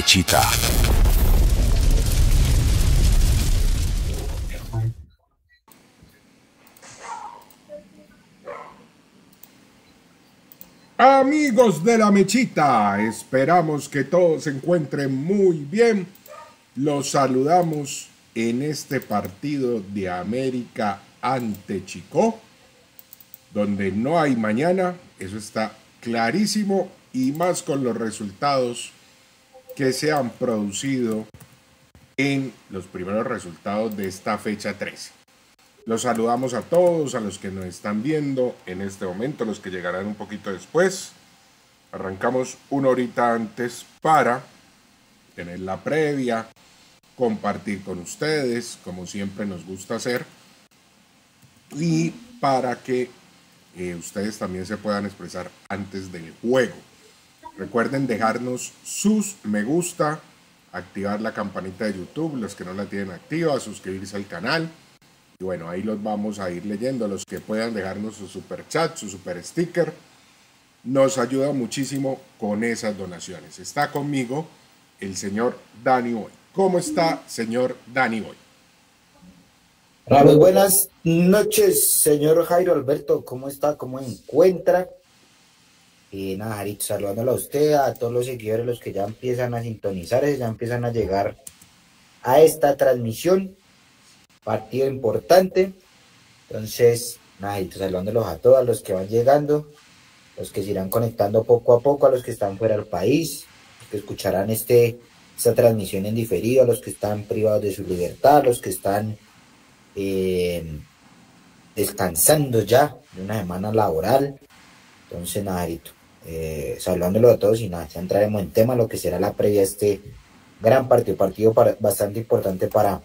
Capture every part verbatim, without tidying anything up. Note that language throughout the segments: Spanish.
Mechita. Amigos de la Mechita, esperamos que todos se encuentren muy bien. Los saludamos en este partido de América ante Chicó, donde no hay mañana, eso está clarísimo, y más con los resultados que se han producido en los primeros resultados de esta fecha trece. Los saludamos a todos, a los que nos están viendo en este momento, los que llegarán un poquito después. Arrancamos una horita antes para tener la previa, compartir con ustedes, como siempre nos gusta hacer, y para que eh, ustedes también se puedan expresar antes del juego. Recuerden dejarnos sus me gusta, activar la campanita de YouTube, los que no la tienen activa, suscribirse al canal. Y bueno, ahí los vamos a ir leyendo. Los que puedan dejarnos su super chat, su super sticker, nos ayuda muchísimo con esas donaciones. Está conmigo el señor Dani Boy. ¿Cómo está, señor Dani Boy? Hola, muy buenas noches, señor Jairo Alberto. ¿Cómo está? ¿Cómo se encuentra? Y nada, Jarito, saludándolo a usted, a todos los seguidores, los que ya empiezan a sintonizar, ya empiezan a llegar a esta transmisión. Partido importante, entonces, nada, saludándolos a todos, a los que van llegando, los que se irán conectando poco a poco, a los que están fuera del país, los que escucharán este, esta transmisión en diferido, a los que están privados de su libertad, a los que están eh, descansando ya de una semana laboral. Entonces, nada, eh, saludándolos a todos y nada, ya entraremos en tema, lo que será la previa a este gran partido, partido para, bastante importante para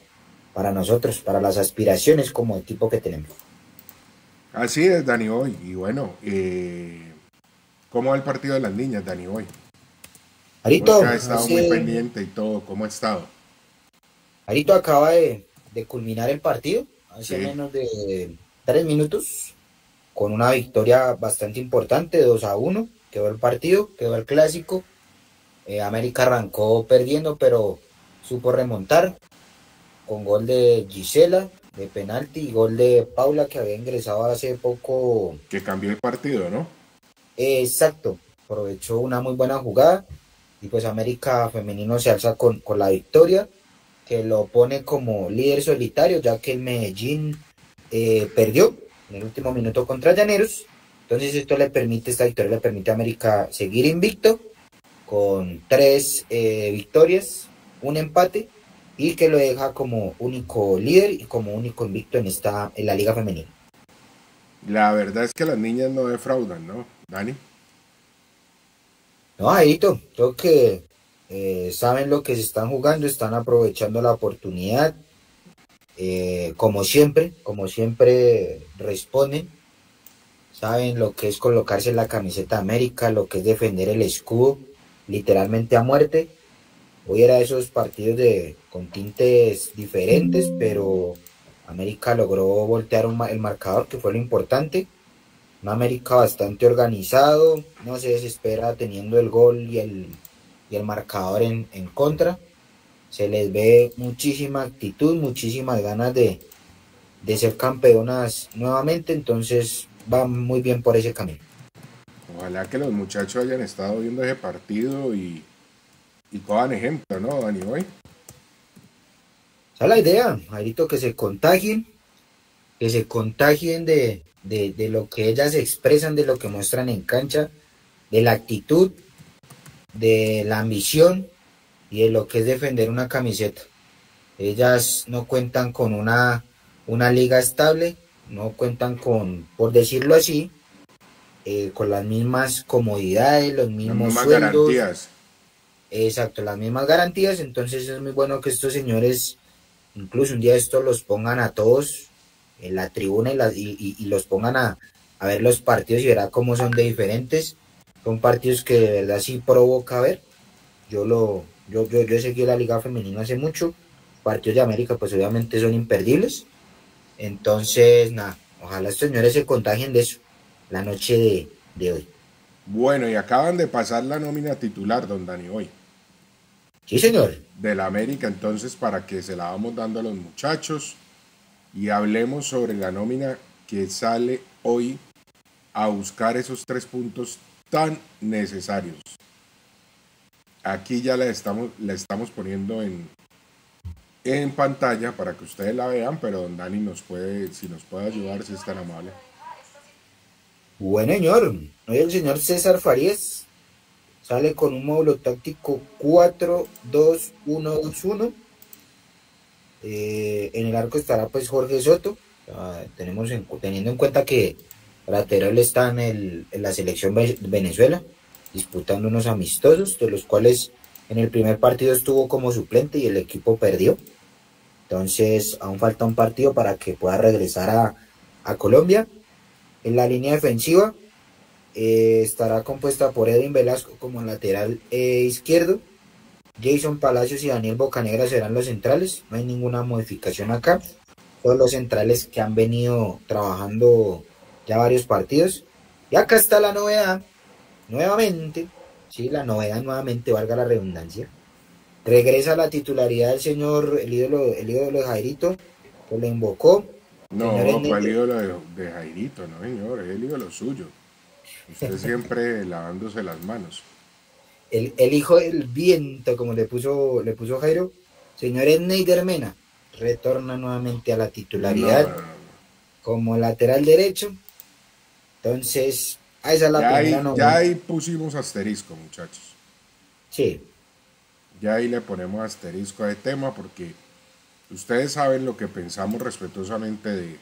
para nosotros, para las aspiraciones como equipo que tenemos. Así es, Dani Boy. Y bueno, eh, ¿cómo va el partido de las niñas, Dani Boy? Arito, ha estado hace... muy pendiente y todo, ¿cómo ha estado? Arito, acaba de, de culminar el partido, hace sí. menos de tres minutos, con una victoria bastante importante, dos a uno, quedó el partido, quedó el clásico. Eh, América arrancó perdiendo, pero supo remontar, con gol de Gisela, de penalti, y gol de Paula, que había ingresado hace poco. Que cambió el partido, ¿no? Eh, exacto, aprovechó una muy buena jugada, y pues América Femenino se alza con, con la victoria, que lo pone como líder solitario, ya que el Medellín eh, perdió en el último minuto contra Llaneros. Entonces esto le permite, esta victoria le permite a América seguir invicto, con tres eh, victorias, un empate, y que lo deja como único líder y como único invicto en esta en la Liga Femenina. La verdad es que las niñas no defraudan, ¿no, Dani? No, Jairito, creo que eh, saben lo que se están jugando, están aprovechando la oportunidad, eh, como siempre, como siempre responden, saben lo que es colocarse en la camiseta de América, lo que es defender el escudo, literalmente a muerte. Hoy era esos partidos de, con tintes diferentes, pero América logró voltear un, el marcador, que fue lo importante. Una América bastante organizado, no se desespera teniendo el gol y el, y el marcador en, en contra. Se les ve muchísima actitud, muchísimas ganas de, de ser campeonas nuevamente, entonces van muy bien por ese camino. Ojalá que los muchachos hayan estado viendo ese partido y... y cojan ejemplo, ¿no, Dani Boy? Esa es la idea, Jairito, que se contagien, que se contagien de, de, de lo que ellas expresan, de lo que muestran en cancha, de la actitud, de la ambición y de lo que es defender una camiseta. Ellas no cuentan con una, una liga estable, no cuentan con, por decirlo así, eh, con las mismas comodidades, los mismos sueldos, las mismas garantías. Exacto, las mismas garantías, entonces es muy bueno que estos señores, incluso un día estos los pongan a todos en la tribuna y, la, y, y, y los pongan a, a ver los partidos y verá cómo son de diferentes. Son partidos que de verdad sí provoca ver. Yo lo, yo, yo, yo seguí la Liga Femenina hace mucho, partidos de América pues obviamente son imperdibles. Entonces, nada, ojalá estos señores se contagien de eso la noche de, de hoy. Bueno, y acaban de pasar la nómina titular, don Dani Boy. Sí, señor. Del América, entonces, para que se la vamos dando a los muchachos y hablemos sobre la nómina que sale hoy a buscar esos tres puntos tan necesarios. Aquí ya la estamos, la estamos poniendo en, en pantalla para que ustedes la vean, pero don Dani nos puede, si nos puede ayudar, si es tan amable. Bueno, señor, hoy el señor César Farías sale con un módulo táctico cuatro dos uno dos uno. Eh, en el arco estará pues Jorge Soto. Uh, tenemos en, teniendo en cuenta que lateral está en, el, en la selección Venezuela, disputando unos amistosos, de los cuales en el primer partido estuvo como suplente y el equipo perdió. Entonces aún falta un partido para que pueda regresar a, a Colombia. En la línea defensiva eh, estará compuesta por Edwin Velasco como lateral eh, izquierdo. Jason Palacios y Daniel Bocanegra serán los centrales. No hay ninguna modificación acá. Todos los centrales que han venido trabajando ya varios partidos. Y acá está la novedad. Nuevamente, sí, la novedad nuevamente, valga la redundancia. Regresa la titularidad del señor, el ídolo, el ídolo de Jairito, que lo invocó. No, fue el ídolo de, de Jairito, no señor, es el ídolo suyo. Usted siempre lavándose las manos. El, el hijo del viento, como le puso, le puso Jairo. Señor Edney Dermena retorna nuevamente a la titularidad, no, no, no, como lateral derecho. Entonces... Ah, esa es la ya, primera, ahí, no, ya ahí pusimos asterisco, muchachos. Sí. Ya ahí le ponemos asterisco a ese tema porque ustedes saben lo que pensamos respetuosamente de,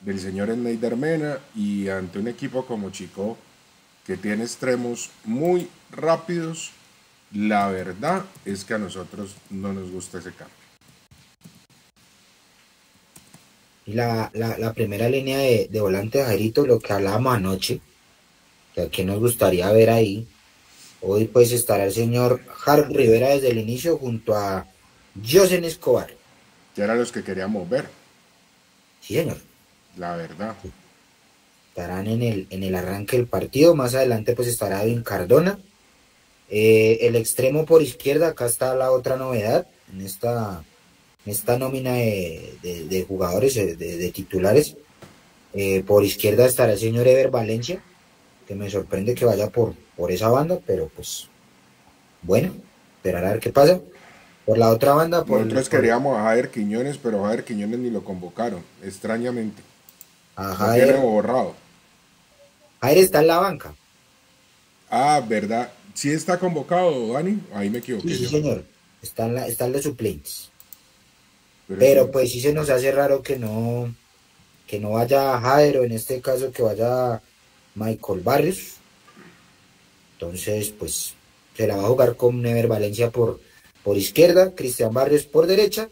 del señor Edney Dermena, y ante un equipo como Chicó que tiene extremos muy rápidos, la verdad es que a nosotros no nos gusta ese cambio. Y la, la, la primera línea de, de volante de Jairito, lo que hablábamos anoche, que nos gustaría ver ahí. Hoy pues estará el señor Harold Rivera desde el inicio junto a Yosen Escobar, que eran los que queríamos ver. Sí, señor, la verdad. Estarán en el, en el arranque del partido. Más adelante pues estará Edwin Cardona, eh, el extremo por izquierda. Acá está la otra novedad en esta, en esta nómina de, de, de jugadores, de, de titulares. Eh, por izquierda estará el señor Ever Valencia, que me sorprende que vaya por, por esa banda, pero pues bueno, esperar a ver qué pasa. Por la otra banda... Por Nosotros el... queríamos a Jader Quiñones, pero a Jader Quiñones ni lo convocaron, extrañamente. A Jader... Lo tienen borrado. Jader está en la banca. Ah, ¿verdad? ¿Sí está convocado, Dani? Ahí me equivoqué. Sí, sí señor, están, la, están los suplentes. Pero, pero es... pues sí se nos hace raro que no, que no vaya Jader, o en este caso que vaya... Michael Barrios. Entonces pues se la va a jugar con Ever Valencia por, por izquierda, Cristian Barrios por derecha,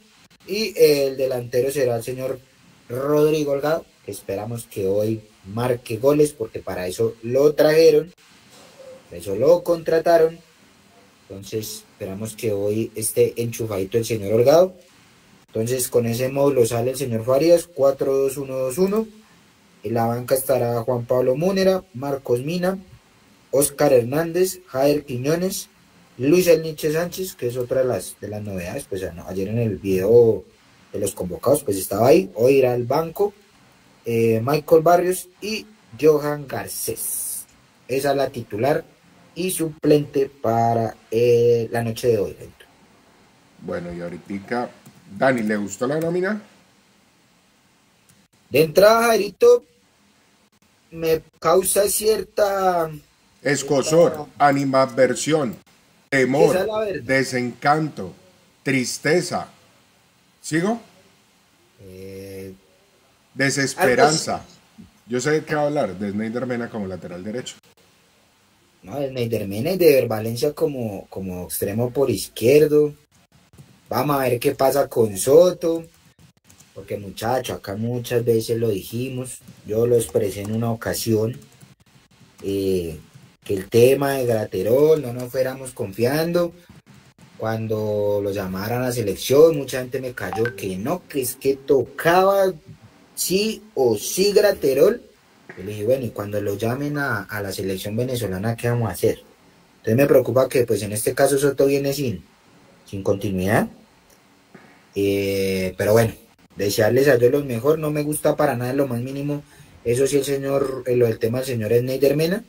y el delantero será el señor Rodrigo Holgado, que esperamos que hoy marque goles, porque para eso lo trajeron, para eso lo contrataron. Entonces esperamos que hoy esté enchufadito el señor Holgado. Entonces con ese módulo sale el señor Farías, cuatro dos uno dos uno. En la banca estará Juan Pablo Múnera, Marcos Mina, Óscar Hernández, Jader Quiñones, Luis El Niche Sánchez, que es otra de las, de las novedades. Pues ayer en el video de los convocados pues estaba ahí. Hoy irá al banco eh, Michael Barrios y Yojan Garcés. Esa es la titular y suplente para eh, la noche de hoy. Bueno, y ahorita, Dani, ¿le gustó la nómina? De entrada, Jairito me causa cierta... Escozor, cierta... animadversión, temor, es desencanto, tristeza. ¿Sigo? Eh... Desesperanza. Yo sé de qué hablar, de Edney Dermena como lateral derecho. No, Edney Dermena y de Ever Valencia como, como extremo por izquierdo. Vamos a ver qué pasa con Soto. Porque muchacho, acá muchas veces lo dijimos, yo lo expresé en una ocasión, eh, que el tema de Graterol no nos fuéramos confiando, cuando lo llamaran a la selección, mucha gente me cayó que no, que es que tocaba sí o sí Graterol. Yo le dije, bueno, y cuando lo llamen a, a la selección venezolana, ¿qué vamos a hacer? Entonces me preocupa que pues en este caso Soto viene sin, sin continuidad. Eh, pero bueno, desearles a Dios lo mejor. No me gusta para nada lo más mínimo, eso sí, el señor, lo del tema del señor Edney Dermena,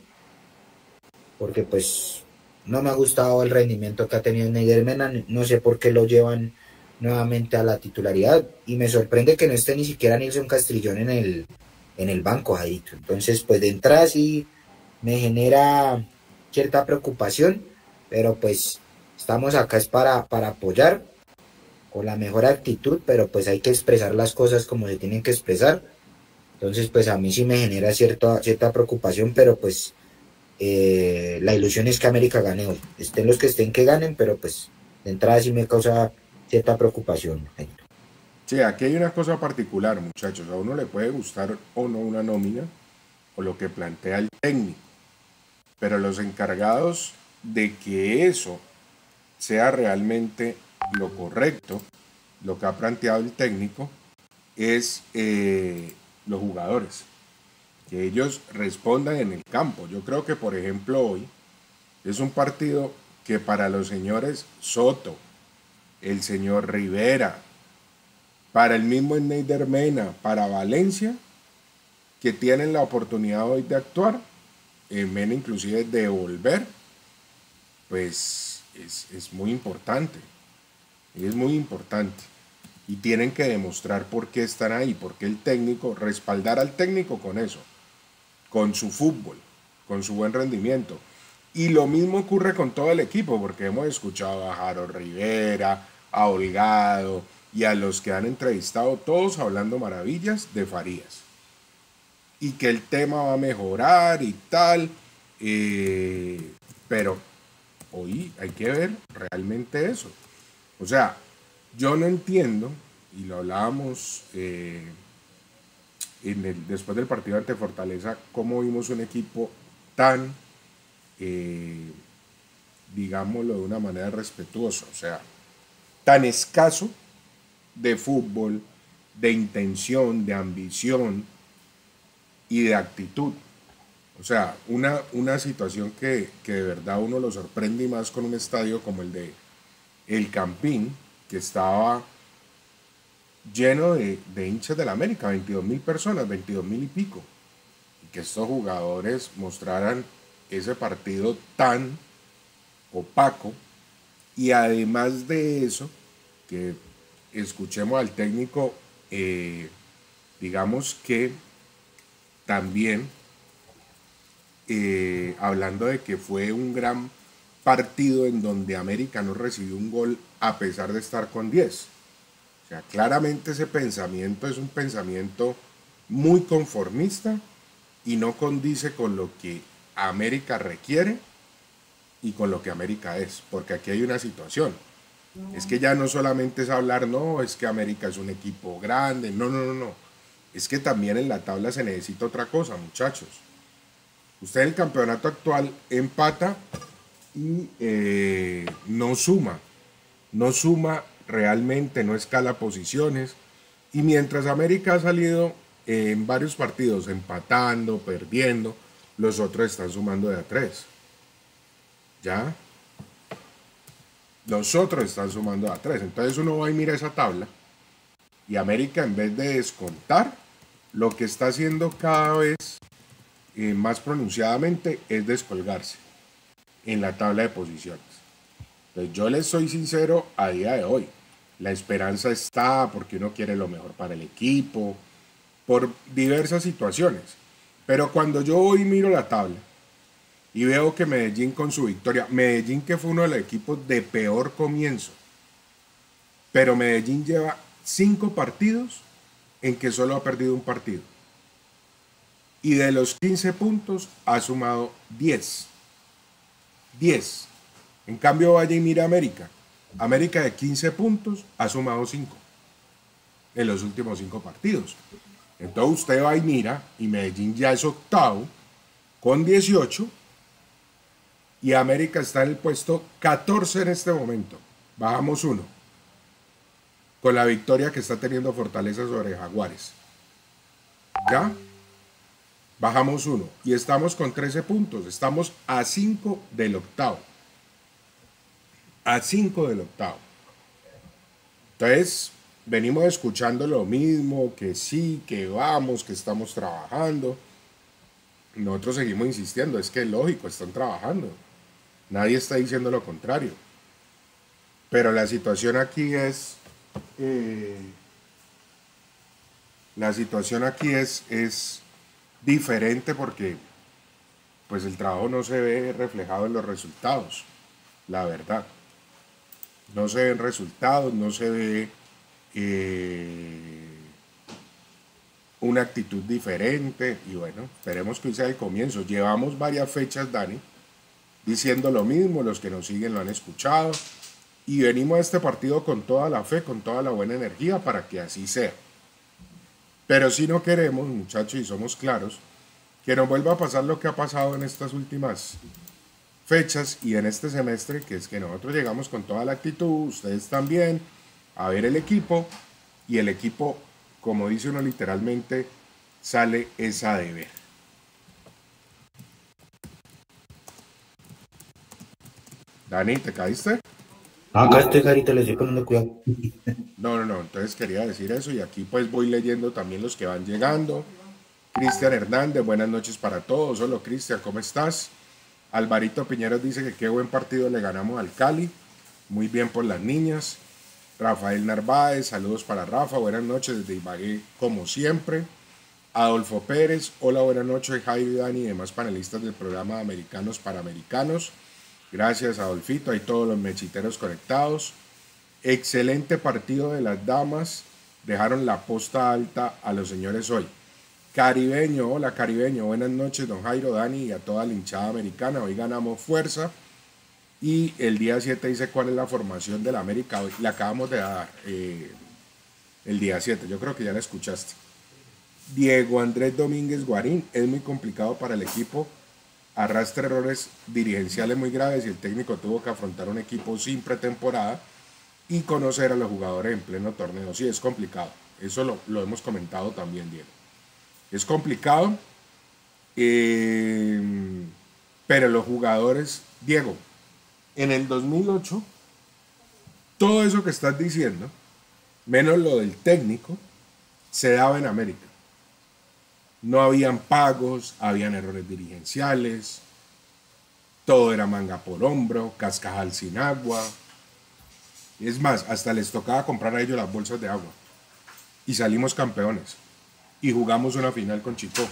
porque pues no me ha gustado el rendimiento que ha tenido Edney Dermena. No sé por qué lo llevan nuevamente a la titularidad, y me sorprende que no esté ni siquiera Nilson Castrillón en el, en el banco, Jadito. Entonces pues de entrada sí me genera cierta preocupación, pero pues estamos acá es para, para apoyar con la mejor actitud, pero pues hay que expresar las cosas como se tienen que expresar. Entonces pues a mí sí me genera cierta, cierta preocupación, pero pues eh, la ilusión es que América gane hoy, estén los que estén que ganen, pero pues de entrada sí me causa cierta preocupación. Sí, aquí hay una cosa particular, muchachos, a uno le puede gustar o no una nómina o lo que plantea el técnico, pero los encargados de que eso sea realmente lo correcto, lo que ha planteado el técnico, es eh, los jugadores, que ellos respondan en el campo. Yo creo que por ejemplo hoy es un partido que para los señores Soto, el señor Rivera, para el mismo Edney Dermena, para Valencia, que tienen la oportunidad hoy de actuar, en Mena inclusive de volver, pues es, es muy importante, es muy importante, y tienen que demostrar por qué están ahí, por qué el técnico, respaldar al técnico con eso, con su fútbol, con su buen rendimiento. Y lo mismo ocurre con todo el equipo, porque hemos escuchado a Harold Rivera, a Holgado y a los que han entrevistado, todos hablando maravillas de Farías. Y que el tema va a mejorar y tal, eh, pero hoy hay que ver realmente eso. O sea, yo no entiendo, y lo hablábamos eh, en el, después del partido ante Fortaleza, cómo vimos un equipo tan... Eh, digámoslo de una manera respetuosa, o sea, tan escaso de fútbol, de intención, de ambición y de actitud. O sea, una, una situación que, que de verdad uno lo sorprende, y más con un estadio como el de El Campín, que estaba lleno de, de hinchas de la América, veintidós mil personas, veintidós mil y pico, y que estos jugadores mostraran ese partido tan opaco, y además de eso, que escuchemos al técnico, eh, digamos que también eh, hablando de que fue un gran partido en donde América no recibió un gol a pesar de estar con diez. O sea, claramente ese pensamiento es un pensamiento muy conformista y no condice con lo que América requiere y con lo que América es, porque aquí hay una situación, es que ya no solamente es hablar, no, es que América es un equipo grande, no, no, no, no, es que también en la tabla se necesita otra cosa, muchachos. Usted en el campeonato actual empata y eh, no suma, no suma realmente, no escala posiciones, y mientras América ha salido eh, en varios partidos empatando, perdiendo, los otros están sumando de a tres. ¿Ya? Los otros están sumando de a tres. Entonces uno va y mira esa tabla, y América, en vez de descontar, lo que está haciendo cada vez eh, más pronunciadamente es descolgarse en la tabla de posiciones. Entonces yo les soy sincero, a día de hoy la esperanza está, porque uno quiere lo mejor para el equipo, por diversas situaciones. Pero cuando yo hoy miro la tabla y veo que Medellín con su victoria, Medellín que fue uno de los equipos de peor comienzo, pero Medellín lleva cinco partidos en que solo ha perdido un partido. Y de los quince puntos ha sumado diez. diez. En cambio vaya y mira América. América de quince puntos ha sumado cinco en los últimos cinco partidos. Entonces usted va y mira, y Medellín ya es octavo con dieciocho, y América está en el puesto catorce en este momento. Bajamos uno con la victoria que está teniendo Fortaleza sobre Jaguares. ¿Ya? Bajamos uno y estamos con trece puntos. Estamos a cinco del octavo. A cinco del octavo. Entonces, venimos escuchando lo mismo, que sí, que vamos, que estamos trabajando. Nosotros seguimos insistiendo, es que es lógico, están trabajando. Nadie está diciendo lo contrario. Pero la situación aquí es... Eh, la situación aquí es, es diferente porque pues el trabajo no se ve reflejado en los resultados, la verdad. No se ven resultados, no se ve eh, una actitud diferente. Y bueno, esperemos que hoy sea el comienzo. Llevamos varias fechas, Dani, diciendo lo mismo, los que nos siguen lo han escuchado. Y venimos a este partido con toda la fe, con toda la buena energía para que así sea. Pero si no queremos, muchachos, y somos claros, que nos vuelva a pasar lo que ha pasado en estas últimas fechas y en este semestre, que es que nosotros llegamos con toda la actitud, ustedes también, a ver el equipo, y el equipo, como dice uno literalmente, sale esa deber. Dani, ¿te caíste? Acá estoy, carita, le estoy poniendo cuidado. No, no, no, entonces quería decir eso, y aquí pues voy leyendo también los que van llegando. Cristian Hernández, buenas noches para todos. Hola, Cristian, ¿cómo estás? Alvarito Piñeros dice que qué buen partido le ganamos al Cali. Muy bien por las niñas. Rafael Narváez, saludos para Rafa. Buenas noches desde Ibagué, como siempre. Adolfo Pérez, hola, buenas noches, Jairo, Dani y demás panelistas del programa Americanos para Americanos. Gracias, Adolfito. Hay todos los mechiteros conectados. Excelente partido de las damas. Dejaron la posta alta a los señores hoy. Caribeño, hola Caribeño, buenas noches don Jairo, Dani y a toda la hinchada americana, hoy ganamos fuerza y el día siete dice cuál es la formación de la América, hoy la acabamos de dar eh, el día siete, yo creo que ya la escuchaste. Diego Andrés Domínguez Guarín, es muy complicado para el equipo, arrastra errores dirigenciales muy graves y el técnico tuvo que afrontar un equipo sin pretemporada y conocer a los jugadores en pleno torneo, sí es complicado, eso lo, lo hemos comentado también, Diego. Es complicado, eh, pero los jugadores, Diego, en el dos mil ocho, todo eso que estás diciendo, menos lo del técnico, se daba en América. No habían pagos, habían errores dirigenciales, todo era manga por hombro, cascajal sin agua. Es más, hasta les tocaba comprar a ellos las bolsas de agua y salimos campeones. Y jugamos una final con Chicó.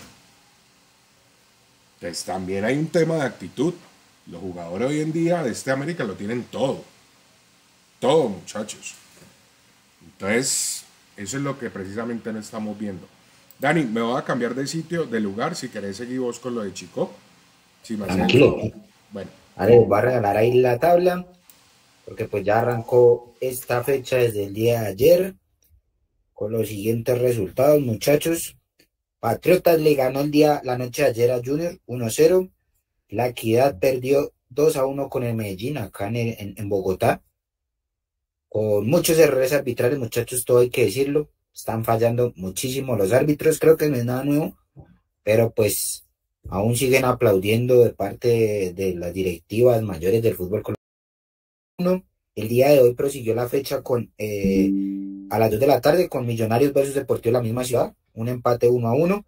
Entonces también hay un tema de actitud. Los jugadores hoy en día de este América lo tienen todo. Todo, muchachos. Entonces, eso es lo que precisamente no estamos viendo. Dani, me voy a cambiar de sitio, de lugar, si querés seguir vos con lo de Chicó. Si me tranquilo. Bueno. Ale, va a regalar ahí la tabla, porque pues ya arrancó esta fecha desde el día de ayer. Con los siguientes resultados, muchachos. Patriotas le ganó el día, la noche de ayer a Junior uno a cero. La Equidad perdió dos a uno con el Medellín, acá en, el, en, en Bogotá. Con muchos errores arbitrales, muchachos, todo hay que decirlo. Están fallando muchísimo los árbitros, creo que no es nada nuevo. Pero pues aún siguen aplaudiendo de parte de, de las directivas mayores del fútbol colombiano. El día de hoy prosiguió la fecha con... Eh, a las dos de la tarde con Millonarios versus Deportivo de la misma ciudad, un empate uno a uno.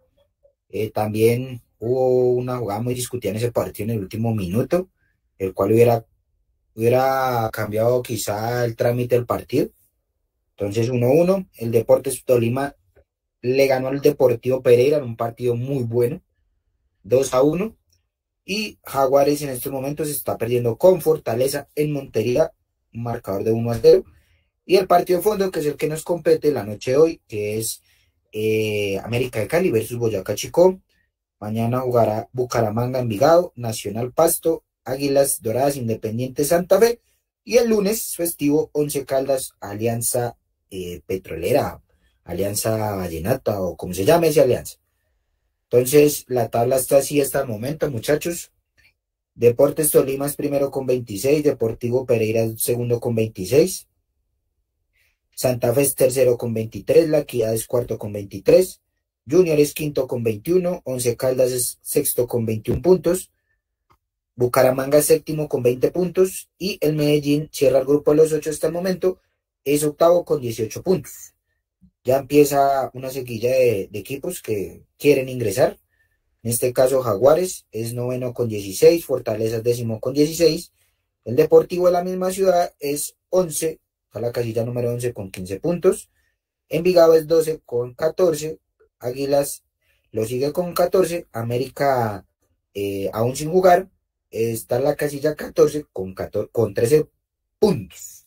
Eh, también hubo una jugada muy discutida en ese partido en el último minuto, el cual hubiera, hubiera cambiado quizá el trámite del partido. Entonces uno a uno, el Deportes Tolima le ganó al Deportivo Pereira en un partido muy bueno, dos a uno. Y Jaguares en estos momentos está perdiendo con Fortaleza en Montería, un marcador de uno a cero. Y el partido de fondo, que es el que nos compete la noche de hoy, que es eh, América de Cali versus Boyacá Chicó. Mañana jugará Bucaramanga, Envigado, Nacional Pasto, Águilas Doradas, Independiente Santa Fe. Y el lunes festivo, Once Caldas, Alianza eh, Petrolera, Alianza Vallenata, o como se llame esa alianza. Entonces, la tabla está así hasta el momento, muchachos. Deportes Tolima es primero con veintiséis, Deportivo Pereira es segundo con veintiséis. Santa Fe es tercero con veintitrés, La Equidad es cuarto con veintitrés, Junior es quinto con veintiuno, Once Caldas es sexto con veintiún puntos, Bucaramanga es séptimo con veinte puntos y el Medellín cierra el grupo de los ocho hasta el momento es octavo con dieciocho puntos. Ya empieza una sequilla de, de equipos que quieren ingresar. En este caso Jaguares es noveno con dieciséis, Fortaleza es décimo con dieciséis, el Deportivo de la misma ciudad es once, a la casilla número once con quince puntos, Envigado es doce con catorce, Águilas lo sigue con catorce, América eh, aún sin jugar, está en la casilla catorce con, catorce, con trece puntos,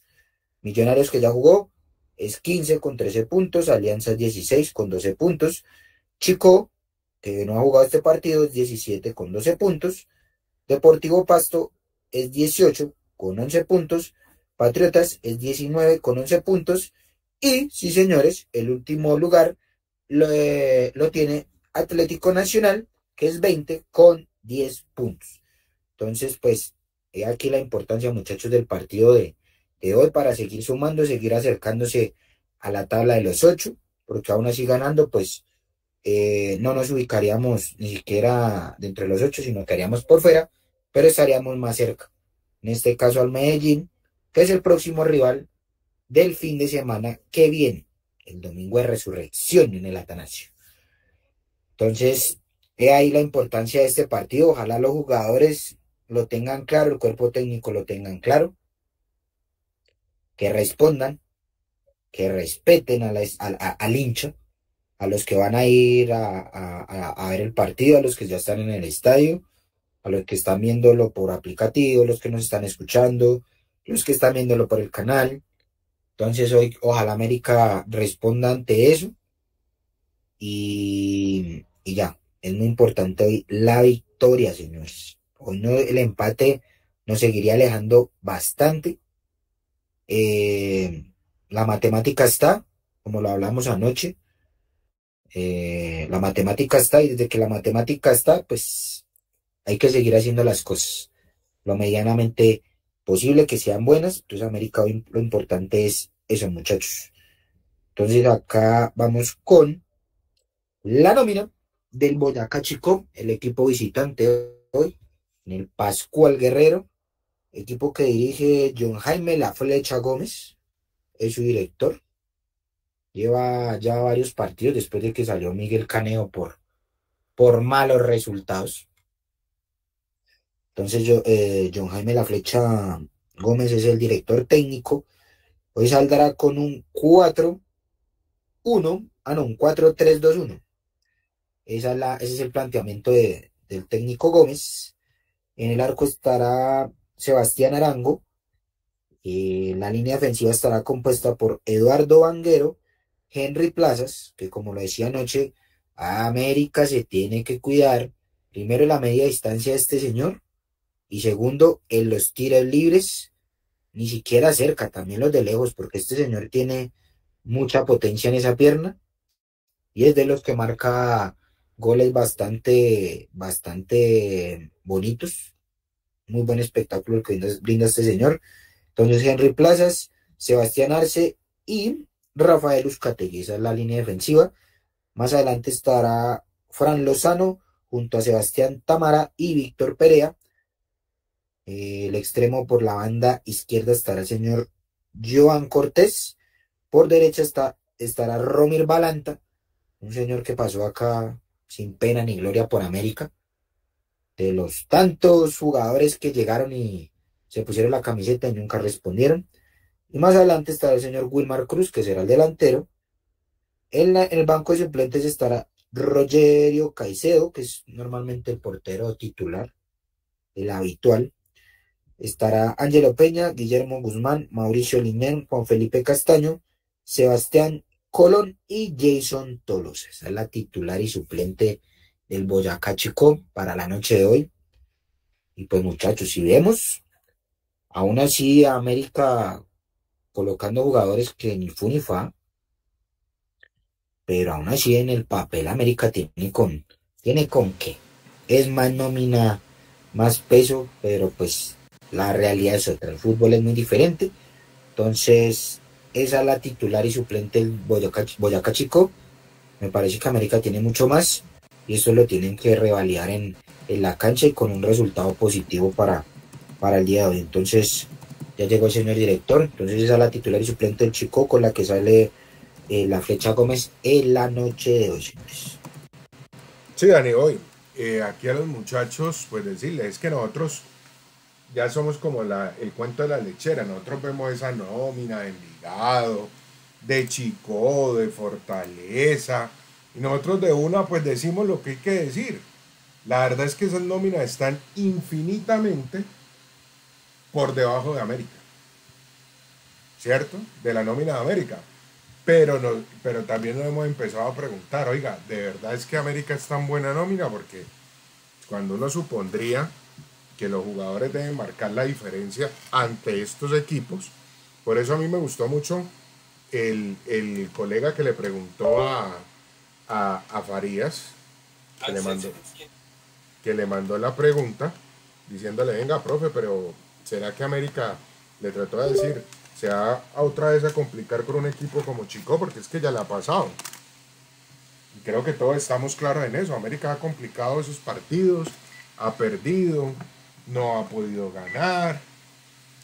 Millonarios que ya jugó es quince con trece puntos, Alianza dieciséis con doce puntos, Chicó, que no ha jugado este partido, es diecisiete con doce puntos, Deportivo Pasto es dieciocho con once puntos, Patriotas es diecinueve con once puntos, y, sí señores, el último lugar lo, eh, lo tiene Atlético Nacional, que es veinte con diez puntos. Entonces, pues, he aquí la importancia, muchachos, del partido de de hoy para seguir sumando, seguir acercándose a la tabla de los ocho, porque aún así ganando, pues eh, no nos ubicaríamos ni siquiera dentro de los ocho, sino que haríamos por fuera, pero estaríamos más cerca. En este caso al Medellín, que es el próximo rival del fin de semana que viene, el domingo de resurrección en el Atanasio. Entonces, he ahí la importancia de este partido, ojalá los jugadores lo tengan claro, el cuerpo técnico lo tengan claro, que respondan, que respeten a la, a, a, al hincha, a los que van a ir a, a, a ver el partido, a los que ya están en el estadio, a los que están viéndolo por aplicativo, los que nos están escuchando, los que están viéndolo por el canal. Entonces hoy ojalá América responda ante eso y, y ya, es muy importante hoy la victoria, señores. Hoy no, el empate nos seguiría alejando bastante. Eh, la matemática está, como lo hablamos anoche, eh, la matemática está, y desde que la matemática está, pues hay que seguir haciendo las cosas lo medianamente posible, que sean buenas. Entonces América hoy lo importante es eso, muchachos. Entonces acá vamos con la nómina del Boyacá Chicó, el equipo visitante hoy, en el Pascual Guerrero. Equipo que dirige John Jaime La Flecha Gómez, es su director. Lleva ya varios partidos después de que salió Miguel Caneo por, por malos resultados. Entonces yo, eh, John Jaime La Flecha Gómez es el director técnico. Hoy saldrá con un cuatro uno, ah no, un cuatro tres dos uno. Esa es la, ese es el planteamiento de, del técnico Gómez. En el arco estará Sebastián Arango, y la línea defensiva estará compuesta por Eduardo Banguero, Henry Plazas, que como lo decía anoche, a América se tiene que cuidar, primero la media distancia de este señor, y segundo, en los tiros libres, ni siquiera cerca, también los de lejos, porque este señor tiene mucha potencia en esa pierna, y es de los que marca goles bastante, bastante bonitos. Muy buen espectáculo que brinda este señor. Entonces Henry Plazas, Sebastián Arce y Rafael Uzcategui, esa es la línea defensiva. Más adelante estará Fran Lozano junto a Sebastián Tamara y Víctor Perea. Eh, el extremo por la banda izquierda estará el señor Joan Cortés, por derecha está, estará Romir Balanta, un señor que pasó acá sin pena ni gloria por América, de los tantos jugadores que llegaron y se pusieron la camiseta y nunca respondieron. Y más adelante estará el señor Wilmar Cruz, que será el delantero. En, la, en el banco de suplentes estará Rogerio Caicedo, que es normalmente el portero titular, el habitual. Estará Ángelo Peña, Guillermo Guzmán, Mauricio Liñán, Juan Felipe Castaño, Sebastián Colón y Jason Tolosa. Esa es la titular y suplente del Boyacá Chicó para la noche de hoy. Y pues muchachos, si vemos aún así a América colocando jugadores que ni fu ni fa, pero aún así en el papel América tiene con tiene con qué, es más nómina, más peso, pero pues la realidad es otra, el fútbol es muy diferente. Entonces esa es la titular y suplente del Boyacá, Boyacá Chicó. Me parece que América tiene mucho más, y eso lo tienen que revalidar en, en la cancha y con un resultado positivo para, para el día de hoy. Entonces ya llegó el señor director, entonces esa es la titular y suplente del Chicó con la que sale eh, la Flecha Gómez en la noche de hoy. Sí, Dani, hoy eh, aquí a los muchachos, pues decirles es que nosotros ya somos como la, el cuento de la lechera, nosotros vemos esa nómina de Envigado, de Chicó, de Fortaleza, y nosotros de una pues decimos lo que hay que decir. La verdad es que esas nóminas están infinitamente por debajo de América, ¿cierto? De la nómina de América. Pero, no, pero también nos hemos empezado a preguntar, oiga, ¿de verdad es que América es tan buena nómina? Porque cuando uno supondría que los jugadores deben marcar la diferencia ante estos equipos, por eso a mí me gustó mucho el, el colega que le preguntó a, a, a Farías, que le, mandó, que le mandó la pregunta diciéndole, venga, profe, pero ¿será que América, le trató de decir, se va a otra vez a complicar con un equipo como Chicó? Porque es que ya la ha pasado. Y creo que todos estamos claros en eso. América ha complicado esos partidos, ha perdido, no ha podido ganar,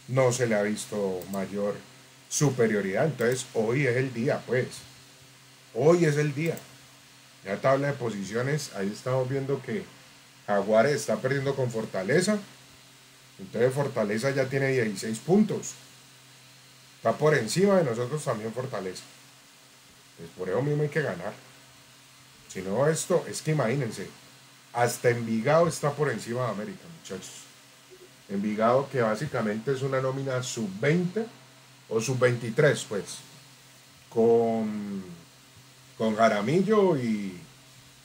no se le ha visto mayor superioridad. Entonces, hoy es el día, pues. Hoy es el día. Ya tabla de posiciones, ahí estamos viendo que Jaguares está perdiendo con Fortaleza. Entonces Fortaleza ya tiene dieciséis puntos. Está por encima de nosotros también Fortaleza. Pues por eso mismo hay que ganar. Si no, esto es que imagínense, hasta Envigado está por encima de América, muchachos. Envigado, que básicamente es una nómina sub veinte o sub veintitrés, pues. Con... con Jaramillo y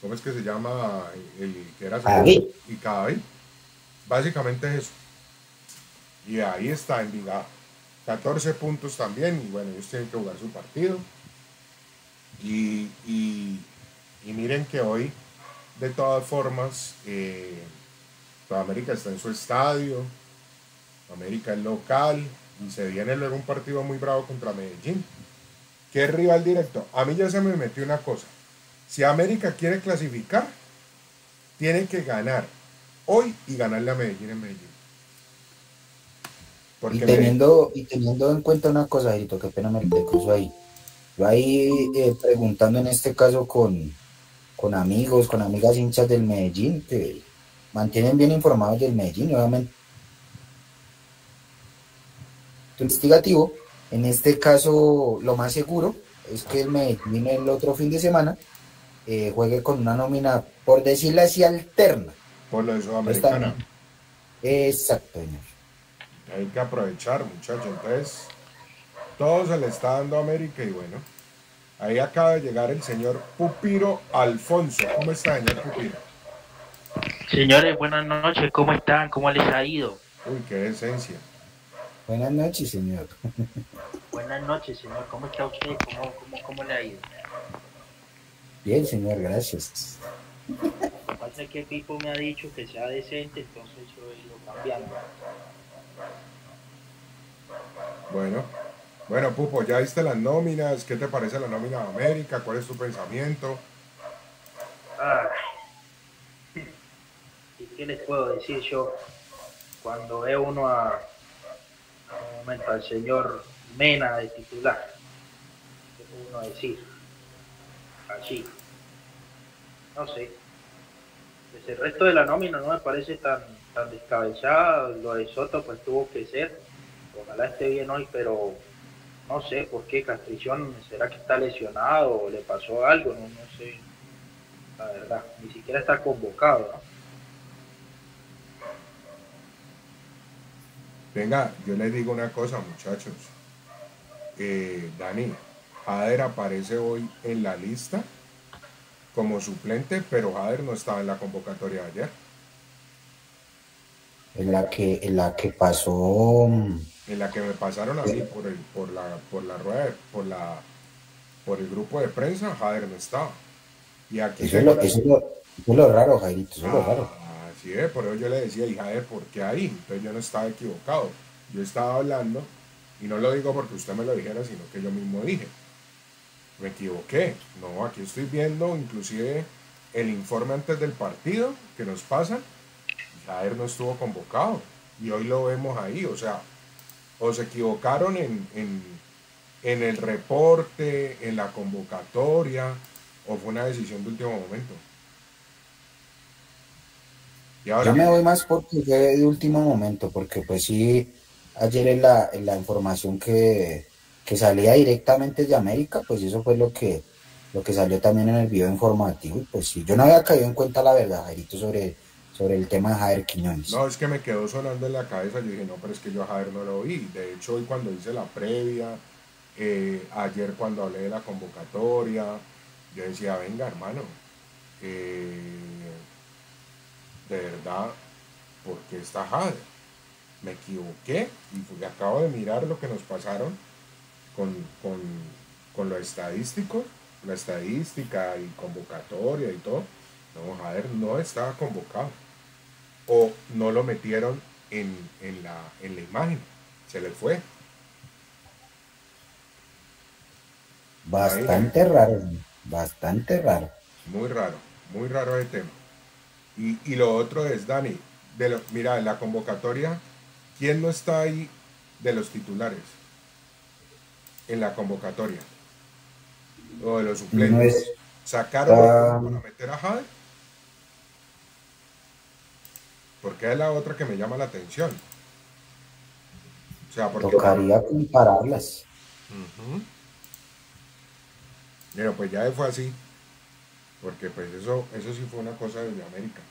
¿cómo es que se llama? El que era Cadavid. Y Cadavid. Básicamente es eso. Y ahí está Envigado. catorce puntos también. Y bueno, ellos tienen que jugar su partido. Y, y, y miren que hoy, de todas formas, eh, toda América está en su estadio. América es local. Y se viene luego un partido muy bravo contra Medellín. ¿Qué rival directo? A mí ya se me metió una cosa. Si América quiere clasificar, tiene que ganar hoy y ganarle a Medellín en Medellín. Porque y, teniendo, Medellín... y teniendo en cuenta una cosa, Jairito, qué pena me cruzo ahí. Yo ahí eh, preguntando en este caso con, con amigos, con amigas hinchas del Medellín, que mantienen bien informados del Medellín, obviamente. Investigativo. En este caso, lo más seguro es que el Medellín el otro fin de semana eh, juegue con una nómina, por decirlo así, alterna. Por lo de Sudamericana. Exacto, señor. Hay que aprovechar, muchachos. Entonces, todo se le está dando a América y bueno, ahí acaba de llegar el señor Pupiro Alfonso. ¿Cómo está, señor Pupiro? Señores, buenas noches. ¿Cómo están? ¿Cómo les ha ido? Uy, qué decencia. Buenas noches, señor. Buenas noches, señor. ¿Cómo está usted? ¿Cómo, cómo, cómo le ha ido? Bien, señor, gracias. Lo que pasa es que Pipo me ha dicho que sea decente, entonces yo lo cambiando. Bueno, bueno, Pupo, ya viste las nóminas. ¿Qué te parece la nómina de América? ¿Cuál es tu pensamiento? Ah, ¿y qué les puedo decir yo? Cuando veo uno a... un momento al señor Mena de titular, uno decir así, no sé, pues el resto de la nómina no me parece tan, tan descabellada. Lo de Soto pues tuvo que ser, ojalá esté bien hoy, pero no sé por qué Castrillón, será que está lesionado o le pasó algo, no, no sé, la verdad, ni siquiera está convocado, ¿no? Venga, yo les digo una cosa, muchachos. Eh, Dani, Jader aparece hoy en la lista como suplente, pero Jader no estaba en la convocatoria de ayer. En la que, en la que pasó. En la que me pasaron a mí por el, por la, por la rueda, por la, por el grupo de prensa, Jader no estaba. Y aquí eso es lo, eso lo, eso lo raro, Jairito, eso ah. lo raro. Sí, por eso yo le decía, hija de por qué ahí, entonces yo no estaba equivocado, yo estaba hablando, y no lo digo porque usted me lo dijera, sino que yo mismo dije, me equivoqué, no, aquí estoy viendo inclusive el informe antes del partido que nos pasa, Jader no estuvo convocado, y hoy lo vemos ahí, o sea, o se equivocaron en, en, en el reporte, en la convocatoria, o fue una decisión de último momento. Y ahora... Yo me voy más porque fue de último momento, porque pues sí, ayer en la, en la información que, que salía directamente de América, pues eso fue lo que, lo que salió también en el video informativo, y pues sí, yo no había caído en cuenta la verdad, Jairito, sobre, sobre el tema de Jader Quiñones. No, es que me quedó sonando en la cabeza, yo dije, no, pero es que yo a Jader no lo vi, de hecho hoy cuando hice la previa, eh, ayer cuando hablé de la convocatoria, yo decía, venga hermano, eh, de verdad, ¿por qué está Jader? Me equivoqué, y pues, acabo de mirar lo que nos pasaron con, con, con lo estadístico, la estadística y convocatoria y todo. No, Jader no estaba convocado, o no lo metieron en, en, la, en la imagen, se le fue. Bastante Ahí. raro, bastante raro. Muy raro, muy raro el tema. Y, y lo otro es, Dani, de lo, mira, en la convocatoria, ¿quién no está ahí de los titulares? En la convocatoria. O de los suplentes. No es, ¿Sacaron uh, para meter a Jader? Porque es la otra que me llama la atención. O sea, porque... Tocaría compararlas. Uh-huh. Pero pues ya fue así. Porque pues eso, eso sí fue una cosa desde América.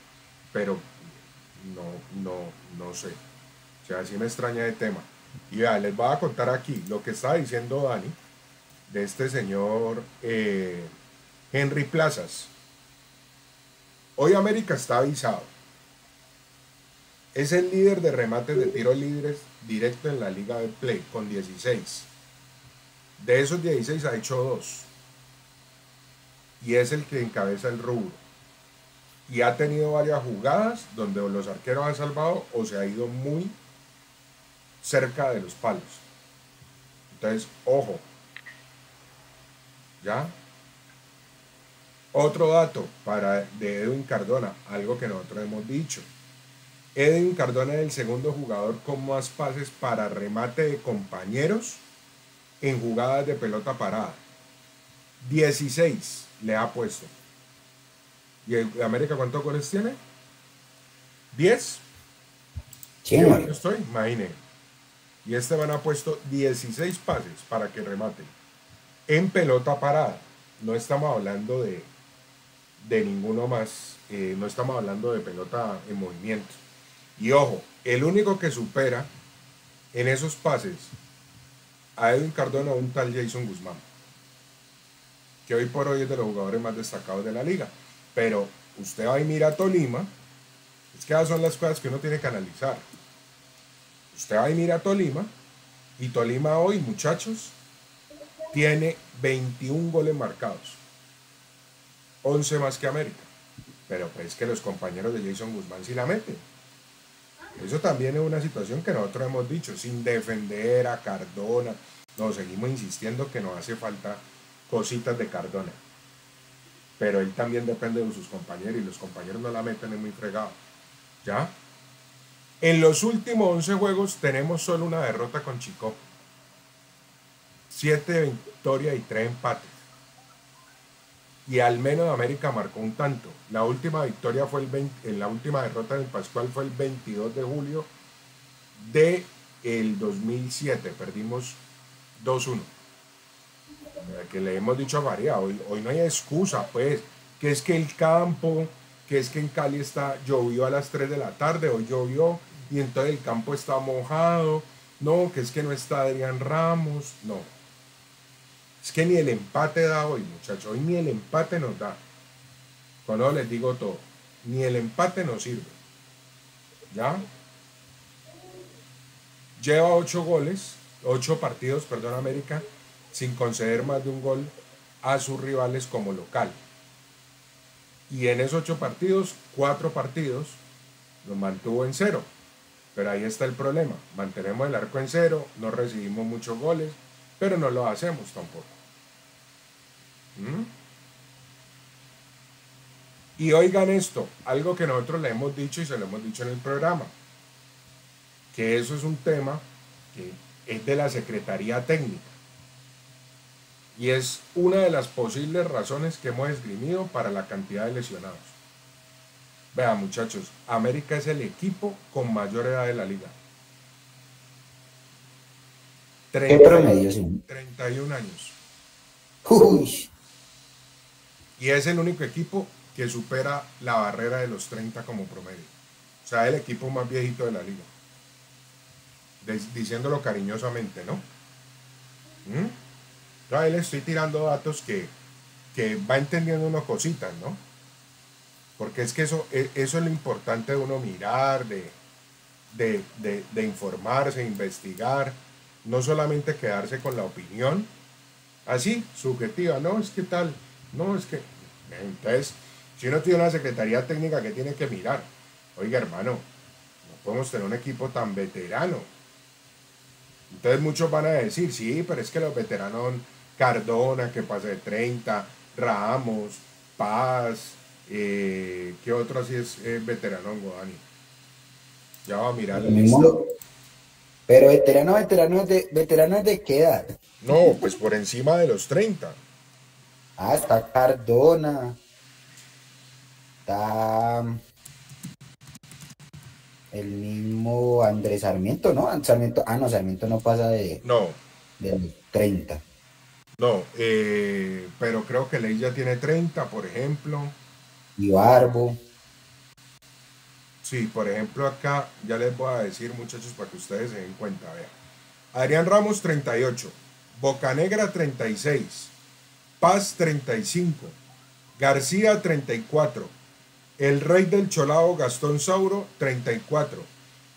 Pero no, no, no sé. O sea, sí me extraña el tema. Y ya, les voy a contar aquí lo que está diciendo Dani de este señor eh, Henry Plazas. Hoy América está avisado. Es el líder de remates de tiros libres directo en la Liga de Play con dieciséis. De esos dieciséis ha hecho dos. Y es el que encabeza el rubro. Y ha tenido varias jugadas donde los arqueros han salvado o se ha ido muy cerca de los palos. Entonces, ojo. ¿Ya? Otro dato para, de Edwin Cardona, algo que nosotros hemos dicho. Edwin Cardona es el segundo jugador con más pases para remate de compañeros en jugadas de pelota parada. dieciséis le ha puesto. ¿Y el América cuántos goles tiene? ¿diez? Sí, yo estoy, imagine. Y Esteban ha puesto dieciséis pases para que rematen en pelota parada. No estamos hablando de, de ninguno más. Eh, no estamos hablando de pelota en movimiento. Y ojo, el único que supera en esos pases a Edwin Cardona, un tal Jason Guzmán, que hoy por hoy es de los jugadores más destacados de la liga. Pero usted va y mira a Tolima, es que esas son las cosas que uno tiene que analizar. Usted va y mira a Tolima, y Tolima hoy, muchachos, tiene veintiún goles marcados, once más que América, pero pues que los compañeros de Jason Guzmán sí la meten. Eso también es una situación que nosotros hemos dicho, sin defender a Cardona, nos seguimos insistiendo que nos hace falta cositas de Cardona, pero él también depende de sus compañeros y los compañeros no la meten, es muy fregado. ¿Ya? En los últimos once juegos tenemos solo una derrota con Chicó, siete victorias y tres empates, y al menos América marcó un tanto. La última victoria fue el veinte, en la última derrota del Pascual fue el veintidós de julio de el dos mil siete, perdimos dos uno. Que le hemos dicho a María, hoy, hoy no hay excusa, pues, que es que el campo, que es que en Cali está, llovió a las tres de la tarde, hoy llovió, y entonces el campo está mojado, no, que es que no está Adrián Ramos, no. Es que ni el empate da hoy, muchachos, hoy ni el empate nos da. Con eso les digo todo, ni el empate nos sirve. ¿Ya? Lleva ocho goles, ocho partidos, perdón, América, sin conceder más de un gol a sus rivales como local. Y en esos ocho partidos, cuatro partidos los mantuvo en cero. Pero ahí está el problema. Mantenemos el arco en cero, no recibimos muchos goles, pero no lo hacemos tampoco. ¿Mm? Y oigan esto, algo que nosotros le hemos dicho y se lo hemos dicho en el programa, que eso es un tema que es de la Secretaría Técnica. Y es una de las posibles razones que hemos esgrimido para la cantidad de lesionados. Vean, muchachos, América es el equipo con mayor edad de la liga. treinta, ¿Qué promedio, treinta y uno años. Uy. Y es el único equipo que supera la barrera de los treinta como promedio. O sea, el equipo más viejito de la liga. Diciéndolo cariñosamente, ¿no? ¿Mm? Entonces, le estoy tirando datos que, que va entendiendo unas cositas, ¿no? Porque es que eso, eso es lo importante de uno mirar, de, de, de, de informarse, investigar, no solamente quedarse con la opinión así, subjetiva, no, es que tal, no, es que... Entonces, si uno tiene una secretaría técnica que tiene que mirar, oiga, hermano, no podemos tener un equipo tan veterano. Entonces muchos van a decir, sí, pero es que los veteranos, Cardona, que pasa de treinta, Ramos, Paz, eh, ¿qué otro así es eh, veteranongo, Dani? Ya va a mirar la lista. Pero veterano, veteranos de, veteranos de qué edad? No, pues por encima de los treinta. Ah, está Cardona. Está... el mismo Andrés Sarmiento, ¿no? Sarmiento, ah, no, Sarmiento no pasa de... No. De treinta. No, eh, pero creo que Ley ya tiene treinta, por ejemplo. Y Barbo. Sí, por ejemplo, acá, ya les voy a decir, muchachos, para que ustedes se den cuenta, vean. Adrián Ramos, treinta y ocho. Bocanegra, treinta y seis. Paz, treinta y cinco. García, treinta y cuatro. El Rey del Cholao, Gastón Sauro, treinta y cuatro.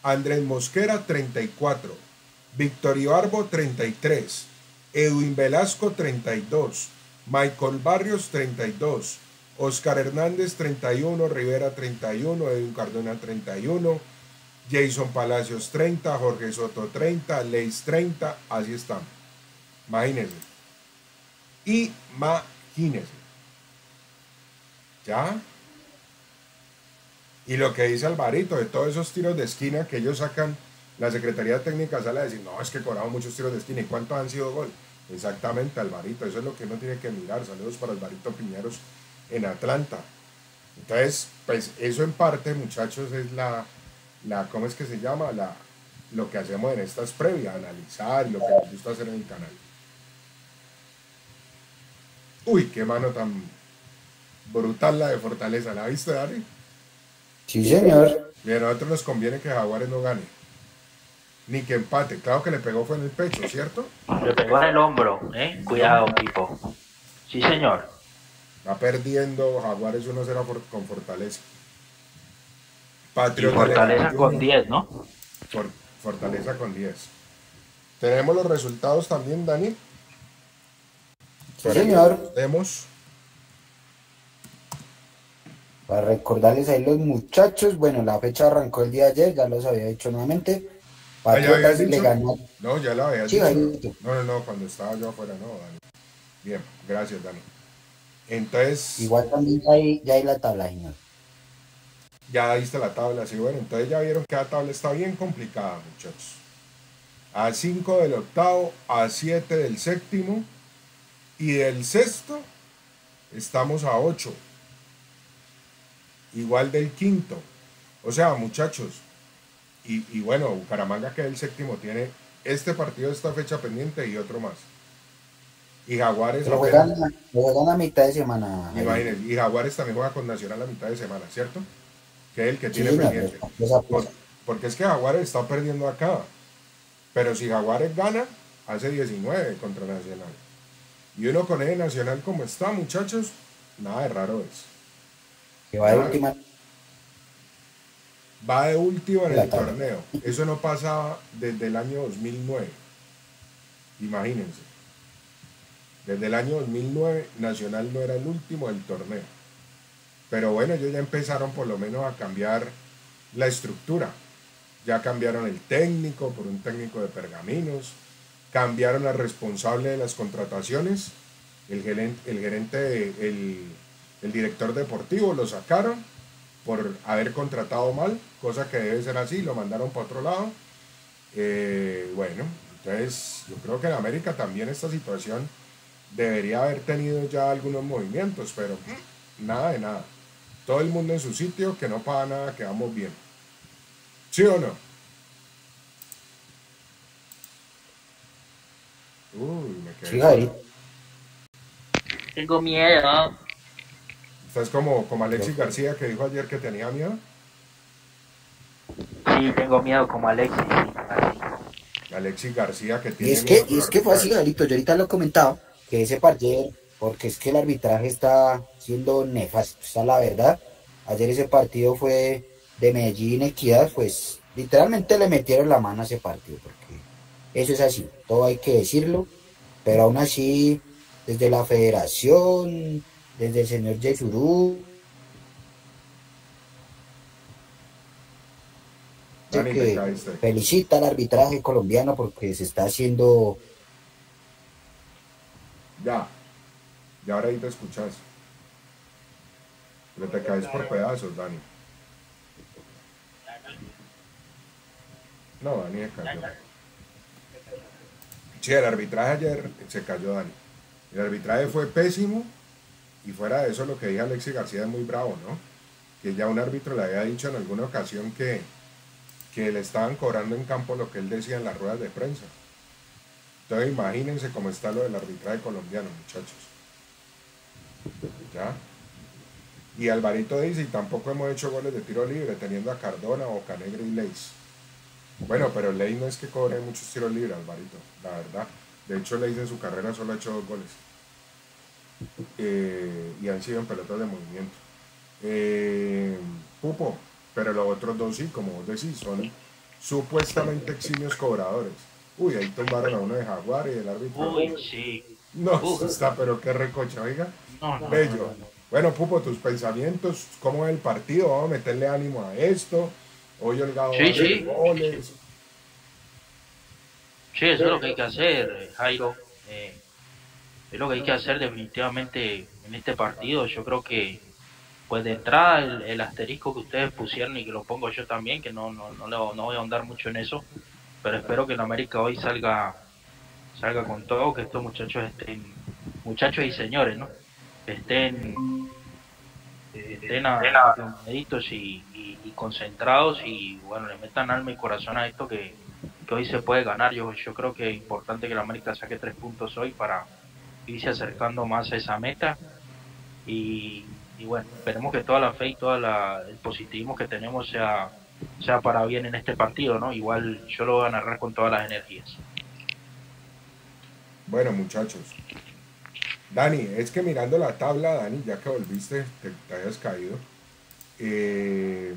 Andrés Mosquera, treinta y cuatro. Victorio Arbo, treinta y tres. Edwin Velasco, treinta y dos. Michael Barrios, treinta y dos. Oscar Hernández, treinta y uno. Rivera, treinta y uno. Edwin Cardona, treinta y uno. Jason Palacios, treinta. Jorge Soto, treinta. Leis, treinta. Así estamos. Imagínense. Imagínense. ¿Ya? Y lo que dice Alvarito, de todos esos tiros de esquina que ellos sacan, la Secretaría Técnica sale a decir, no, es que cobramos muchos tiros de esquina, ¿y cuántos han sido gol? Exactamente, Alvarito, eso es lo que uno tiene que mirar. Saludos para Alvarito Piñeros en Atlanta. Entonces, pues eso en parte, muchachos, es la, la ¿cómo es que se llama? La, lo que hacemos en estas previas, analizar, lo que nos gusta hacer en el canal. Uy, qué mano tan brutal la de Fortaleza, ¿la viste, Dani? Sí, señor. Y a nosotros nos conviene que Jaguares no gane. Ni que empate. Claro que le pegó fue en el pecho, ¿cierto? Le pegó en el hombro, ¿eh? Cuidado, Pipo. Sí, señor. Va perdiendo Jaguares uno cero con Fortaleza. Patriota Fortaleza con diez, ¿no? Por Fortaleza con diez. Tenemos los resultados también, Dani. Sí, señor. Tenemos... Para recordarles ahí los muchachos, bueno, la fecha arrancó el día de ayer, ya los había dicho nuevamente. Patriotas le ganó. No, ya la había sí, dicho. No, no, no, cuando estaba yo afuera, no, Dani. Bien, gracias, Dani. Entonces... Igual también ya hay, ya hay la tabla, señor. Ya viste la tabla, sí, bueno, entonces ya vieron que la tabla está bien complicada, muchachos. A cinco del octavo, a siete del séptimo, y del sexto estamos a ocho. Igual del quinto. O sea, muchachos, y, y bueno, Bucaramanga, que es el séptimo, tiene este partido, esta fecha pendiente y otro más. Y Jaguares lo juegan a mitad de semana. Imagínense, y Jaguares también juega con Nacional a mitad de semana, ¿cierto? Que es el que sí, tiene pendiente. Presa, presa. Por, porque es que Jaguares está perdiendo acá. Pero si Jaguares gana, hace diecinueve contra Nacional. Y uno con el Nacional como está, muchachos, nada de raro es. Que va de última. Va de última en el torneo. Eso no pasaba desde el año dos mil nueve. Imagínense. Desde el año dos mil nueve, Nacional no era el último del torneo. Pero bueno, ellos ya empezaron por lo menos a cambiar la estructura. Ya cambiaron el técnico por un técnico de Pergaminos. Cambiaron al responsable de las contrataciones. El gerente, el gerente de, el, El director deportivo lo sacaron por haber contratado mal, cosa que debe ser así, lo mandaron para otro lado. Eh, bueno, Entonces, yo creo que en América también esta situación debería haber tenido ya algunos movimientos, pero nada de nada. Todo el mundo en su sitio, que no paga nada, que vamos bien. ¿Sí o no? Uy, me quedé. Sí, ahí. Tengo miedo. ¿Estás como, como Alexis García, que dijo ayer que tenía miedo? Sí, tengo miedo como Alexis. Alexis García que tiene... Y es que, y es que fue así, Galito, yo ahorita lo he comentado, que ese partido, porque es que el arbitraje está siendo nefasto, está la verdad. Ayer ese partido fue de Medellín, Equidad, pues literalmente le metieron la mano a ese partido, porque eso es así, todo hay que decirlo, pero aún así, desde la federación, desde el señor Yesurú, que felicita al arbitraje colombiano porque se está haciendo. Ya, ya ahora ahí te escuchas. Pero te caes por pedazos, Dani. No, Dani se cayó. Sí, el arbitraje ayer se cayó, Dani. El arbitraje fue pésimo y fuera de eso lo que dijo Alexis García es muy bravo, ¿no? Que ya un árbitro le había dicho en alguna ocasión que que le estaban cobrando en campo lo que él decía en las ruedas de prensa. Entonces imagínense cómo está lo del arbitraje colombiano, muchachos. ¿Ya? Y Alvarito dice, y tampoco hemos hecho goles de tiro libre, teniendo a Cardona, Bocanegra y Leis. Bueno, pero Leis no es que cobre muchos tiros libres, Alvarito, la verdad. De hecho, Leis en su carrera solo ha hecho dos goles. Eh, y han sido en pelotas de movimiento. Eh, Pupo. Pero los otros dos sí, como vos decís, son supuestamente eximios cobradores. Uy, ahí tumbaron a uno de Jaguares y el árbitro. Uy, sí. No, Uy. Está, pero qué recocha, oiga. No, no, bello. No, no, no. Bueno, Pupo, tus pensamientos, ¿cómo es el partido? Vamos a meterle ánimo a esto. Hoy Holgado sí, sí. goles. Sí, eso es lo que hay que hacer, Jairo. Eh, es lo que hay que hacer definitivamente en este partido. Yo creo que pues de entrada el, el asterisco que ustedes pusieron y que lo pongo yo también, que no no no, no voy a ahondar mucho en eso, pero espero que en América hoy salga salga con todo, que estos muchachos estén, muchachos y señores, ¿no? Estén estén aplomaditos y, y, y concentrados y bueno, le metan alma y corazón a esto que, que hoy se puede ganar. Yo, yo creo que es importante que la América saque tres puntos hoy para irse acercando más a esa meta y Y bueno, esperemos que toda la fe y todo el positivismo que tenemos sea, sea para bien en este partido, ¿no? Igual yo lo voy a narrar con todas las energías. Bueno, muchachos. Dani, es que mirando la tabla, Dani, ya que volviste, te, te hayas caído. Eh,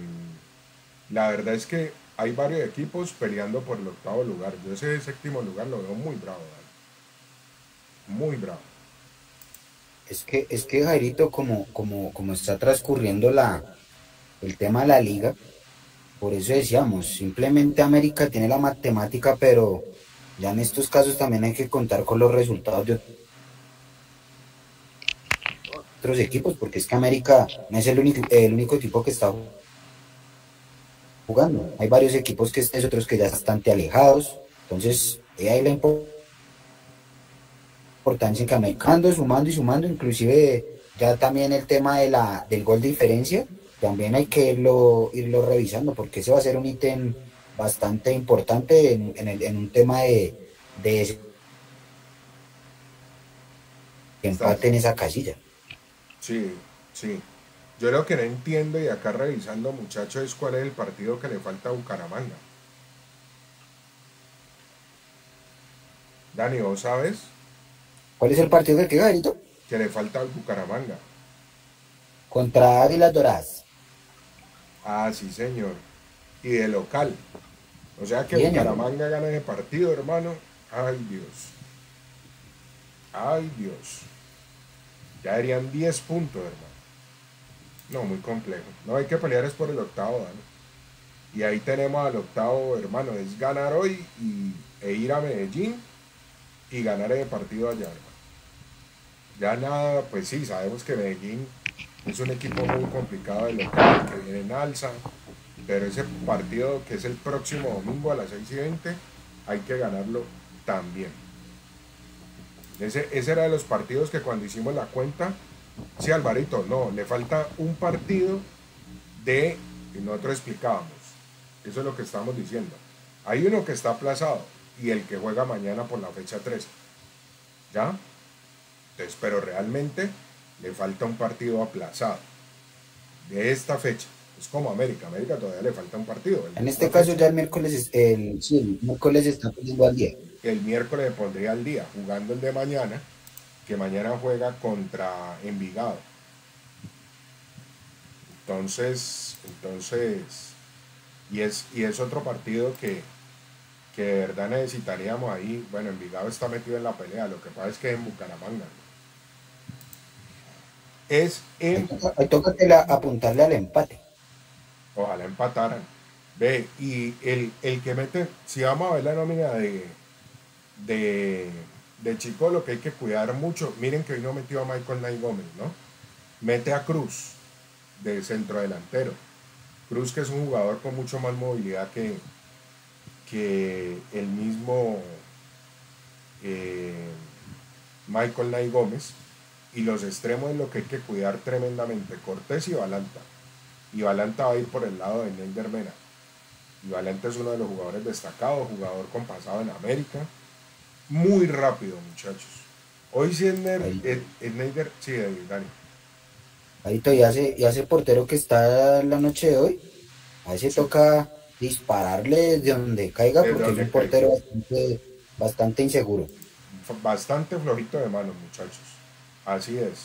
la verdad es que hay varios equipos peleando por el octavo lugar. Yo ese séptimo lugar lo veo muy bravo, Dani. Muy bravo. Es que, es que Jairito, como, como, como está transcurriendo la, el tema de la liga, por eso decíamos, simplemente América tiene la matemática, pero ya en estos casos también hay que contar con los resultados de otros equipos, porque es que América no es el único, el único equipo que está jugando. Hay varios equipos que es otros que ya están alejados, entonces ahí la importancia. importancia que América sumando y sumando, inclusive ya también el tema de la del gol de diferencia, también hay que irlo, irlo revisando, porque ese va a ser un ítem bastante importante en, en, el, en un tema de, de empate en esa casilla. Sí, sí. Yo lo que no entiendo y acá revisando, muchachos, es cuál es el partido que le falta a Bucaramanga. Dani, ¿vos sabes? ¿Cuál es el partido que queda, Garito? Que le falta al Bucaramanga. Contra Águilas Doradas. Ah, sí, señor. Y de local. O sea que bien, Bucaramanga hermano. Gana ese partido, hermano. Ay, Dios. Ay, Dios. Ya darían diez puntos, hermano. No, muy complejo. No, hay que pelear es por el octavo, ¿no? Y ahí tenemos al octavo, hermano. Es ganar hoy y, e ir a Medellín y ganar ese partido allá, hermano. Ya nada, pues sí, sabemos que Medellín es un equipo muy complicado de local, que viene en alza, pero ese partido que es el próximo domingo a las seis y veinte, hay que ganarlo también. Ese, ese era de los partidos que cuando hicimos la cuenta, sí, Alvarito, no, le falta un partido de, y nosotros explicábamos, eso es lo que estamos diciendo. Hay uno que está aplazado y el que juega mañana por la fecha trece. ¿Ya? Entonces, pero realmente le falta un partido aplazado de esta fecha. Es como América, América todavía le falta un partido. En este caso ya el miércoles, el, sí, el miércoles está poniendo al día. El miércoles le pondría al día, jugando el de mañana, que mañana juega contra Envigado. Entonces, entonces, y es, y es otro partido que, que de verdad necesitaríamos ahí. Bueno, Envigado está metido en la pelea, lo que pasa es que en Bucaramanga. Es en... Ahí toca apuntarle al empate. Ojalá empataran. Ve, y el, el que mete, si vamos a ver la nómina de, de, de Chicó, lo que hay que cuidar mucho, miren que hoy no metió a Michael Nay Gómez, ¿no? Mete a Cruz, de centrodelantero. Cruz, que es un jugador con mucho más movilidad que, que el mismo eh, Michael Nay Gómez. Y los extremos es lo que hay que cuidar tremendamente, Cortés y Balanta. Y Balanta va a ir por el lado de Edney Dermena. Y Balanta es uno de los jugadores destacados, jugador con pasado en América. Muy rápido, muchachos. Hoy sí, Edney Dermena. Sí, Dani. Ahorita ya ese, ya ese portero que está la noche de hoy, a ese toca dispararle desde donde caiga, porque es un portero bastante, bastante inseguro. Bastante flojito de manos, muchachos. Así es.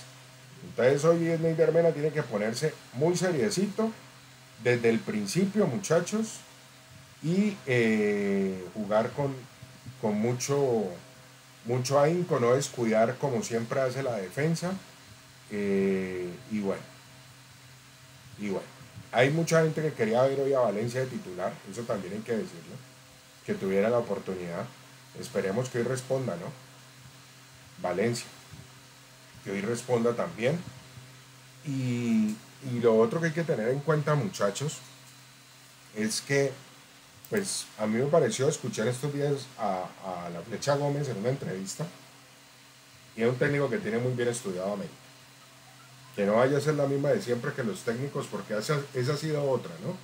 Entonces hoy Edney Dermena tiene que ponerse muy seriecito desde el principio, muchachos, y eh, jugar con, con mucho, mucho ahínco, no descuidar como siempre hace la defensa. Eh, y bueno, y bueno, hay mucha gente que quería ver hoy a Valencia de titular, eso también hay que decirlo, que tuviera la oportunidad. Esperemos que hoy responda, ¿no? Valencia, que hoy responda también. Y, y lo otro que hay que tener en cuenta, muchachos, es que, pues, a mí me pareció escuchar estos días a, a La Flecha Gómez en una entrevista, y es un técnico que tiene muy bien estudiado América, que no vaya a ser la misma de siempre que los técnicos, porque esa, esa ha sido otra, ¿no?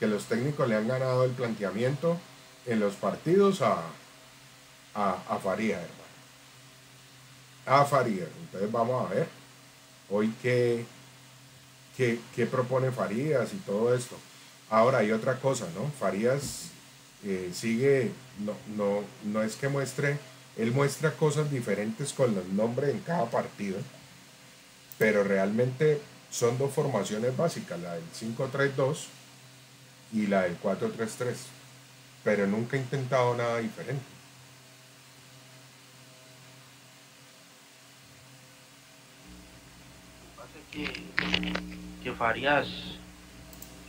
Que los técnicos le han ganado el planteamiento en los partidos a, a, a Farías, hermano. A Farías. Entonces vamos a ver hoy qué, qué, qué propone Farías y todo esto. Ahora hay otra cosa, ¿no? Farías eh, sigue, no, no, no es que muestre, él muestra cosas diferentes con los nombres en cada partido, pero realmente son dos formaciones básicas, la del cinco tres dos y la del cuatro tres tres, pero nunca he intentado nada diferente. Que, que Farías,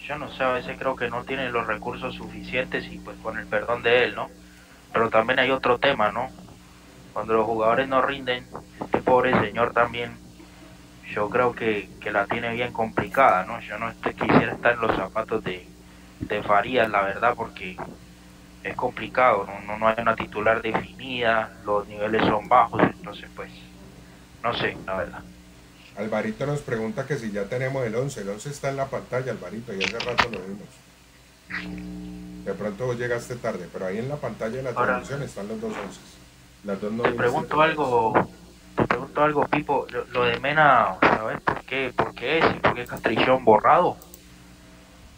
yo no sé, a veces creo que no tiene los recursos suficientes, y pues con el perdón de él, ¿no? Pero también hay otro tema, ¿no? Cuando los jugadores no rinden, este pobre señor también, yo creo que, que la tiene bien complicada, ¿no? Yo no este, quisiera estar en los zapatos de, de Farías, la verdad, porque es complicado, ¿no? No, no hay una titular definida, los niveles son bajos, entonces pues, no sé, la verdad. Alvarito nos pregunta que si ya tenemos el once, el once está en la pantalla, Alvarito, y hace rato lo vimos. De pronto vos llegaste tarde, pero ahí en la pantalla de la ahora, transmisión están los dos once. Las dos te pregunto algo, te pregunto algo, Pipo, lo, lo de Mena, ¿sabes por qué? ¿Por qué es? ¿Por qué Castrillón borrado?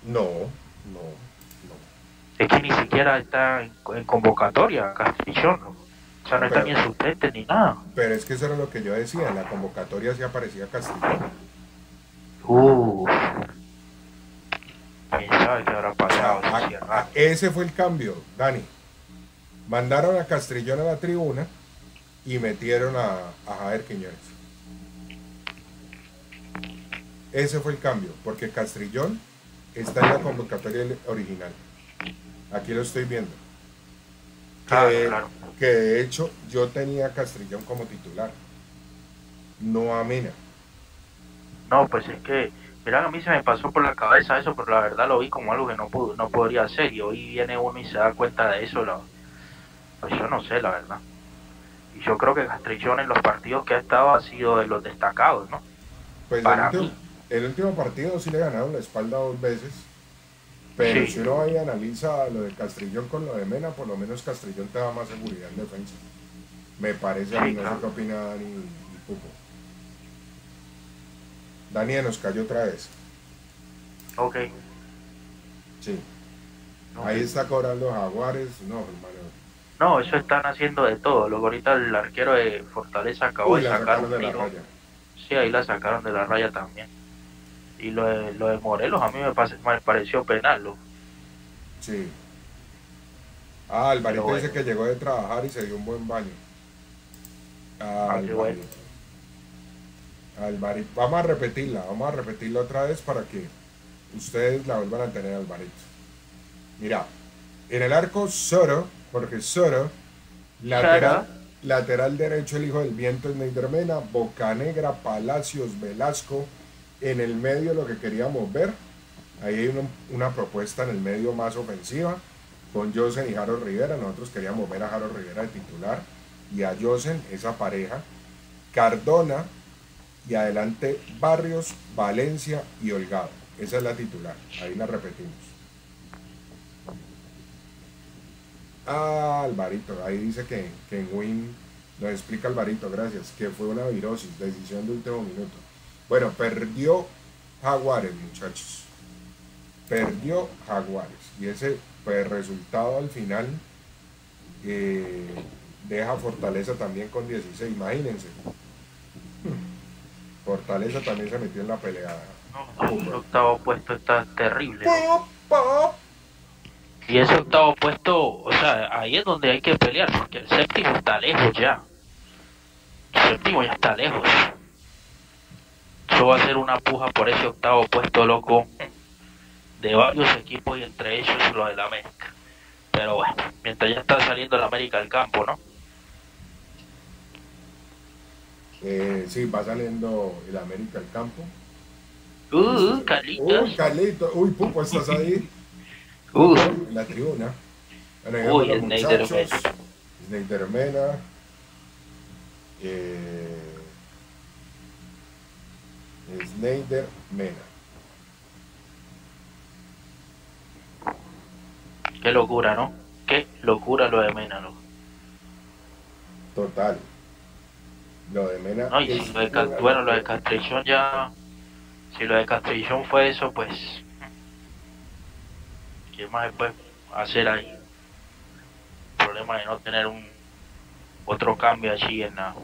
No, no, no. Es que ni siquiera está en, en convocatoria, Castrillón, ¿no? O sea, no está ni en suplente ni nada. Pero es que eso era lo que yo decía, en la convocatoria sí aparecía Castrillón. Uh. ¿Quién sabe qué habrá pasado? O sea, a, a ese fue el cambio, Dani. Mandaron a Castrillón a la tribuna y metieron a, a Jader Quiñones. Ese fue el cambio, porque Castrillón está en la convocatoria original. Aquí lo estoy viendo. Que, claro, claro. Que de hecho yo tenía a Castrillón como titular, no a Mina. No, pues es que, mirá, a mí se me pasó por la cabeza eso, pero la verdad lo vi como algo que no, pudo, no podría hacer, y hoy viene uno y se da cuenta de eso, la, Pues yo no sé, la verdad. Y yo creo que Castrillón en los partidos que ha estado ha sido de los destacados, ¿no? Pues Para el, último, el último partido sí le ganaron la espalda dos veces, pero sí. Si uno ahí analiza lo de Castrillón con lo de Mena, por lo menos Castrillón te da más seguridad en defensa. Me parece, sí, a mí, no claro. sé qué opina Dani y Pupo. Dani nos cayó otra vez. Ok. Sí. Okay. Ahí está cobrando Jaguares, no, hermano. No, eso están haciendo de todo. Luego ahorita el arquero de Fortaleza acabó Uy, de sacar un tiro. Sí, ahí la sacaron de la raya también. Y lo de, lo de Morelos a mí me, pase, me pareció penal, loco. Sí. Ah, Alvarito bueno. dice que llegó de trabajar y se dio un buen baño. Ah, ah, qué bueno. Alvarito. Vamos a repetirla, vamos a repetirla otra vez para que ustedes la vuelvan a tener, Alvarito. Mira, en el arco Soto, Jorge Soto, lateral, lateral derecho el hijo del viento Edney Dermena, Bocanegra, Palacios, Velasco. En el medio lo que queríamos ver, ahí hay una, una propuesta en el medio más ofensiva con Yosen y Harold Rivera. Nosotros queríamos ver a Harold Rivera de titular y a Yosen, esa pareja, Cardona y adelante Barrios, Valencia y Holgado. Esa es la titular, ahí la repetimos. Ah, Alvarito, ahí dice que, que en Win nos explica Alvarito, gracias, que fue una virosis, decisión de último minuto. Bueno, perdió Jaguares, muchachos, perdió Jaguares, y ese pues, resultado al final eh, deja Fortaleza también con dieciséis, imagínense. Fortaleza también se metió en la pelea. No, el octavo puesto está terrible, ¿no? ¡Pop, pop! Y ese octavo puesto, o sea, ahí es donde hay que pelear, porque el séptimo está lejos ya. El séptimo ya está lejos. Eso va a ser una puja por ese octavo puesto, loco, de varios equipos y entre ellos los del América. Pero bueno, mientras ya está saliendo el América al campo, ¿no? Eh, sí, va saliendo el América al campo. Uh, Carlitos. Uy, Carlitos. Uy, Pupo, estás ahí. Uh, en la tribuna. Bueno, uy, el Edney Dermena. Eh, Edney Dermena. Qué locura, ¿no? Qué locura lo de Mena, loco. Total. Lo de Mena. No, y si lo de Cast... bueno, lo de Castrillón ya. Si lo de Castrillón fue eso, pues. ¿Qué más se puede hacer ahí? El problema de no tener un otro cambio allí en, la,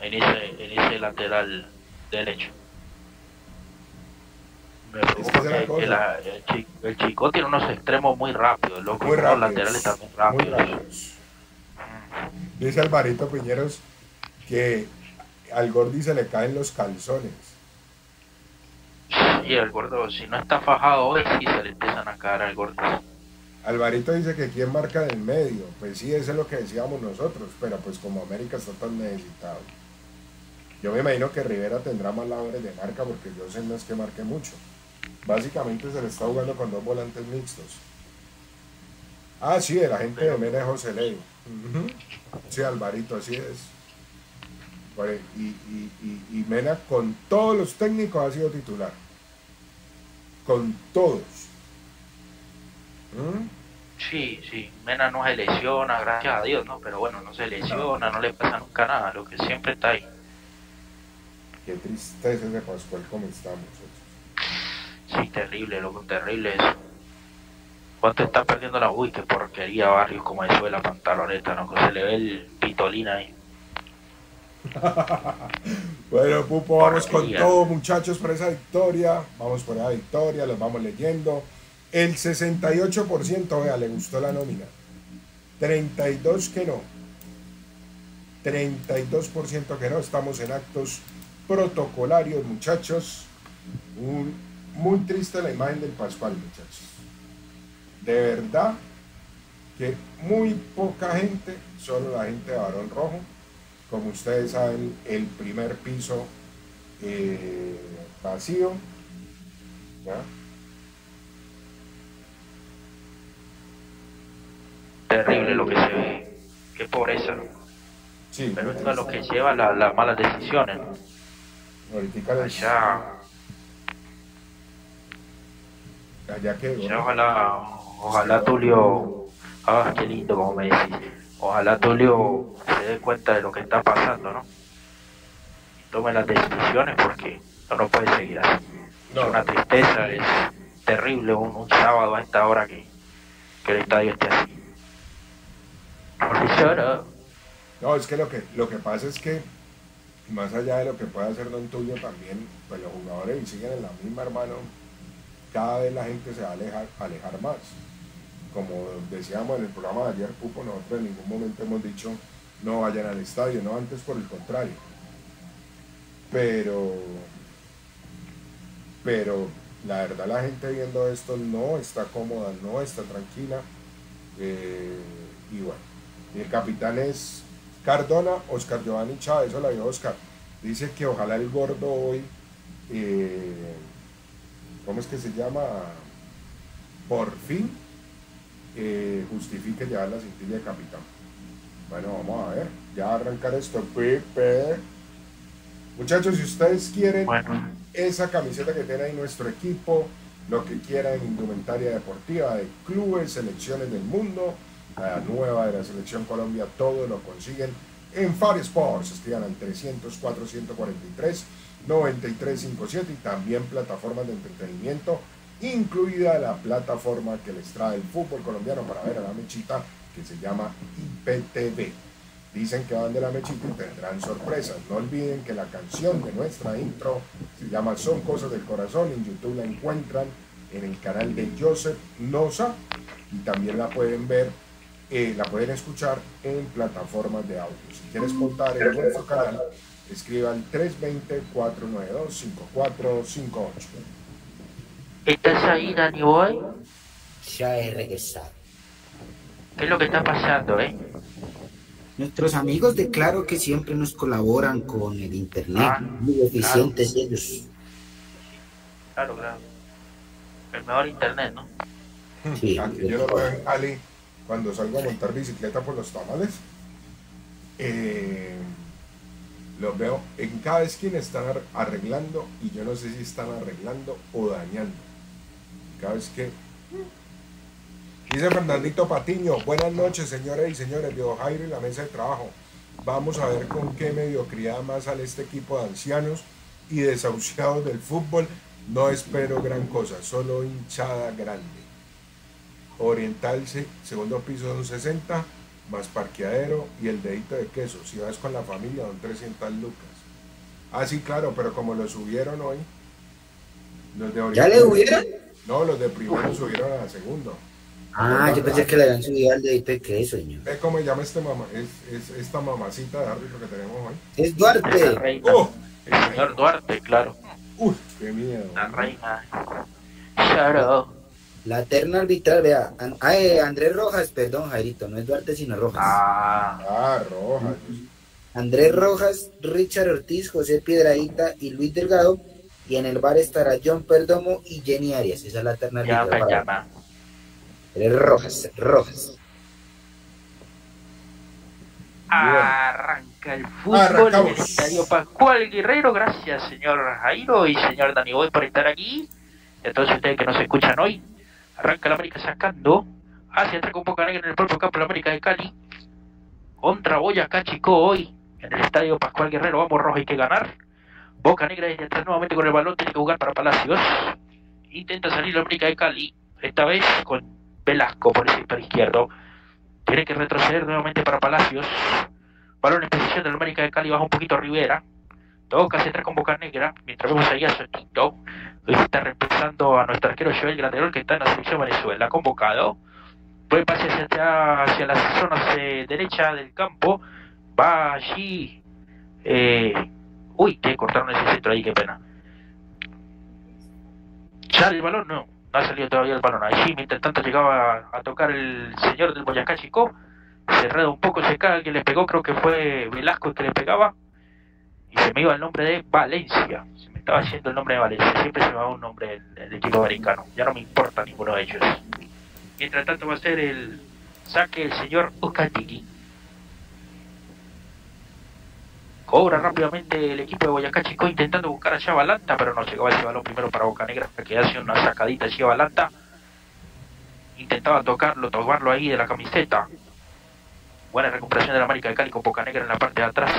en, ese, en ese lateral derecho. Me preocupa que, que la, el, chico, el Chico tiene unos extremos muy rápidos, los muy rápidos, laterales también rápidos. Muy rápidos. Dice Alvarito Piñeros que al Gordi se le caen los calzones. Sí, el gordo, si no está fajado hoy, sí se le empiezan a caer al gordo. Alvarito dice que quién marca del medio. Pues sí, eso es lo que decíamos nosotros, pero pues como América está tan necesitado. Yo me imagino que Rivera tendrá más labores de marca porque yo sé no es que marque mucho. Básicamente se le está jugando con dos volantes mixtos. Ah, sí, el agente de Mena es José Leo. Uh-huh. Sí, Alvarito, así es. Y, y, y, y Mena con todos los técnicos ha sido titular. Con todos. ¿Mm? Sí, sí, Mena no se lesiona, gracias a Dios, ¿no? Pero bueno, no se lesiona, no le pasa nunca nada, lo que siempre está ahí. Qué tristeza de Pascual como estamos nosotros. Sí, terrible, loco, terrible eso. ¿Cuánto está perdiendo la uy? Qué porquería, Barrios, como eso de la pantaloneta, ¿no? Que se le ve el pitolina ahí. Bueno, Pupo, vamos con todo, muchachos, por esa victoria. Vamos por esa victoria, los vamos leyendo. El sesenta y ocho por ciento, vea, le gustó la nómina. treinta y dos por ciento que no. treinta y dos por ciento que no. Estamos en actos protocolarios, muchachos. Un, muy triste la imagen del Pascual, muchachos. De verdad que muy poca gente, solo la gente de Barón Rojo. Como ustedes saben, el primer piso eh, vacío. ¿Ya? Terrible lo que se ve. qué pobreza. Sí, pero esto es lo que lleva las la malas decisiones, ¿no? Allá, allá, allá que, bueno. Ojalá, ojalá Tulio, ah, qué lindo como me decís, ojalá Tulio se dé cuenta de lo que está pasando, ¿no? Y tome las decisiones, porque no nos puede seguir así. No. Es una tristeza, es terrible un, un sábado a esta hora que, que el estadio esté así. No, es que lo que lo que pasa es que más allá de lo que pueda hacer Don Tulio también, pues los jugadores siguen en la misma, hermano. Cada vez la gente se va a alejar, alejar más. Como decíamos en el programa de ayer, Pupo, nosotros en ningún momento hemos dicho no vayan al estadio, no, antes por el contrario. Pero, pero la verdad la gente viendo esto no está cómoda, no está tranquila. Eh, y bueno, el capitán es Cardona, Oscar Giovanni Chávez, eso la vio Oscar. Dice que ojalá el gordo hoy, eh, ¿cómo es que se llama? Por fin eh, justifique llevar la cintilla de capitán. Bueno, vamos a ver, ya va a arrancar esto. Pepe. Muchachos, si ustedes quieren bueno. esa camiseta que tiene ahí nuestro equipo, lo que quieran, indumentaria deportiva, de clubes, selecciones del mundo, la nueva de la Selección Colombia, todo lo consiguen en Far Sports. Escriban al tres cero cuatro, uno cuatro tres, nueve tres cinco siete y también plataformas de entretenimiento, incluida la plataforma que les trae el fútbol colombiano para ver a la Mechita, que se llama I P T V. Dicen que van de la Mechita y tendrán sorpresas. No olviden que la canción de nuestra intro se llama Son Cosas del Corazón. En YouTube la encuentran en el canal de Joseph Noza y también la pueden ver, Eh, la pueden escuchar en plataformas de audio. Si quieres contar en nuestro canal, escriba al tres dos cero, cuatro nueve dos, cinco cuatro cinco ocho. ¿Estás ahí, Dani Boy? Ya he regresado. ¿Qué es lo que está pasando, eh? Nuestros amigos de Claro que siempre nos colaboran con el internet. Ah, muy eficientes claro. ellos. Claro, claro. El mejor internet, ¿no? Sí. Aquí yo lo veo en Cali. Cuando salgo a montar bicicleta por los tamales, eh, los veo en cada esquina, están arreglando, y yo no sé si están arreglando o dañando. Cada vez que dice Fernandito Patiño, buenas noches señores y señores, vio Jairo y la mesa de trabajo. Vamos a ver con qué mediocridad más sale este equipo de ancianos y desahuciados del fútbol. No espero gran cosa, solo hinchada grande. Oriental, segundo piso son sesenta, más parqueadero y el dedito de queso. Si vas con la familia, son trescientas lucas. Ah, sí, claro, pero como lo subieron hoy, los de Oriental, ¿ya le subieron? No, los de primero subieron a segundo. Ah, no, yo pensé que le habían subido al dedito de queso, señor. ¿Ves cómo se llama este mamá? Es, es esta mamacita de árbitro que tenemos hoy. Es Duarte. ¡Oh! El señor Duarte, claro. ¡Uy, qué miedo! La reina. Claro. La terna arbitral, vea, ay, Andrés Rojas, perdón, Jairito, no es Duarte, sino Rojas. Ah, ah Rojas. Andrés Rojas, Richard Ortiz, José Piedradita y Luis Delgado, y en el bar estará John Perdomo y Jenny Arias, esa es la terna ya arbitral. Ya va, ya va. Rojas, Rojas. Arranca el fútbol. Arrancamos. El estadio Pascual Guerrero, gracias señor Jairo y señor Dani Boy por estar aquí, y a todos ustedes que nos escuchan hoy. Arranca la América sacando hacia atrás con Bocanegra en el propio campo de la América de Cali contra Boyacá Chicó hoy en el estadio Pascual Guerrero. Vamos Rojo, hay que ganar. Bocanegra desde atrás nuevamente con el balón, tiene que jugar para Palacios, intenta salir la América de Cali, esta vez con Velasco por el sector izquierdo, tiene que retroceder nuevamente para Palacios, balón en posición de la América de Cali, baja un poquito Rivera, toca hacia atrás con Bocanegra, mientras vemos ahí a Sotito. Hoy se está reemplazando a nuestro arquero Joel Graterol, que está en la selección Venezuela, convocado. Buen pase hacia, hacia la zona eh, derecha del campo. Va allí. Eh, uy, que cortaron ese centro ahí, qué pena. ¿Sale el balón? No, no ha salido todavía el balón. Allí, mientras tanto, llegaba a, a tocar el señor del Boyacá Chicó. Cerrado un poco, se cae, que le pegó, creo que fue Velasco el que le pegaba. Y se me iba el nombre de Valencia. Estaba haciendo el nombre de Valencia, siempre se me va un nombre del equipo americano, ya no me importa ninguno de ellos. Mientras tanto va a ser el saque el señor Ucatini. Cobra rápidamente el equipo de Boyacá Chicó intentando buscar a Chavalanta, pero no llegaba ese balón primero para Bocanegra, que hace una sacadita de Chavalanta. Intentaba tocarlo, tocarlo ahí de la camiseta. Buena recuperación de la América de Cali con Bocanegra en la parte de atrás.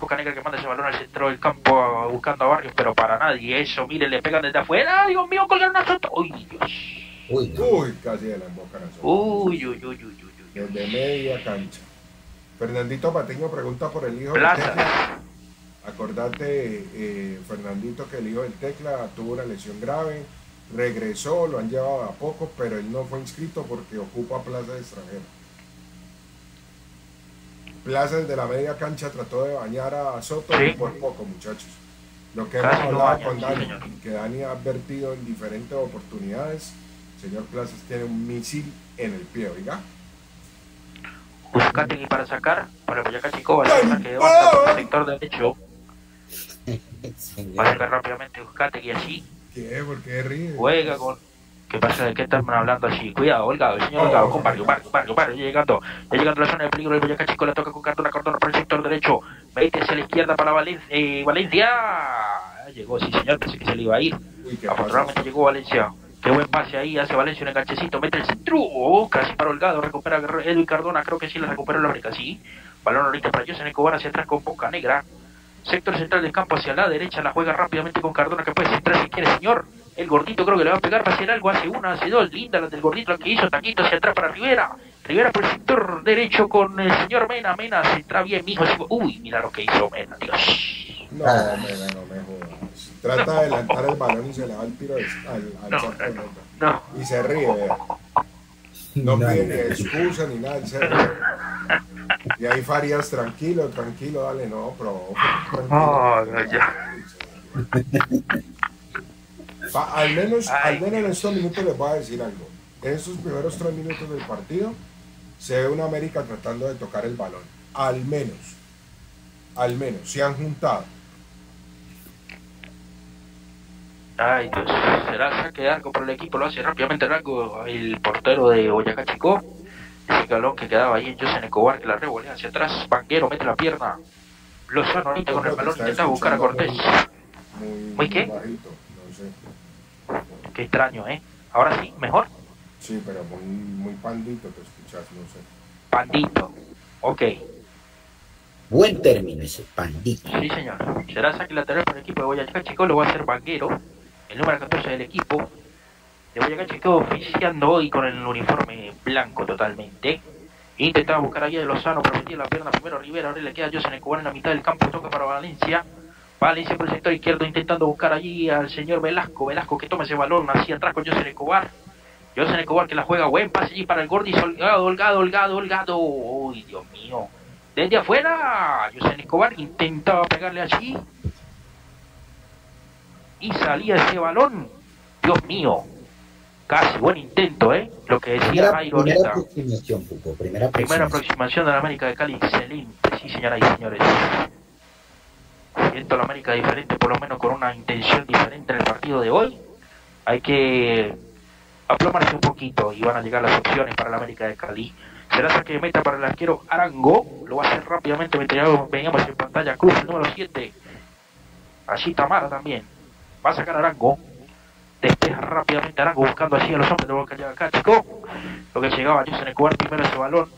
Bocanegra que manda ese balón al centro del campo buscando a Barrios, pero para nadie. Eso, miren, le pegan desde afuera. ¡Ay, Dios mío, colgaron a Soto! ¡Uy, Dios! Uy, no. Uy, casi de la boca a Soto. Uy, uy, uy, uy, uy, uy. Desde media cancha. Fernandito Patiño pregunta por el hijo Plaza. del Tecla. Acordate, eh, Fernandito, que el hijo del Tecla tuvo una lesión grave, regresó, lo han llevado a poco, pero él no fue inscrito porque ocupa plaza de extranjero. Plaza de la media cancha trató de bañar a Soto, sí, y por poco, muchachos. Lo que Casi hemos hablado baña, con Dani, sí, que Dani ha advertido en diferentes oportunidades, señor Plazas tiene un misil en el pie, oiga. Buscátegui para sacar, para Boyacá Chicó, va a sacar que levanta por el sector derecho. Va a sacar rápidamente Buscátegui allí. ¿Qué? ¿Por qué ríe? Juega con... ¿Qué pasa? ¿De qué están hablando allí? Cuidado, Holgado, el señor Holgado, oh, con Barrio, Barrio, Barrio, Barrio, ya llegando, ya llegando a la zona de peligro del Boyacá Chicó, la toca con Cardona, Cardona por el sector derecho. Veinte hacia la izquierda para Valencia, eh, Valencia. Llegó, sí señor, pensé que se le iba a ir. Uy, afortunadamente llegó Valencia. Qué buen pase ahí, hace Valencia un enganchecito, mete el centro, oh, casi para Holgado, recupera Edwin Cardona, creo que sí la recuperó la América, sí. Balón ahorita para Yosen Escobar hacia atrás con Bocanegra. Sector central del campo hacia la derecha, la juega rápidamente con Cardona, que puede centrar si quiere, señor. El gordito creo que le va a pegar, va a hacer algo, hace una, hace dos, linda la del gordito, la que hizo, taquito hacia atrás para Rivera. Rivera por el sector derecho con el señor Mena, Mena centra bien, mijo. Uy, mira lo que hizo Mena, Dios. No, Mena, no me jodas. Trata de adelantar el balón y se le va el tiro al, al, al saco de nota. No. Y se ríe, vea. No pide ni excusa ni nada, se ríe. Y ahí Farías, tranquilo, tranquilo, dale, no, profe. Oh, no, ya. Al menos, al menos en estos minutos les voy a decir algo. En estos primeros tres minutos del partido se ve una América tratando de tocar el balón. Al menos. Al menos. Se han juntado. Ay, Dios, será saque de arco por el equipo, lo hace rápidamente Arango, el portero de Boyacá Chicó. Ese galón que quedaba ahí en Yosen Escobar, que la revolea hacia atrás. Banguero mete la pierna. Lozano ahorita con el balón intenta buscar a Cortés. Muy, muy, ¿muy qué? Bajito, no sé. Qué extraño, ¿eh? Ahora sí, mejor. Sí, pero muy, muy pandito te escuchas, no sé. Pandito, ok. Buen término ese, pandito. Sí, señor. Será saque lateral por el equipo de Boyacá Chicó, lo va a hacer Banguero. El número catorce del equipo de Boyacá Chicó, oficiando hoy con el uniforme blanco totalmente. Intentaba buscar allí de Lozano, pero metía la pierna primero Rivera. Ahora le queda Yosen Escobar en la mitad del campo. Toca para Valencia. Valencia por el sector izquierdo, intentando buscar allí al señor Velasco. Velasco que toma ese balón hacia atrás con Yosen Escobar. Yosen Escobar que la juega. Buen pase allí para el Gordi. Holgado, Holgado, Holgado, Holgado. Uy, Dios mío. Desde afuera, Yosen Escobar intentaba pegarle allí. Y salía ese balón, Dios mío, casi, buen intento, ¿eh? Lo que decía Jairo ahorita. Primera aproximación, Pupo, primera aproximación. Primera aproximación de la América de Cali, excelente, sí, señoras y señores. Siento la América diferente, por lo menos con una intención diferente en el partido de hoy. Hay que aplomarse un poquito y van a llegar las opciones para la América de Cali. Será saque de meta para el arquero Arango, lo va a hacer rápidamente, veníamos en pantalla, Cruz, el número siete. Allí Tamara también. Va a sacar Arango, despeja rápidamente Arango buscando así a los hombres de Boyacá Chicó. Lo que llegaba Yosen Escobar primero ese balón.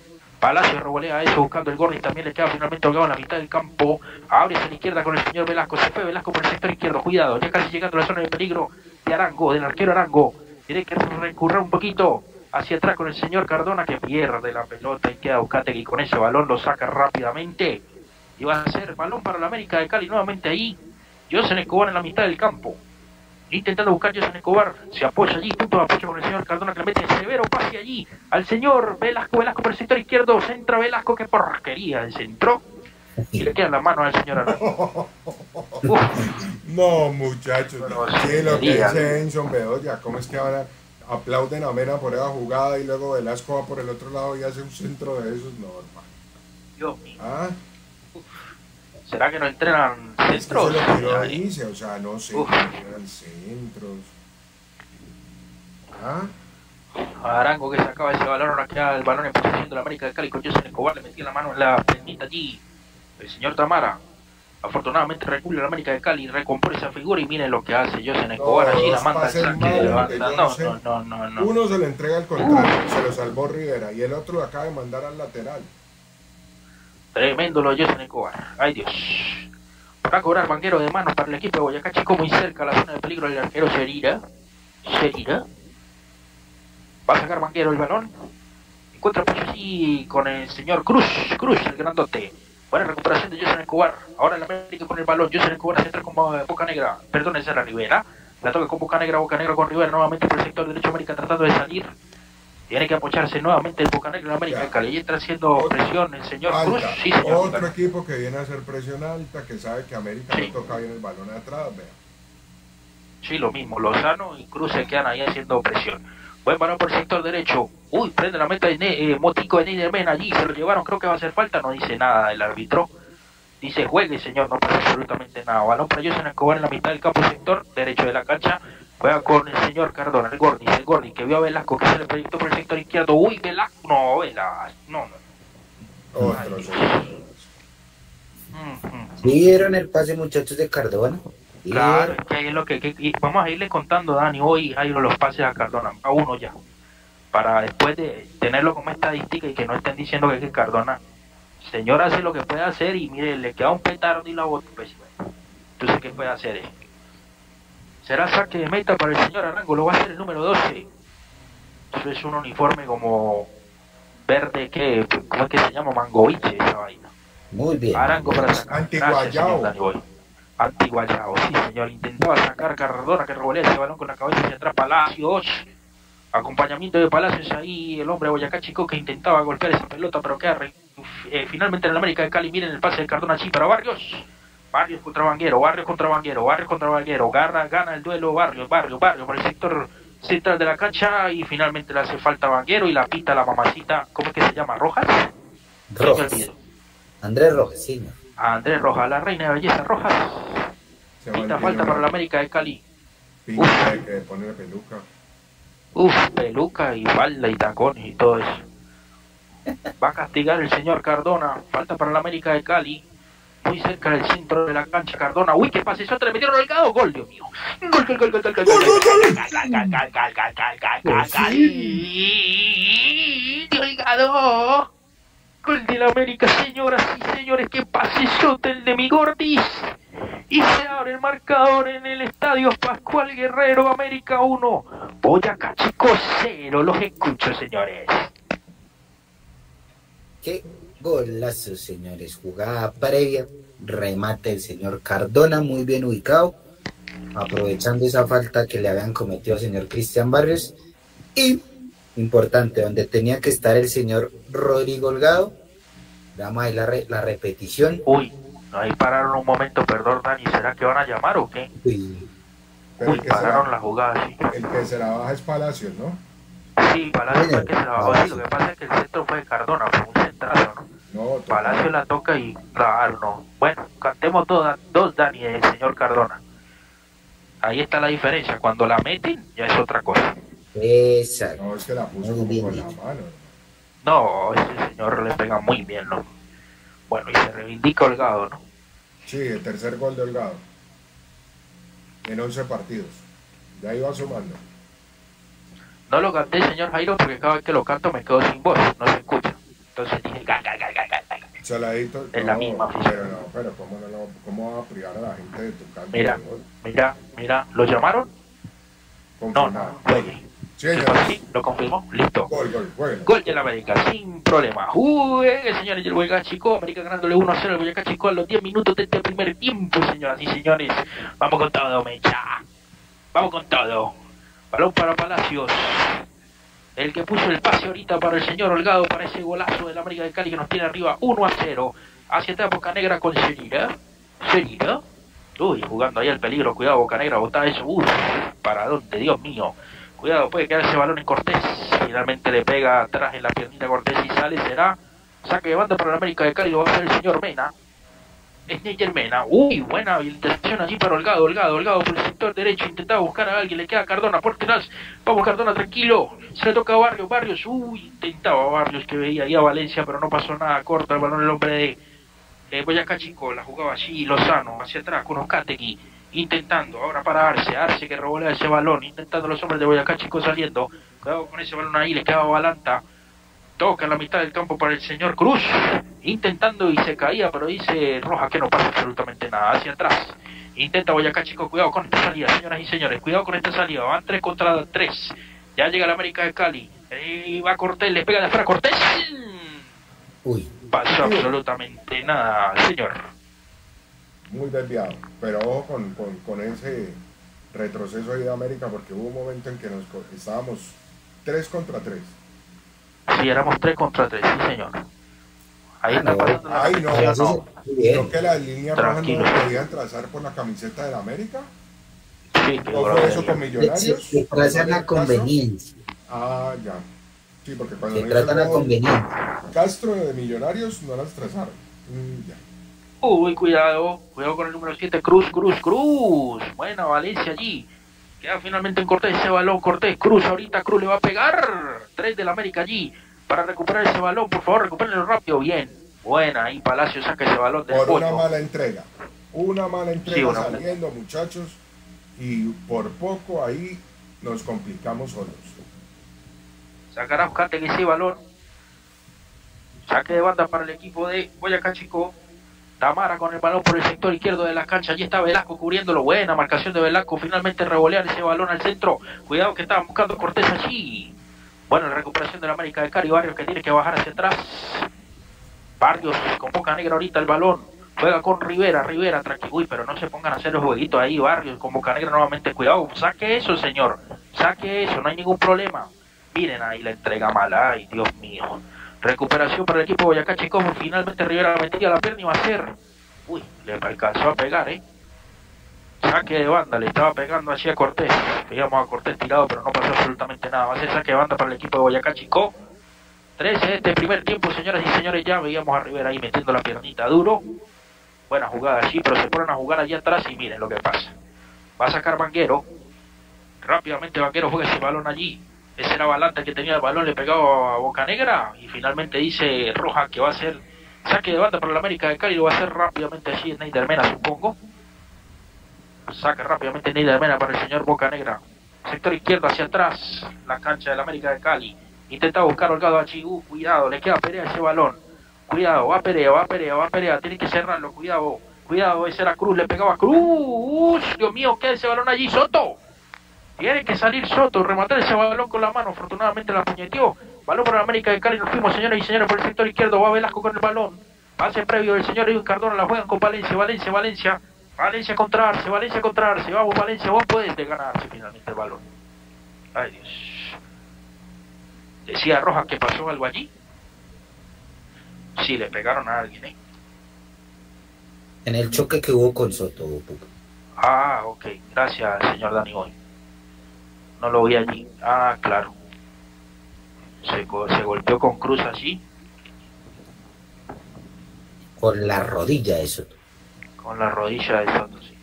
Palacio revolea eso buscando el Gordi, también le queda finalmente Holgado en la mitad del campo. Abre hacia la izquierda con el señor Velasco, se fue Velasco por el sector izquierdo, cuidado, ya casi llegando a la zona de peligro de Arango, del arquero Arango. Tiene que recurrir un poquito hacia atrás con el señor Cardona que pierde la pelota y queda Buscategui con ese balón, lo saca rápidamente. Y va a ser balón para la América de Cali nuevamente ahí. Yosen Escobar en la mitad del campo. Intentando buscar Yosen Escobar. Se apoya allí. Punto de apoyo con el señor Cardona que le mete severo pase allí. Al señor Velasco. Velasco por el sector izquierdo. Centra Velasco. Qué porquería el centro. Y le quedan las manos al señor Arango. No, muchachos. Bueno, sí, lo que dice Enson Bedoya. ¿Cómo es que ahora aplauden a Mena por esa jugada y luego Velasco va por el otro lado y hace un centro de esos? No, hermano. Dios mío. ¿Ah? ¿Será que no entrenan centros? Es que se lo tiró ahí, o sea, no sé, eran centros. ¿Ah? Arango que sacaba ese balón, ahora queda el balón en posición de la América de Cali con Yosen Escobar, le metía la mano en la pernita allí. El señor Tamara, afortunadamente recula la América de Cali, recompone esa figura y miren lo que hace Yosen Escobar, allí la manda al no, no, no, no, no. Uno se le entrega el contrario, uh. se lo salvó Rivera, y el otro lo acaba de mandar al lateral. Tremendo lo de Yosen Escobar, ay Dios. Va a cobrar Banguero de mano para el equipo de Boyacá Chicó, muy cerca a la zona de peligro del arquero Sherira. Sherira va a sacar Banguero el balón, encuentra pues así con el señor Cruz, Cruz el grandote. Buena recuperación de Yosen Escobar. Ahora el América pone el balón. Yosen Escobar se entra con Bocanegra. Perdón, es la Rivera. La toca con Bocanegra. Bocanegra con Rivera nuevamente por el sector derecho. América tratando de salir. Tiene que apoyarse nuevamente el Bocanegra. La América de Cali. Y entra haciendo otro, presión el señor alta. Cruz. Sí, señor, otro Bocanegra. Equipo que viene a hacer presión alta. Que sabe que América sí. no toca bien el balón atrás. Vea. Sí, lo mismo. Lozano y Cruz se quedan ahí haciendo presión. Buen balón por el sector derecho. Uy, prende la meta de eh, Motico de Edney Dermena allí, se lo llevaron, creo que va a hacer falta, no dice nada el árbitro. Dice juegue señor, no pasa absolutamente nada. Balón para Yosen Escobar en la mitad del campo, sector derecho de la cancha. Juega con el señor Cardona, el Gorni, el Gorni que vio a Velasco que se le proyectó por el sector izquierdo. Uy, Velasco, no, Velasco, no, no. Otro. ¿Vieron el pase muchachos de Cardona? Claro, es que ahí es lo que, que y vamos a irle contando Dani hoy, ahí los pases a Cardona, a uno ya. Para después de tenerlo como estadística y que no estén diciendo que, que Cardona, señor, hace lo que puede hacer y mire, le queda un petardo y la bota. Pues, entonces, ¿qué puede hacer? Será saque de meta para el señor Arango, lo va a hacer el número doce. Eso es un uniforme como verde, que ¿cómo es que se llama? Mangoviche, esa vaina. Muy bien. Arango para sacar. Antiguayao. Antiguayao, sí, señor. Intentaba sacar Cardona que revolea ese balón con la cabeza hacia atrás. Palacios. Acompañamiento de Palacios ahí, el hombre de Boyacá Chicó que intentaba golpear esa pelota, pero queda re, eh, finalmente en la América de Cali. Miren el pase de Cardona allí para Barrios. Barrios contra Banguero, Barrios contra Banguero, Barrios contra Banguero. Gana, gana el duelo Barrios, Barrios, Barrios por el sector central de la cancha y finalmente le hace falta Banguero y la pita la mamacita, ¿cómo es que se llama? ¿Rojas? Rojas. Andrés Rojas, sí. No. Andrés Rojas, la reina de belleza, Rojas. Se pita falta para la América de Cali. Pinta de que pone la peluca. Uf, peluca y falda y tacones y todo eso. Va a castigar el señor Cardona. Falta para la América de Cali. Muy cerca del centro de la cancha Cardona. Uy, qué pase, eso le metieron al Holgado. Gol, Dios mío. Gol, gol, gol, gol, gol, gol, gol, gol, gol, gol, gol de la América, señoras y señores, que pase sote el de mi Gordis. Y se abre el marcador en el estadio Pascual Guerrero, América uno, Boyacá Chicó cero, los escucho señores. Qué golazo señores, jugada previa, remate el señor Cardona, muy bien ubicado, aprovechando esa falta que le habían cometido al señor Cristian Barrios, y importante, donde tenía que estar el señor Rodrigo Holgado, damos ahí la, re la repetición. Uy. Ahí pararon un momento, perdón Dani, ¿será que van a llamar o qué? Sí. Pero Uy, pararon será, la jugada, sí. El que se la baja es Palacios, ¿no? Sí, Palacios fue el que se la bajó, sí, lo que pasa es que el centro fue de Cardona, fue un centrazo, ¿no? no Palacios la toca y claro, no. Bueno, cantemos todas, dos Dani, el señor Cardona. Ahí está la diferencia, cuando la meten ya es otra cosa. Exacto. No, es que la puso muy con la mano. No, ese señor le pega muy bien, ¿no? Bueno, y se reivindica Holgado, ¿no? Sí, el tercer gol de Holgado. En once partidos. Ya iba sumando. No lo canté, señor Jairo, porque cada vez que lo canto me quedo sin voz. No se escucha. Entonces dije, ga, ga, ga, ga, ga. Saladito. Es no, la misma. Pero no, pero ¿cómo, no, ¿cómo va a privar a la gente de tu canto? Mira, mira, mira. ¿Lo llamaron? Confirmado. No, no. Oye. Sí, sí, lo confirmó, listo. Gol, gol, bueno. Gol de la América, sin problema. Juegue, señores, el Boyacá Chicó. América ganándole uno a cero el Boyacá Chicó a los diez minutos de este primer tiempo, señoras y señores. Vamos con todo, Mecha. Vamos con todo. Balón para Palacios. El que puso el pase ahorita para el señor Holgado, para ese golazo de la América de Cali que nos tiene arriba uno a cero. Hacia atrás Bocanegra con Serira. Serira. Uy, jugando ahí al peligro. Cuidado, Bocanegra, botá eso. Uy, ¿para dónde? Dios mío. Cuidado, puede quedar ese balón en Cortés. Finalmente le pega atrás en la piernita Cortés y sale. Será saque de banda para la América de Cali. Lo va a hacer el señor Mena. Es Edney Mena. Uy, buena habilitación allí para Holgado. Holgado, Holgado por el sector derecho. Intentaba buscar a alguien. Le queda Cardona por detrás. Vamos, Cardona, tranquilo. Se le toca a Barrios. Barrios. Uy, intentaba Barrios que veía ahí a Valencia, pero no pasó nada. Corta el balón el hombre de eh, Boyacá Chicó, la jugaba allí, Lozano, hacia atrás, con Oscategui, intentando ahora para Arce, Arce que robó ese balón, intentando los hombres de Boyacá Chicó saliendo, cuidado con ese balón ahí, le quedaba Balanta, toca en la mitad del campo para el señor Cruz, intentando y se caía, pero dice Roja que no pasa absolutamente nada, hacia atrás, intenta Boyacá Chicó, cuidado con esta salida, señoras y señores, cuidado con esta salida, van tres contra tres, ya llega la América de Cali, ahí va Cortés, le pega de afuera Cortés, uy, pasó absolutamente nada, señor. Muy desviado, pero ojo con, con, con ese retroceso ahí de América, porque hubo un momento en que nos estábamos tres contra tres. Sí, éramos tres contra tres, sí señor. Ahí no, está ahí no, no, no. Creo que las líneas rojas no las podían trazar por la camiseta de la América. Sí, ¿o fue eso con Millonarios? Se traza la conveniencia. Ah, ya. Sí, porque cuando se trata la conveniencia. Castro de Millonarios no las trazaron. Mm, ya. Uy, cuidado, cuidado con el número siete, Cruz, Cruz, Cruz. Buena Valencia allí. Queda finalmente en Cortés ese balón, Cortés, Cruz, ahorita Cruz le va a pegar. Tres del América allí para recuperar ese balón, por favor, recupérenlo rápido, bien. Buena, ahí Palacio saca ese balón del por una mala entrega. Una mala entrega sí, una saliendo, mala. Muchachos, y por poco ahí nos complicamos solos. Sacará Oscate ese balón. Saque de banda para el equipo de Boyacá Chicó. Tamara con el balón por el sector izquierdo de la cancha, allí está Velasco cubriéndolo, buena marcación de Velasco, finalmente revolear ese balón al centro, cuidado que estaban buscando Cortés allí, bueno, la recuperación de la América de Cali, Barrios que tiene que bajar hacia atrás, Barrios con Bocanegra ahorita el balón, juega con Rivera, Rivera, tranquilo, uy, pero no se pongan a hacer los jueguitos ahí, Barrios con Bocanegra nuevamente, cuidado, saque eso señor, saque eso, no hay ningún problema, miren ahí la entrega mala, ay Dios mío. Recuperación para el equipo de Boyacá Chicó. Finalmente Rivera metía la pierna y va a ser. Uy, le alcanzó a pegar, ¿eh? Saque de banda, le estaba pegando así a Cortés. Veíamos a Cortés tirado, pero no pasó absolutamente nada. Va a ser saque de banda para el equipo de Boyacá Chicó. trece de este primer tiempo, señoras y señores. Ya veíamos a Rivera ahí metiendo la piernita duro. Buena jugada allí, pero se ponen a jugar allá atrás y miren lo que pasa. Va a sacar Banguero. Rápidamente Banguero juega ese balón allí. Ese era Balanta que tenía el balón, le pegaba a Bocanegra y finalmente dice Roja que va a ser saque de banda para la América de Cali, lo va a hacer rápidamente allí Edney Dermena, supongo. Saca rápidamente Edney Dermena para el señor Bocanegra. Sector izquierdo hacia atrás, la cancha de la América de Cali. Intenta buscar Holgado a Chigú, cuidado, le queda Perea ese balón. Cuidado, va Perea, va Perea, va Perea, tiene que cerrarlo, cuidado. Cuidado, ese era Cruz, le pegaba a Cruz. Dios mío, queda ese balón allí, Soto. Tiene que salir Soto, rematar ese balón con la mano, afortunadamente la puñeteó. Balón por la América de Cali, nos fuimos señoras y señores por el sector izquierdo, va Velasco con el balón. Pase previo del señor Edwin Cardona, la juegan con Valencia, Valencia, Valencia. Valencia contra Arce, Valencia contra Arce, vamos Valencia, vos podés de ganarse finalmente el balón. Ay Dios. Decía Rojas que pasó algo allí. Sí, le pegaron a alguien, ¿eh? En el choque que hubo con Soto. Ah, ok, gracias señor Dani Boy. No lo vi allí. Ah, claro. Se, se golpeó con Cruz así. Con la rodilla de Soto. Con la rodilla de Soto, sí.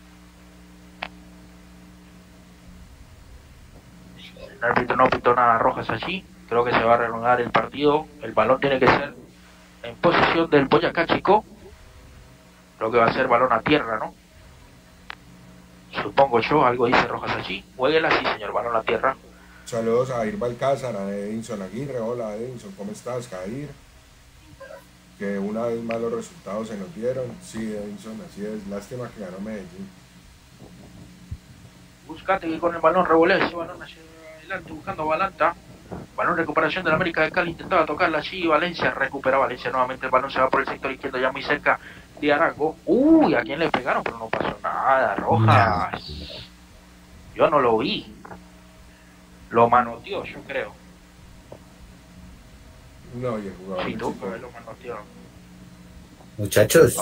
El árbitro no pitó nada, Rojas allí. Creo que se va a reanudar el partido. El balón tiene que ser en posición del Boyacá Chicó. Creo que va a ser balón a tierra, ¿no? Supongo yo, algo dice Rojas allí. Jueguela, sí, señor, balón a tierra. Saludos a Irba Alcázar, a Edinson Aguirre. Hola, Edinson, ¿cómo estás, Jair? Que una vez más los resultados se nos dieron. Sí, Edinson, así es. Lástima que ganó Medellín. Buscate que con el balón revolea ese balón hacia adelante, buscando Balanta. Balón recuperación de la América de Cali. Intentaba tocarla allí. Valencia recupera Valencia nuevamente. El balón se va por el sector izquierdo, ya muy cerca de Arango. Uy, ¿a quién le pegaron? Pero no pasó nada, Rojas. Yo no lo vi. Lo manoteó, yo creo. No, yo jugaba. Sí, tú, pero él lo manoteó. Muchachos,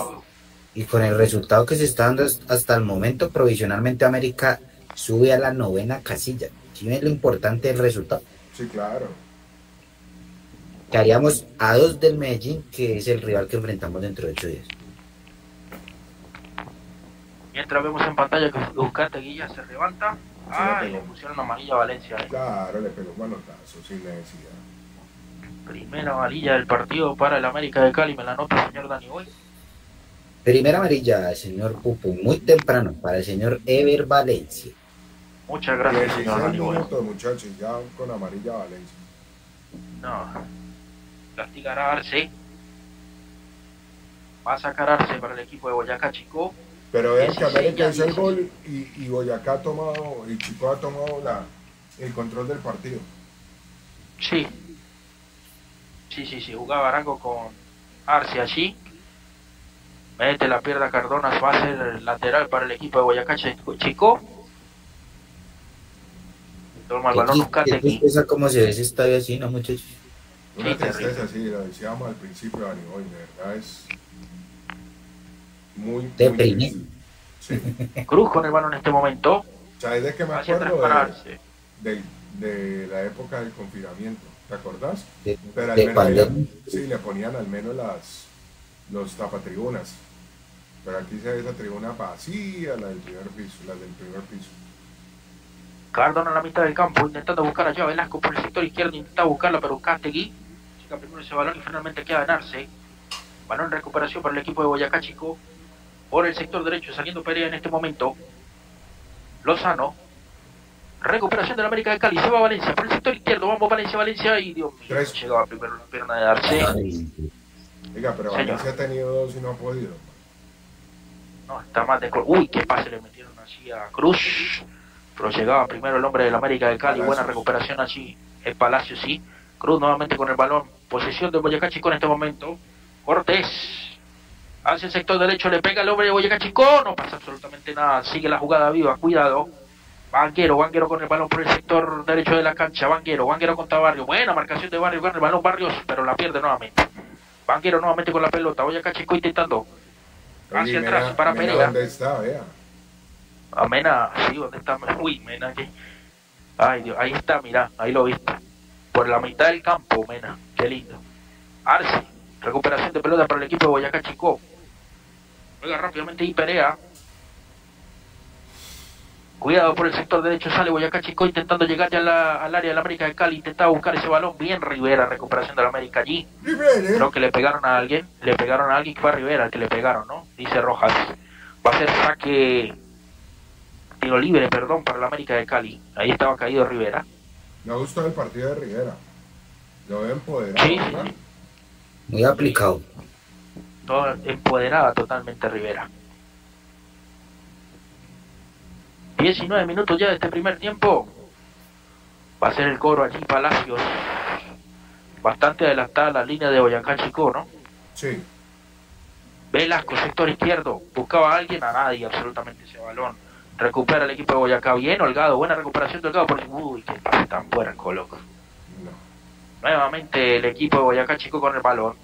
y con el resultado que se está dando hasta el momento, provisionalmente América sube a la novena casilla. ¿Sí ven lo importante del resultado? Sí, claro. Quedaríamos a dos del Medellín, que es el rival que enfrentamos dentro de ocho días. Mientras vemos en pantalla que Euskategui ya se levanta. Sí, ah, le, y le pusieron amarilla a Valencia. ¿Eh? Claro, le pegó un manotazo, sin necesidad. Primera amarilla del partido para el América de Cali, me la anota el señor Dani Boy. Primera amarilla, señor Pupo, muy temprano, para el señor Ever Valencia. Muchas gracias, señor Dani Boy. Muchachos, ya con amarilla Valencia. No, castigar a Arce. Va a sacar Arce para el equipo de Boyacá Chicó. Pero vean que América hizo el gol y, y Boyacá ha tomado, y Chicó ha tomado la, el control del partido. Sí. Sí, sí, sí, jugaba Arango con Arce allí. Mete la pierna Cardona, va a ser lateral para el equipo de Boyacá Chicó. Toma el balón, nunca te quita. ¿Cómo se ve ese estadio así, no, muchachos? Una sí, tristeza, sí, lo decíamos al principio, Dani Boy, de verdad es muy, deprimente. Sí. Cruz con el balón en este momento. ¿Sabes de qué me acuerdo? De, de, de la época del confinamiento, ¿te acordás? De, Pero al menos había, sí, le ponían al menos las los tapatribunas. Pero aquí se ve esa tribuna vacía, la del primer piso, la del primer piso. Cardona en la mitad del campo, intentando buscar allá a Velasco por el sector izquierdo, intenta buscarla, pero Castegui chica primero ese balón y finalmente queda en Arce. Balón en recuperación para el equipo de Boyacá Chicó. Por el sector derecho, saliendo Perea en este momento. Lozano. Recuperación de la América de Cali, se va Valencia por el sector izquierdo, vamos Valencia, Valencia, y Dios mío, tres. Llegaba primero la pierna de Arce. Oiga, pero Valencia Señor. ha tenido dos y no ha podido. No, está más de... Uy, qué pase le metieron así a Cruz. Pero llegaba primero el hombre de la América de Cali, Palacios. Buena recuperación allí, el Palacio, sí. Cruz nuevamente con el balón, posesión de Boyacá Chicó en este momento. Cortés, hacia el sector derecho, le pega el hombre de Boyacá Chicó, no pasa absolutamente nada, sigue la jugada viva, cuidado. Banguero, Banguero con el balón por el sector derecho de la cancha, Banguero, Banguero contra Barrios, buena marcación de Barrios, gana el balón Barrios, pero la pierde nuevamente. Banguero nuevamente con la pelota, Boyacá Chicó intentando, hacia Mena, atrás para Perea. ¿Dónde está, vea? A Mena, sí, ¿dónde está? Uy, Mena, que... Ay, Dios, ahí está, mirá, ahí lo viste. Por la mitad del campo, Mena, qué lindo. Arce, recuperación de pelota para el equipo de Boyacá Chicó. Juega rápidamente y Perea. Cuidado por el sector derecho, sale Boyacá Chicó intentando llegar ya la, al área de la América de Cali. Intentaba buscar ese balón, bien Rivera, recuperación de la América allí. Creo que le pegaron a alguien, le pegaron a alguien que fue a Rivera, el que le pegaron, ¿no? Dice Rojas. Va a ser saque... tiro libre, perdón, para la América de Cali. Ahí estaba caído Rivera. Me ha gustado el partido de Rivera. Lo veo empoderado. Sí, sí. Muy aplicado. Todo empoderada totalmente Rivera. diecinueve minutos ya de este primer tiempo. Va a ser el cobro allí Palacios. Bastante adelantada la línea de Boyacá Chicó, ¿no? Sí. Velasco, sector izquierdo. Buscaba a alguien, a nadie, absolutamente ese balón. Recupera el equipo de Boyacá, bien Holgado, buena recuperación de Holgado, por el... uy, qué pase tan fuera el Colo. No. Nuevamente el equipo de Boyacá Chicó con el balón,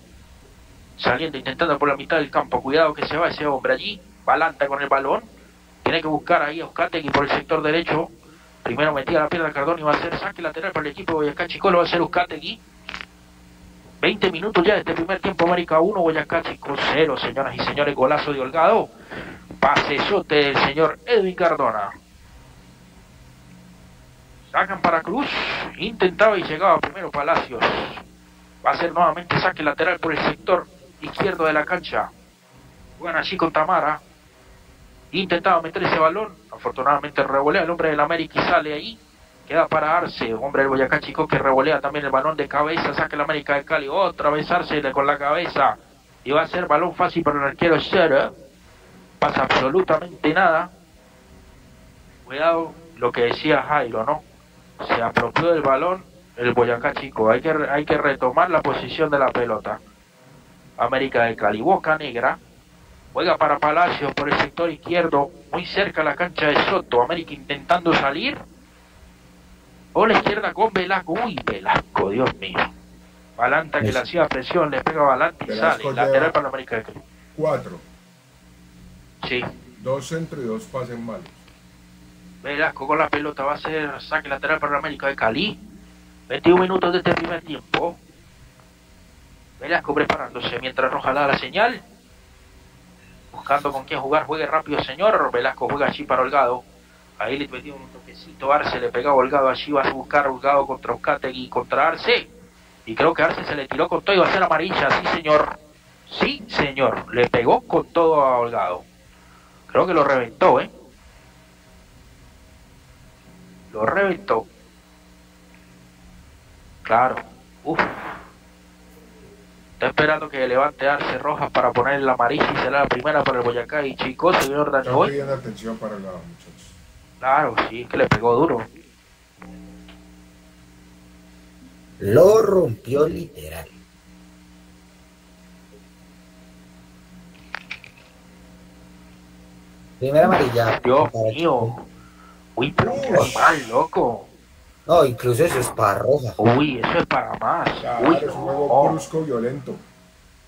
saliendo, intentando por la mitad del campo, cuidado que se va ese hombre allí, Balanta con el balón, tiene que buscar ahí a Uzcategui por el sector derecho, primero metía la pierna Cardona y va a hacer saque lateral para el equipo de Boyacá Chicó, lo va a hacer Uzcategui. veinte minutos ya de este primer tiempo, América uno, Boyacá Chicó cero, señoras y señores, golazo de Holgado. Pasesote del señor Edwin Cardona. Sacan para Cruz. Intentaba y llegaba primero Palacios. Va a ser nuevamente saque lateral por el sector izquierdo de la cancha. Juegan allí con Tamara. Intentaba meter ese balón. Afortunadamente revolea el hombre del América y sale ahí. Queda para Arce. Hombre del Boyacá Chicó que revolea también el balón de cabeza. Saca el América de Cali. Otra vez Arce con la cabeza. Y va a ser balón fácil para el arquero Scherer. Pasa absolutamente nada. Cuidado lo que decía Jairo, ¿no? Se apropió del balón el Boyacá Chicó. Hay que, hay que retomar la posición de la pelota. América de Cali, Bocanegra. Juega para Palacios por el sector izquierdo. Muy cerca a la cancha de Soto. América intentando salir. O la izquierda con Velasco. Uy, Velasco, Dios mío. Balanta que le hacía presión. Le pega a Balanta y Velasco sale. Lateral para la América de Cali. Cuatro. Sí. Dos centros y dos pases malos. Velasco con la pelota, va a ser saque lateral para la América de Cali. veintiuno minutos de este primer tiempo. Velasco preparándose mientras Rojas da la señal. Buscando con quién jugar, juegue rápido señor. Velasco juega allí para Holgado. Ahí le metió un toquecito Arce, le pegaba Holgado allí, va a buscar Holgado contra Uzcategui, contra Arce. Y creo que Arce se le tiró con todo y va a ser amarilla, sí señor. Sí, señor, le pegó con todo a Holgado. Creo que lo reventó, ¿eh? Lo reventó. Claro. Uf. Está esperando que levante Arce roja para poner la amarilla y será la primera para el Boyacá y Chicó, señor Dani Boy. Está pidiendo atención para el lado, muchachos. Claro, sí, es que le pegó duro. Lo rompió literal. Primera amarilla. Dios mío. Uy, pero qué mal, loco. No, incluso eso es para roja. Uy, eso es para más. Claro, uy, es un juego no. brusco, violento.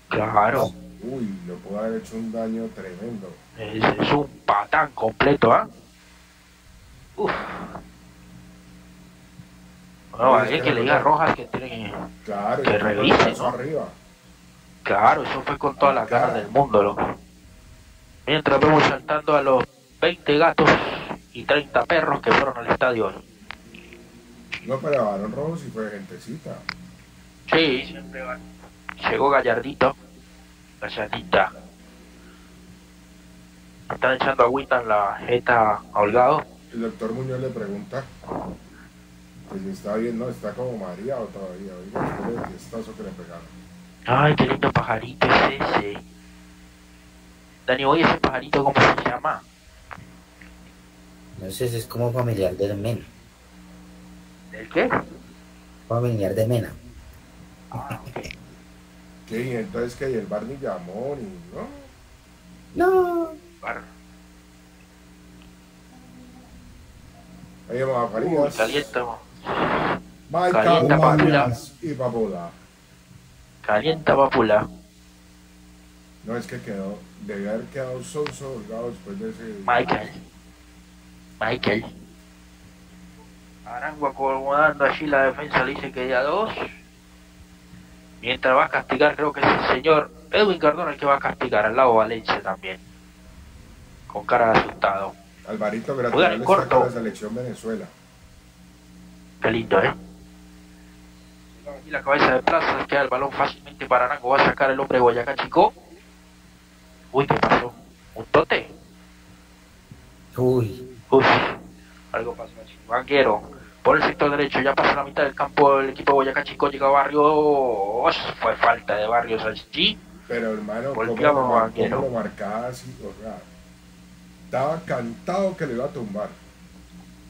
Claro. Uy, le puede haber hecho un daño tremendo. Es, es un patán completo, ¿ah? ¿eh? Uf. Bueno, alguien que le diga rojas que tiene que, claro, que revise, ¿no? Arriba. Claro, eso fue con todas las ganas del mundo, loco. Mientras vamos saltando a los veinte gatos y treinta perros que fueron al estadio. No, pero Barón Rojo sí fue gentecita. Sí, siempre va. Llegó Gallardito. Gallardita. Están echando agüita en la jeta a Holgado. El doctor Muñoz le pregunta que si está bien, no, está como María o todavía. Oiga, usted le tiestazo que le pegaron. Ay, qué lindo pajarito es ese. Dani, oye, ese pajarito, ¿cómo se llama? No sé, es como familiar del men. ¿El qué? Familiar de Mena. Ah, ok. ¿Qué? Entonces, ¿qué? El bar ni llamó, ni, ¿no? No. Bar. Ahí vamos a Farías. Calienta, ma. Calienta, papula. Y papula. Calienta, papula. No, es que quedó, debe haber quedado sonso Holgado después de ese... Michael. Michael. Arango acomodando allí la defensa, le dice que ya dos. Mientras va a castigar, creo que es el señor Edwin Cardona el que va a castigar, al lado Valencia también. Con cara de asustado. Alvarito, gracias por la selección Venezuela. Qué lindo, ¿eh? Y la cabeza de Plaza, queda el balón fácilmente para Arango, va a sacar el hombre de Boyacá Chicó. Uy, ¿qué pasó? ¿Un tote? Uy. Uy. Algo pasó allí. Banguero, por el sector derecho, ya pasa la mitad del campo del equipo de Boyacá Chicó, llega Barrios, fue falta de Barrios allí. Pero hermano, ¿cómo lo, Banguero? ¿Cómo lo marcaba así? O sea, estaba cantado que le iba a tumbar.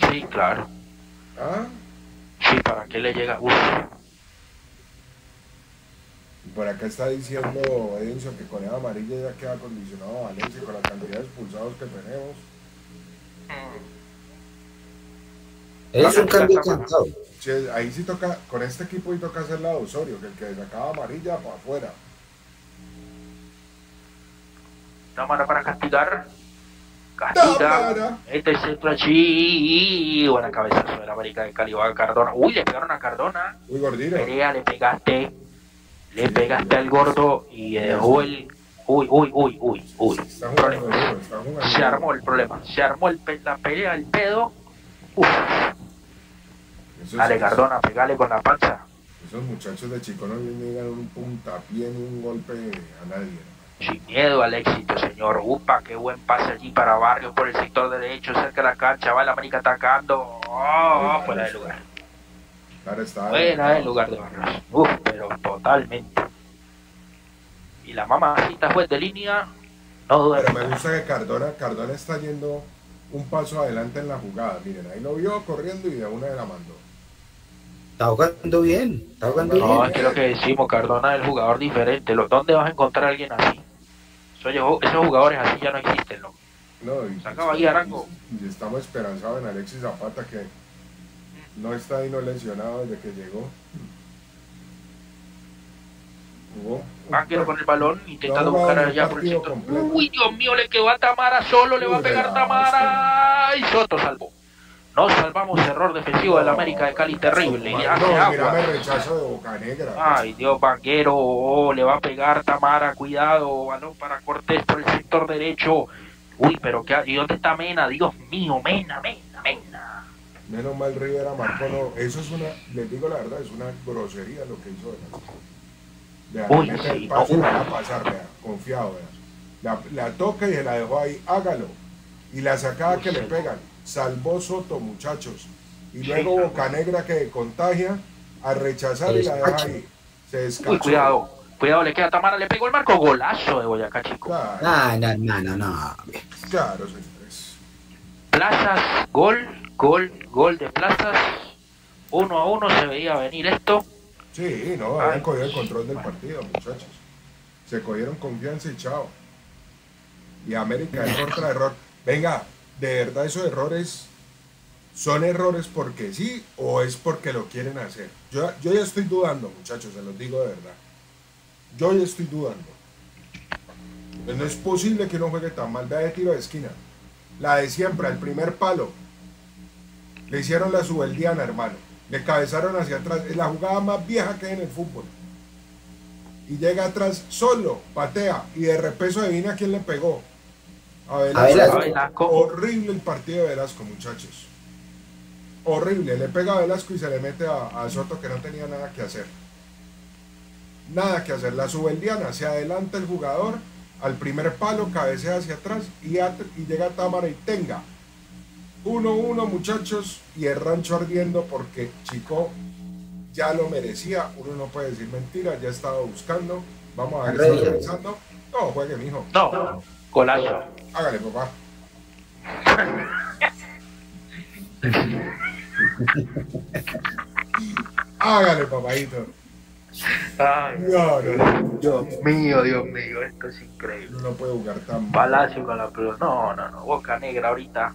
Sí, claro. ¿Ah? Sí, ¿para qué le llega? Uf. Por acá está diciendo Edison que con el amarillo ya queda condicionado Valencia con la cantidad de expulsados que tenemos. Mm. Es un cambio cantado. Ahí sí toca, con este equipo ahí toca hacer la de Osorio, que el que sacaba amarilla para afuera. Cámara para castigar. Castiga. Este es el planchí. Buena cabezazo de la América de Cali. Va Cardona. Uy, le pegaron a Cardona. Uy, gordito. Perea, le pegaste. Le sí, pegaste sí, al gordo y dejó el. Uy, uy, uy, uy, uy. Está jugando, está jugando. Se armó el problema. Se armó el pe... la pelea, el pedo. Uf. Dale, Cardona, pegale con la panza. Esos muchachos de Chicó no le llegan un puntapié ni un golpe a nadie. Sin miedo al éxito, señor. Upa, qué buen pase allí para Barrio por el sector derecho, cerca de la cancha. Va la América atacando. Oh, sí, fuera de lugar. Claro está. Fuera de lugar de Barrio. Uf, pero totalmente. Y la mamacita fue de línea. No duda. Pero me gusta que Cardona, Cardona está yendo un paso adelante en la jugada. Miren, ahí lo vio corriendo y de una de la mandó. Está jugando bien, está jugando no, bien. No, es que lo que decimos, Cardona es el jugador diferente. ¿Dónde vas a encontrar a alguien así? Esos jugadores así ya no existen, ¿no? No, y, sacaba ahí Arango. Y, y estamos esperanzados en Alexis Zapata, que no está ahí, no lesionado desde que llegó. Jugó. Banguero con el balón, intentando no, buscar allá por el centro. Completo. Uy, Dios mío, le quedó a Tamara solo, le va a pegar Tamara. Y Soto salvó. No salvamos, error defensivo no, de la América de Cali, terrible. Y hace no, agua. El rechazo de Bocanegra. Ay, Dios, Banguero, oh, le va a pegar Tamara, cuidado, balón para Cortés por el sector derecho. Uy, pero qué, ¿y dónde está Mena? Dios mío, Mena, Mena, Mena. Menos mal Rivera marcó, no, eso es una, les digo la verdad, es una grosería lo que hizo de la... Uy, sí, no, pasar, confiado, la, la toca y se la dejó ahí, hágalo, y la sacada que le pegan, salvó Soto, muchachos, y luego Bocanegra que contagia a rechazar y la deja ahí, se escapó. Cuidado, cuidado, le queda Tamara, le pegó el marco, golazo de Boyacá Chicó. Claro. No, no, no, no. Claro, señores. Plazas, gol, gol, gol de Plazas, uno a uno se veía venir esto. Sí, no, habían cogido el control del partido, muchachos. Se cogieron confianza y chao. Y América, error tras error. Venga, de verdad esos errores son errores porque sí o es porque lo quieren hacer. Yo, yo ya estoy dudando, muchachos, se los digo de verdad. Yo ya estoy dudando. Pues no es posible que uno juegue tan mal. Vea de tiro de esquina. La de siempre, el primer palo. Le hicieron la subeldiana, hermano. Le cabezaron hacia atrás, es la jugada más vieja que hay en el fútbol. Y llega atrás solo, patea, y de repeso adivina quién le pegó. A Velasco. A Velasco. Horrible el partido de Velasco, muchachos. Horrible, le pega a Velasco y se le mete a, a Soto, que no tenía nada que hacer. Nada que hacer, la subeldiana, se adelanta el jugador, al primer palo, cabecea hacia atrás, y, at y llega Támara y tenga. uno uno, muchachos, y el rancho ardiendo porque Chicó ya lo merecía. Uno no puede decir mentira, ya estaba buscando. Vamos a ver si está pensando. No, juegue, mijo. No, golazo. Hágale, papá. Hágale, papadito. Ay, no, no, no. Dios mío, Dios mío, esto es increíble. Uno no puede jugar tan mal. Palacio con la pelota. No, no, no. Bocanegra ahorita.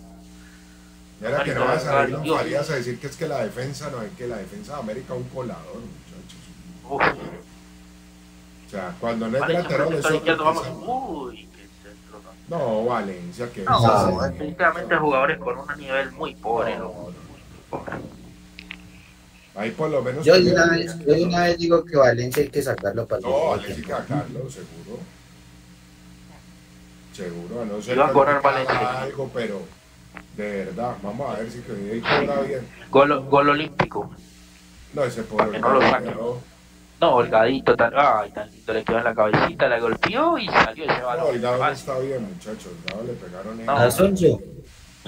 Ya era que no va a salir Don Farías a decir que es que la defensa, no es que la defensa de América es un colador, muchachos. Uf. O sea, cuando no es lateral es otro. No, Valencia, que no, no, definitivamente jugadores con un nivel muy pobre, no, no, muy pobre. Ahí por lo menos. Yo de una, vez, yo de una vez digo que Valencia hay que sacarlo para el No, Valencia hay que sacarlo, seguro. Seguro, no sé. Iba a correr Valencia. Algo, pero. De verdad, vamos a ver si que juega bien. Gol, gol olímpico. No, ese pobre no lo saque. No, Holgadito, tan, ay, tan lindo, le quedó en la cabecita, la golpeó y salió ese balón. No, Holgado no está bien, muchachos. Holgado le pegaron en no, el... Sonso.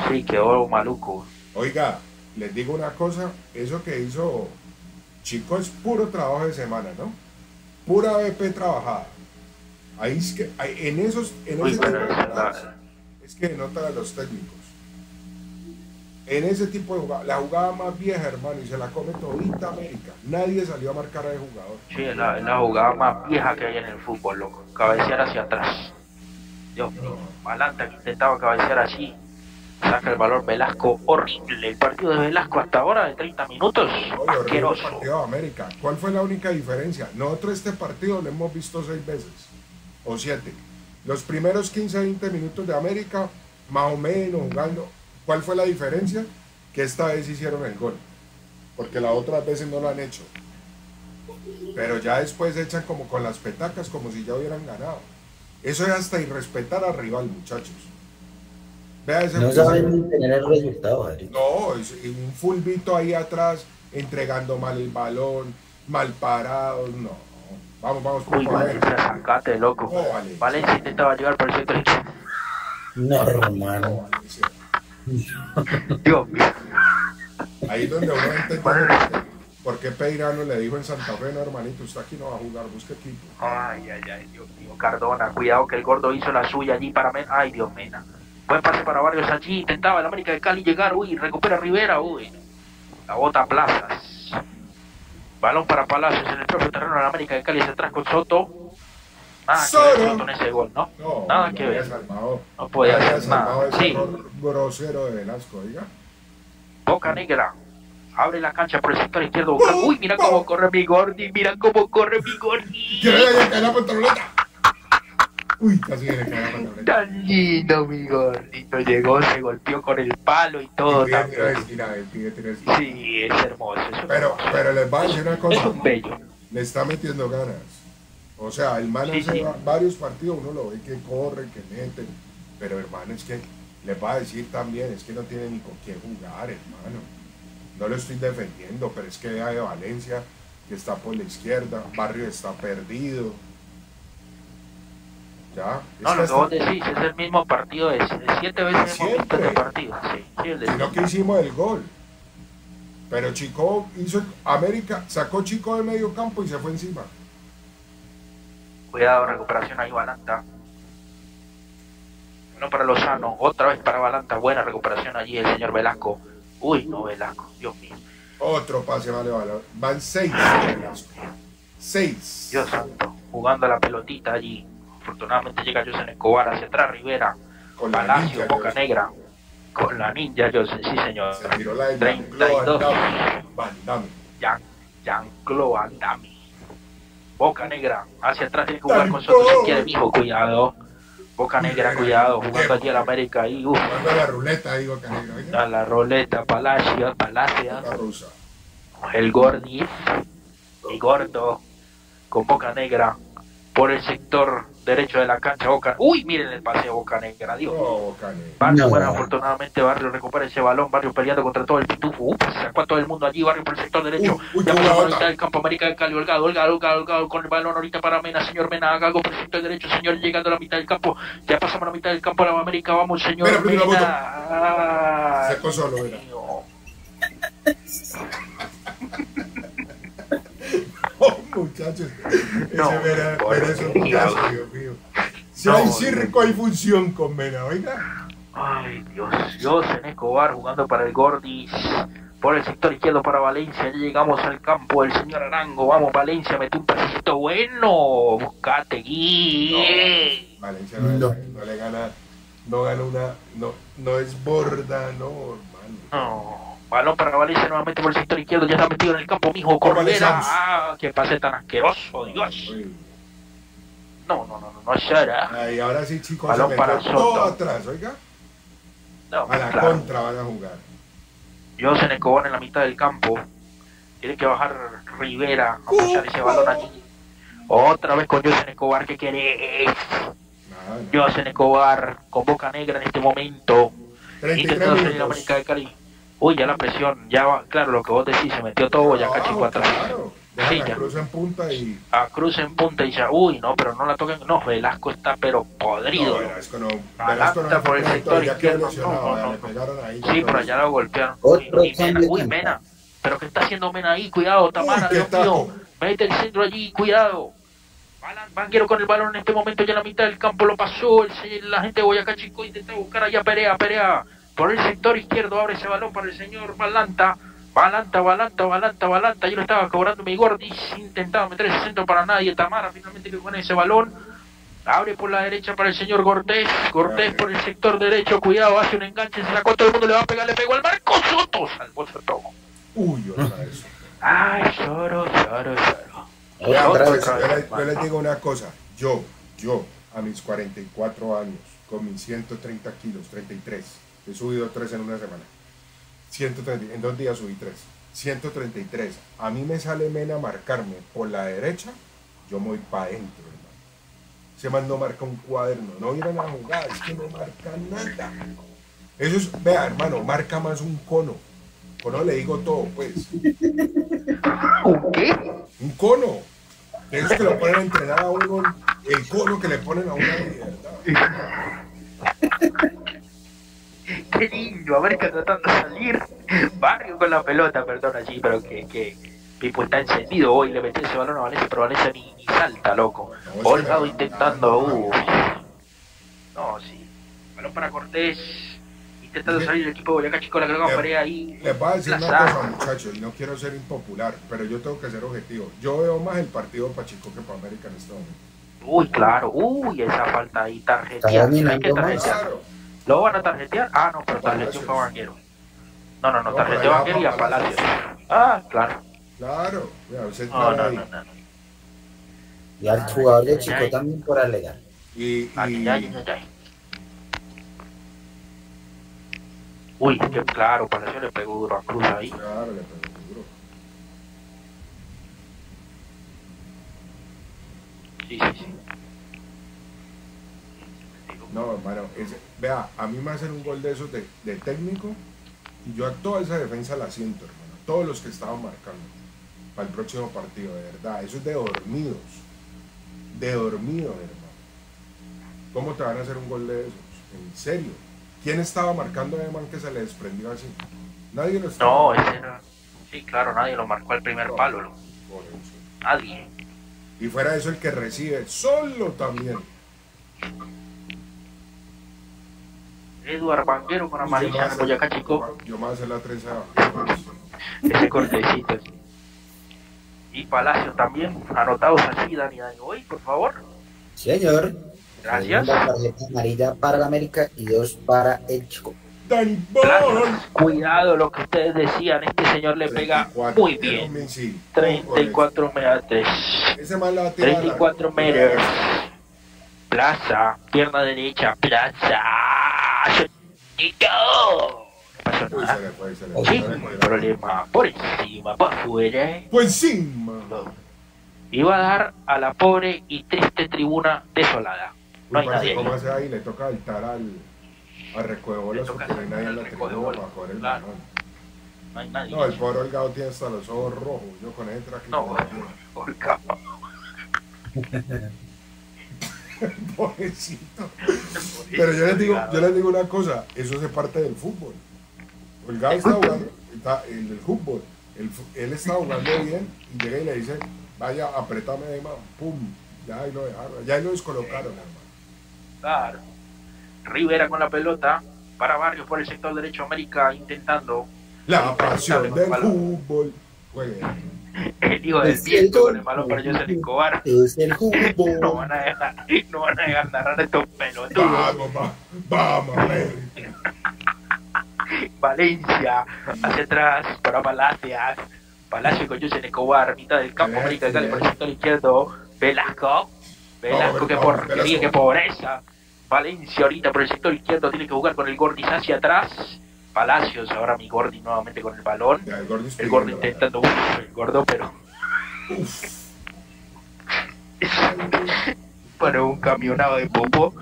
Sí, quedó maluco. Oiga, les digo una cosa, eso que hizo Chicó es puro trabajo de semana, ¿no? Pura B P trabajada. Ahí es que, ahí, en esos... En Uy, esos bueno, es, es que notan a los técnicos. En ese tipo de jugada, la jugada más vieja, hermano, y se la come todita América. Nadie salió a marcar al jugador. Sí, es la, la jugada más vieja que hay en el fútbol, loco. Cabecear hacia atrás. Dios mío, Balanta que intentaba cabecear así. Saca el valor Velasco, horrible. El partido de Velasco hasta ahora de treinta minutos, oye, asqueroso. El partido de América. ¿Cuál fue la única diferencia? Nosotros este partido lo hemos visto seis veces, o siete. Los primeros quince a veinte minutos de América, más o menos jugando... ¿Cuál fue la diferencia? Que esta vez hicieron el gol, porque las otras veces no lo han hecho, pero ya después echan como con las petacas, como si ya hubieran ganado. Eso es hasta irrespetar al rival, muchachos. Vea ese no saben ni tener el resultado, Adri. No, es un fulbito ahí atrás, entregando mal el balón, mal parado, no. Vamos, vamos. Uy, Valencia, sacate, loco. Oh, Valencia. Valencia intentaba llegar por el centro. No, hermano. No, Dios mío. Ahí es donde uno intenta. ¿Por qué Peirano le dijo en Santa Fe, no, hermanito, usted aquí no va a jugar, busque equipo? Ay, ay, ay, Dios mío, Cardona, cuidado que el gordo hizo la suya allí para Mena. Ay, Dios, Mena. Buen pase para Barrios allí, intentaba el América de Cali llegar, uy, recupera Rivera, uy. La bota Plazas. Balón para Palacios en el propio terreno de la América de Cali, se atrás con Soto. Nada Solo. que ver con ese gol, ¿no? No, nada no que ver. Salvado, no podía hacer nada. Ese sí. Grosero de Velasco, oiga. Bocanegra abre la cancha por el sector izquierdo. Boca... Uy, mira cómo corre mi Gordi, mira cómo corre mi Gordi. ¡Que le vaya a la pantaloneta! Uy, casi le cae la pantaloneta. Tan lindo mi Gordito, llegó, se golpeó con el palo y todo. Y también. Tira esquina, tira, tira esquina. Sí, es hermoso. Es pero, hermoso. pero les va a decir una cosa. Es un bello. Le está metiendo ganas. O sea, el man hace sí, sí. varios partidos, uno lo ve que corre, que mete, pero hermano, es que les va a decir también, es que no tiene ni con quién jugar, hermano. No lo estoy defendiendo, pero es que vea de Valencia, que está por la izquierda, Barrio está perdido. Ya, no, lo que vos decís, es el mismo partido, es, es siete veces el momento de partido. Sí, sí, el de sino que hicimos el gol. Pero Chicó hizo, América sacó Chicó del medio campo y se fue encima. Cuidado, recuperación ahí, Balanta. No para Lozano, otra vez para Balanta. Buena recuperación allí el señor Velasco. Uy, no, Velasco, Dios mío. Otro pase, vale, vale. Van seis. Seis. Dios santo, jugando la pelotita allí. Afortunadamente llega Yosen Escobar hacia atrás, Rivera, con Palacio, Bocanegra, con la ninja Yosen, sí señor. Se tiró la de treinta y dos. Jean-Claude Van Damme. Bocanegra, hacia atrás tiene que jugar con Soto si quiere, mijo, cuidado. Bocanegra, cuidado, jugando aquí a la América ahí. Uf. La ruleta ahí, Bocanegra. La ruleta, Palacio, Palacio. El Gordi, el gordo, con Bocanegra. Por el sector derecho de la cancha, Boca. Uy, miren el paseo Bocanegra, Dios. Oh, Barrio, no, bueno, no. Afortunadamente Barrio recupera ese balón, Barrio peleando contra todo el pitufo. Uy, se sacó a todo el mundo allí, Barrio por el sector derecho. Uy, uy, ya por la del campo América de Cali, Holgado, Holgado, Holgado, Holgado, con el balón ahorita para Mena, señor Mena, Gago por el sector derecho, señor, llegando a la mitad del campo. Ya pasamos a la mitad del campo de la América, vamos, señor. Mira, Mena. Mira, se sacó solo, mira. Oh, muchachos, no, ese Vera, Vera es un caso, Dios mío. Si no, hay circo, hay función con Vera, oiga. Ay, Dios, Yosen Escobar jugando para el Gordis. Por el sector izquierdo para Valencia. Ya llegamos al campo del señor Arango. Vamos, Valencia, mete un pasito bueno. Buscate, Gui. No, Valencia no, no. Le, no le gana, no gana una, no, no es borda, no, hermano. No. Balón para Valencia nuevamente por el sector izquierdo, ya está metido en el campo, mijo, Corvera. Ah, qué pase tan asqueroso, Dios. No, no, no, no, no será. Ahí, ahora sí, chicos, balón se para Soto. Todo atrás, oiga. No, a la claro. Contra van a jugar. Yosen Escobar en la mitad del campo. Tiene que bajar Rivera a puchar ese balón aquí. Otra vez con Yosen Escobar, ¿qué querés? Nada, nada. Yosen Escobar con Bocanegra en este momento. Intentando salir la América de Cali. Uy, ya la presión, ya va, claro, lo que vos decís, se metió todo Boyacá Chicó atrás. Claro, sí, a Cruz en punta y... A Cruz en punta y ya, uy, no, pero no la toquen, no, Velasco está pero podrido. No, Velasco no, Velasco no por el sector izquierdo, no, no, no. Ahí, sí, por allá lo golpearon. Otro uy, Mena, uy, Mena, pero ¿qué está haciendo Mena ahí? Cuidado, Tamara, uy, Dios mío, mete el centro allí, cuidado. Banguero con el balón en este momento, ya en la mitad del campo lo pasó, el, la gente de Boyacá Chicó intenta buscar allá Perea, Perea. Por el sector izquierdo abre ese balón para el señor Balanta. Balanta, Balanta, Balanta, Balanta. Yo lo estaba cobrando mi Gordis. Intentaba meter ese centro para nadie. Tamara finalmente que pone ese balón. Abre por la derecha para el señor Cortés. Cortés por el sector derecho. Cuidado, hace un enganche. Se la corta todo el mundo. Le va a pegar, le pegó al marco. Soto. Salvó Soto. Uy, otra vez. Ay, lloro, lloro, lloro. Otra otra vez. Vez. Yo, les, yo les digo una cosa. Yo, yo, a mis cuarenta y cuatro años, con mis ciento treinta kilos, treinta y tres. He subido tres en una semana, ciento treinta, en dos días subí tres, ciento treinta y tres. A mí me sale Mena a marcarme por la derecha, yo me voy para adentro, hermano. Ese man no marca un cuaderno, no vieron la jugada, es que no marca nada. Eso es, vea, hermano, marca más un cono. Cono le digo todo, pues. ¿Un qué? Un cono. De esos que lo ponen a entrenar a uno, el cono que le ponen a uno de verdad. Qué lindo, América tratando de salir. Barrio con la pelota, perdón allí, pero que, que Pipo está encendido hoy, le metió ese balón a Valencia, pero Valencia ni, ni salta, loco. Holgado intentando, uh. No, sí. Balón para Cortés, intentando salir el equipo de Boyacá Chicó, la que lo agarré ahí. Les voy a decir una cosa, muchachos, y no quiero ser impopular, pero yo tengo que ser objetivo. Yo veo más el partido para Chicó que para América en este momento. Uy, claro, uy, esa falta ahí, tarjeta. Hay que tarjetear. ¿Lo van a tarjetear? Ah, no, pero tarjeteó para Banguero. No, no, no, tarjeteó a Banguero y a Palacios. Ah, claro. Claro. Mira, usted no, no, ahí. No, no, no. Y al jugador de Chicó hay... también por alegar. Y, y... Aquí ya hay, ya hay. Uy, que claro, Palacios le pegó duro a Cruz ahí. Claro, le pegó duro. Sí, sí, sí. No, hermano, ese, vea, a mí me hacen un gol de esos de, de técnico y yo a toda esa defensa la siento, hermano. Todos los que estaban marcando para el próximo partido, de verdad. Eso es de dormidos. De dormidos, hermano. ¿Cómo te van a hacer un gol de esos? ¿En serio? ¿Quién estaba marcando a Eman que se le desprendió así? Nadie lo estaba. No, ese no. Sí, claro, nadie lo marcó al primer no, palo. Lo... Por eso. Nadie. Y fuera de eso, el que recibe solo también. Eduardo Banguero con amarilla en Boyacá Chicó. Yo me voy a hacer la trenza de ese cortecito. Sí. Y Palacios también. Anotados aquí, Dani Boy, por favor. Sí, señor. Gracias. Una tarjeta amarilla para la América y dos para el Chicó. Dani Boy. Cuidado lo que ustedes decían. Este señor le pega muy bien. treinta y cuatro metros. treinta y cuatro metros. Plaza. Pierna derecha. Plaza. Uy, sale, pues, sale, pues, sin sale, problema, por encima, por fuera, ¿eh? Por encima. Iba a dar a la pobre y triste tribuna desolada. No Uy, hay nadie. ¿Cómo hace ahí? Le toca altar al, al Recuebolas porque no hay nadie en la tribuna para coger el claro. balón. No hay nadie. No, el pobre Holgado tiene hasta los ojos rojos. Yo con él traje. No, Holgado. Pobrecito. Pero yo les digo, yo les digo una cosa, eso hace parte del fútbol. Holgado está jugando, está en el fútbol, el, él está jugando bien y llega y le dice, vaya, apretame ahí, man. Pum, ya ahí lo dejaron, ya ahí lo descolocaron, hermano. Claro. Rivera con la pelota para Barrios por el sector derecho, América intentando la pasión del fútbol. Juegue. El hijo del viento con el malo para Yosen Escobar. Es el fútbol. No van a dejar, no van a dejar narrar estos pelotudos. Vamos, va, vamos, América. Valencia, hacia atrás, para Palacios. Palacios con Yosen Escobar, mitad del campo, América de Cali por el sector izquierdo. Velasco, Velasco, que porquería, que pobreza. Valencia ahorita por el sector izquierdo tiene que jugar con el Gordis hacia atrás. Palacios, ahora mi Gordi nuevamente con el balón. Ya, el Gordi, el gordo bien, intentando uf, el gordo, pero. Para un camionado de popo.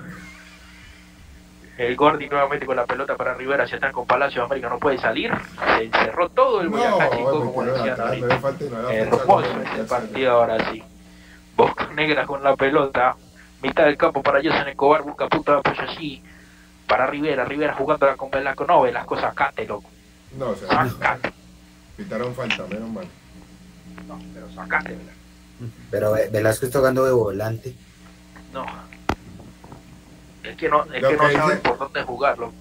El Gordi nuevamente con la pelota para Rivera, hacia atrás con Palacios. América no puede salir. Se encerró todo el Boyacá Chicó, no, como decía Dani. Hermoso este partido ahora sí. Bocanegra con la pelota. Mitad del campo para Yosen Escobar. Busca punta de apoyo allí. Para Rivera, Rivera jugándola con Velasco. No, Velasco, sacate, loco. No, o sea, sacate. Pitaron falta, menos mal. No, pero sacate, Velasco. Pero Velasco está jugando de volante. No. Es que no, es que que no sabe por dónde jugarlo.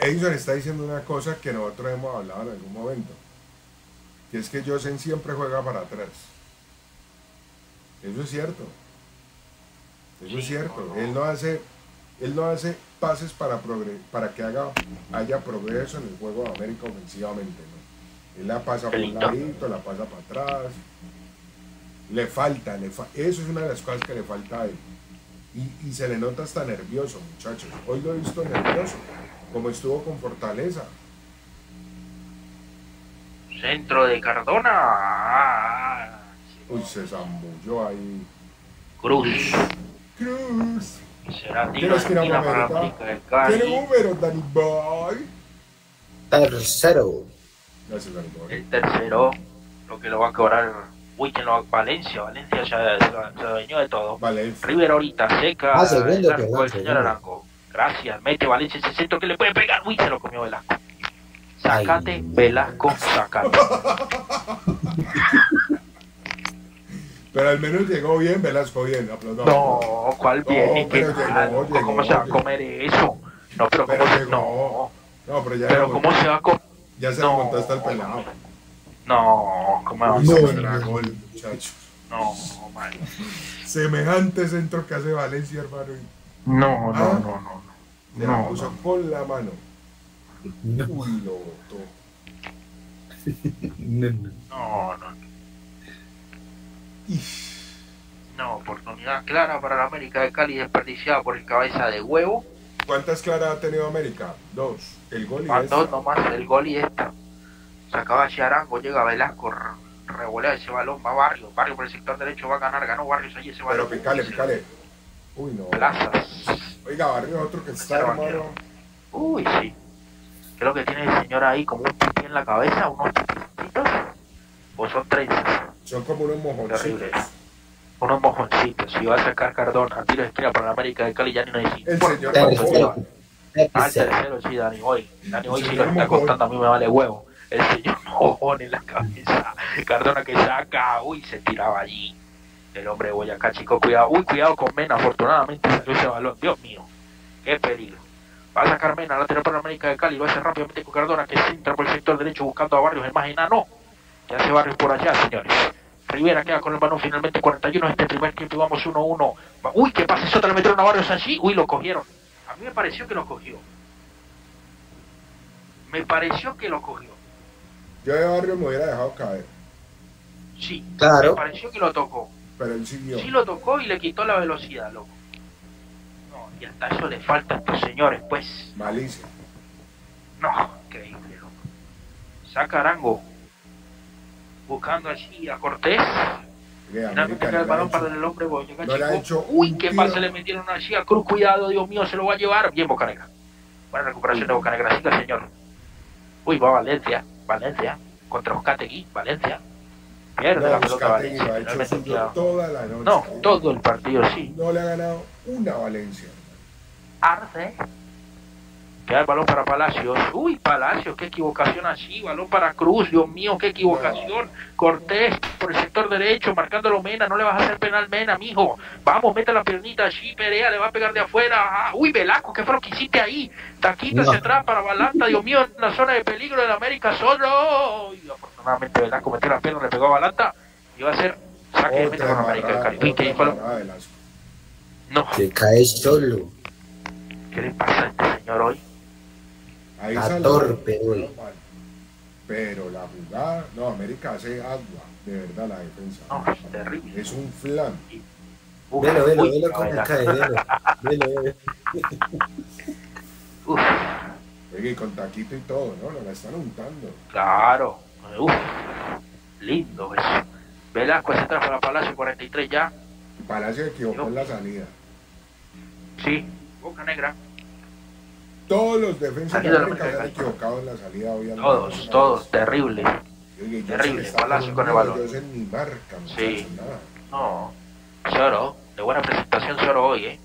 Edison está diciendo una cosa que nosotros hemos hablado en algún momento. Que es que Yosen siempre juega para atrás. Eso es cierto. Eso sí, es cierto. No, no. Él no hace... Él no hace pases para, para que haga, haya progreso en el juego de América ofensivamente, ¿no? Él la pasa por un ladito, la pasa para atrás. Le falta, le fa eso es una de las cosas que le falta a él. Y, y se le nota hasta nervioso, muchachos. Hoy lo he visto nervioso, como estuvo con Fortaleza. Centro de Cardona. Uy, se zambulló ahí. Cruz. Cruz. Será tira, tira, tira para América de Cali. ¿Qué número, Dani Boy? Tercero. Gracias, Dani Boy. El tercero, lo que lo va a cobrar. Uy, que no, Valencia. Valencia ya se adueñó de todo. Valencia. Rivera ahorita seca. Ah, segundo, el, el señor Arango. Gracias, mete Valencia ese centro que le puede pegar. Uy, se lo comió Velasco. Sácate, ay, Velasco, sácate. Pero al menos llegó bien, Velasco bien, aplaudido. No, ¿cuál bien? No, pero llegó, llegó, ¿cómo se va a comer eso? No, pero, pero ¿cómo, llegó, no, no, pero ya pero ¿cómo se va a comer? Ya se no, lo contó hasta el pelado. No, ¿cómo va a comer? No, muchachos. No, mal. Semejante centro que hace Valencia, hermano. No, no, ah, no, no, no. Se no, la puso no. con la mano. No. Uy, lo botó. No, no, no. No, oportunidad clara para la América de Cali desperdiciada por el cabeza de huevo. ¿Cuántas claras ha tenido América? Dos. El gol y esta. Dos nomás, el gol y esta. Sacaba hacia Arango, llega Velasco, revolea ese balón, va Barrio. Barrio por el sector derecho va a ganar, ganó Barrios ahí ese balón. Pero picale, picale. Uy, no. Plazas. Oiga, Barrio, otro que está, hermano. Uy, sí. Creo que tiene el señor ahí como un pipí en la cabeza, unos pipitos. O son trenzas. Son como unos mojoncitos. unos mojoncitos. Si va a sacar Cardona, tiro de esquina para la América de Cali, ya ni nos dice. Al tercero, sí, Dani Boy. Dani Boy, si lo está costando, a mí me vale huevo. El señor mojón en la cabeza. Cardona que saca, uy, se tiraba allí. El hombre de Boyacá Chicó, cuidado, uy, cuidado con Mena. Afortunadamente salió ese balón. Dios mío, qué peligro. Va a sacar Mena, lateral para la América de Cali. Va a hacer rápidamente con Cardona, que se entra por el sector derecho buscando a Barrios. El más enano. Ya hace Barrios por allá, señores. Rivera queda con el balón finalmente. cuarenta y uno este primer tiempo. Vamos uno uno. Uy, qué pase. Sota le metieron a Barrios allí. Uy, lo cogieron. A mí me pareció que lo cogió. Me pareció que lo cogió. Yo de Barrios me hubiera dejado caer. Sí, claro. Me pareció que lo tocó. Pero él siguió. Sí lo tocó y le quitó la velocidad, loco. No, y hasta eso le falta a estos señores, pues. Malicia. No, increíble, loco. Saca Arango. Buscando allí a Cortés. Finalmente queda el balón para el hombre Boyacá Chicó. Uy, qué pase le metieron allí a Cruz. Cuidado, Dios mío, se lo va a llevar. Bien, Bocanegra. Buena recuperación de Bocanegra. Siga, señor. Uy, va Valencia. Valencia. Contra Buscategui. Valencia. Pierde no, la pelota Valencia. Hecho, toda la noche, no, eh. todo el partido, sí. No le ha ganado una Valencia. Arce. Queda el balón para Palacios. Uy, Palacios, qué equivocación allí. Balón para Cruz, Dios mío, qué equivocación. Cortés por el sector derecho, marcándolo Mena. No le vas a hacer penal, Mena, mijo. Vamos, mete la piernita allí. Perea le va a pegar de afuera. Ah, uy, Velasco, qué fue lo que hiciste ahí. Taquito hacia no. atrás para Balanta, Dios mío, en la zona de peligro de la América solo. Y afortunadamente Velasco metió la pierna, le pegó a Balanta. Y va a hacer saque otra de meta con la América del Cali. ¿Qué dijo? No. Se cae solo. ¿Qué le pasa a este señor hoy? Ahí salió, torpe, pero, mal, pero la jugada, no, América hace agua, de verdad, la defensa. No, es terrible. Es un flan. Uf, velo, velo, uy, velo cómo cae, velo. Velo, velo. Uf. Oye, y con taquito y todo, ¿no? Lo están untando. Claro. Uf. Lindo eso. Velasco se entra para Palacio, cuarenta y tres ya. Palacio equivocó en la salida. Sí, Bocanegra. Todos los defensas de América se han equivocado en la salida, obviamente. Todos, todos, terrible. Oye, terrible, Palacio con el balón. Ni marca, no sí. Nada. No, Zoro, de buena presentación Zoro hoy, ¿eh?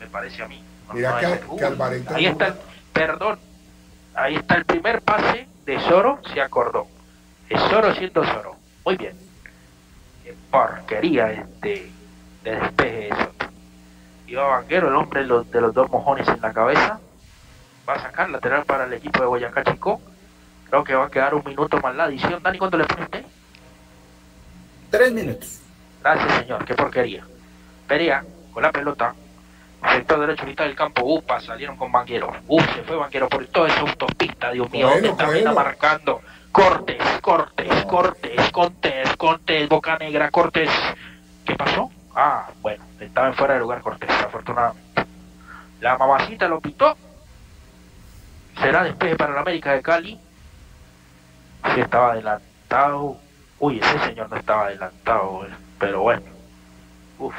Me parece a mí. No, Mira no, que, es... que Alvarito... Ahí está, el... perdón, ahí está el primer pase de Zoro, se acordó. Es Zoro siendo Zoro. Muy bien. Qué porquería este de despeje eso. Iba Banguero, el hombre de los, de los dos mojones en la cabeza. Va a sacar lateral para el equipo de Boyacá Chicó. Creo que va a quedar un minuto más la adición. Dani, ¿cuánto le pone usted? Tres minutos. Gracias, señor. Qué porquería. Perea con la pelota. Sector derecho, mitad del campo. Upa, salieron con Banguero. Uf, se fue Banguero por toda esa autopista. Dios mío, bueno, está bueno. marcando. Cortes, Cortes, ah. Cortes, Cortes, Cortes, Bocanegra, Cortes. ¿Qué pasó? Ah, bueno, estaba en fuera de lugar Cortés, afortunadamente. La mamacita lo pitó. Será despeje para la América de Cali. Sí estaba adelantado. Uy, ese señor no estaba adelantado, pero bueno. Uf.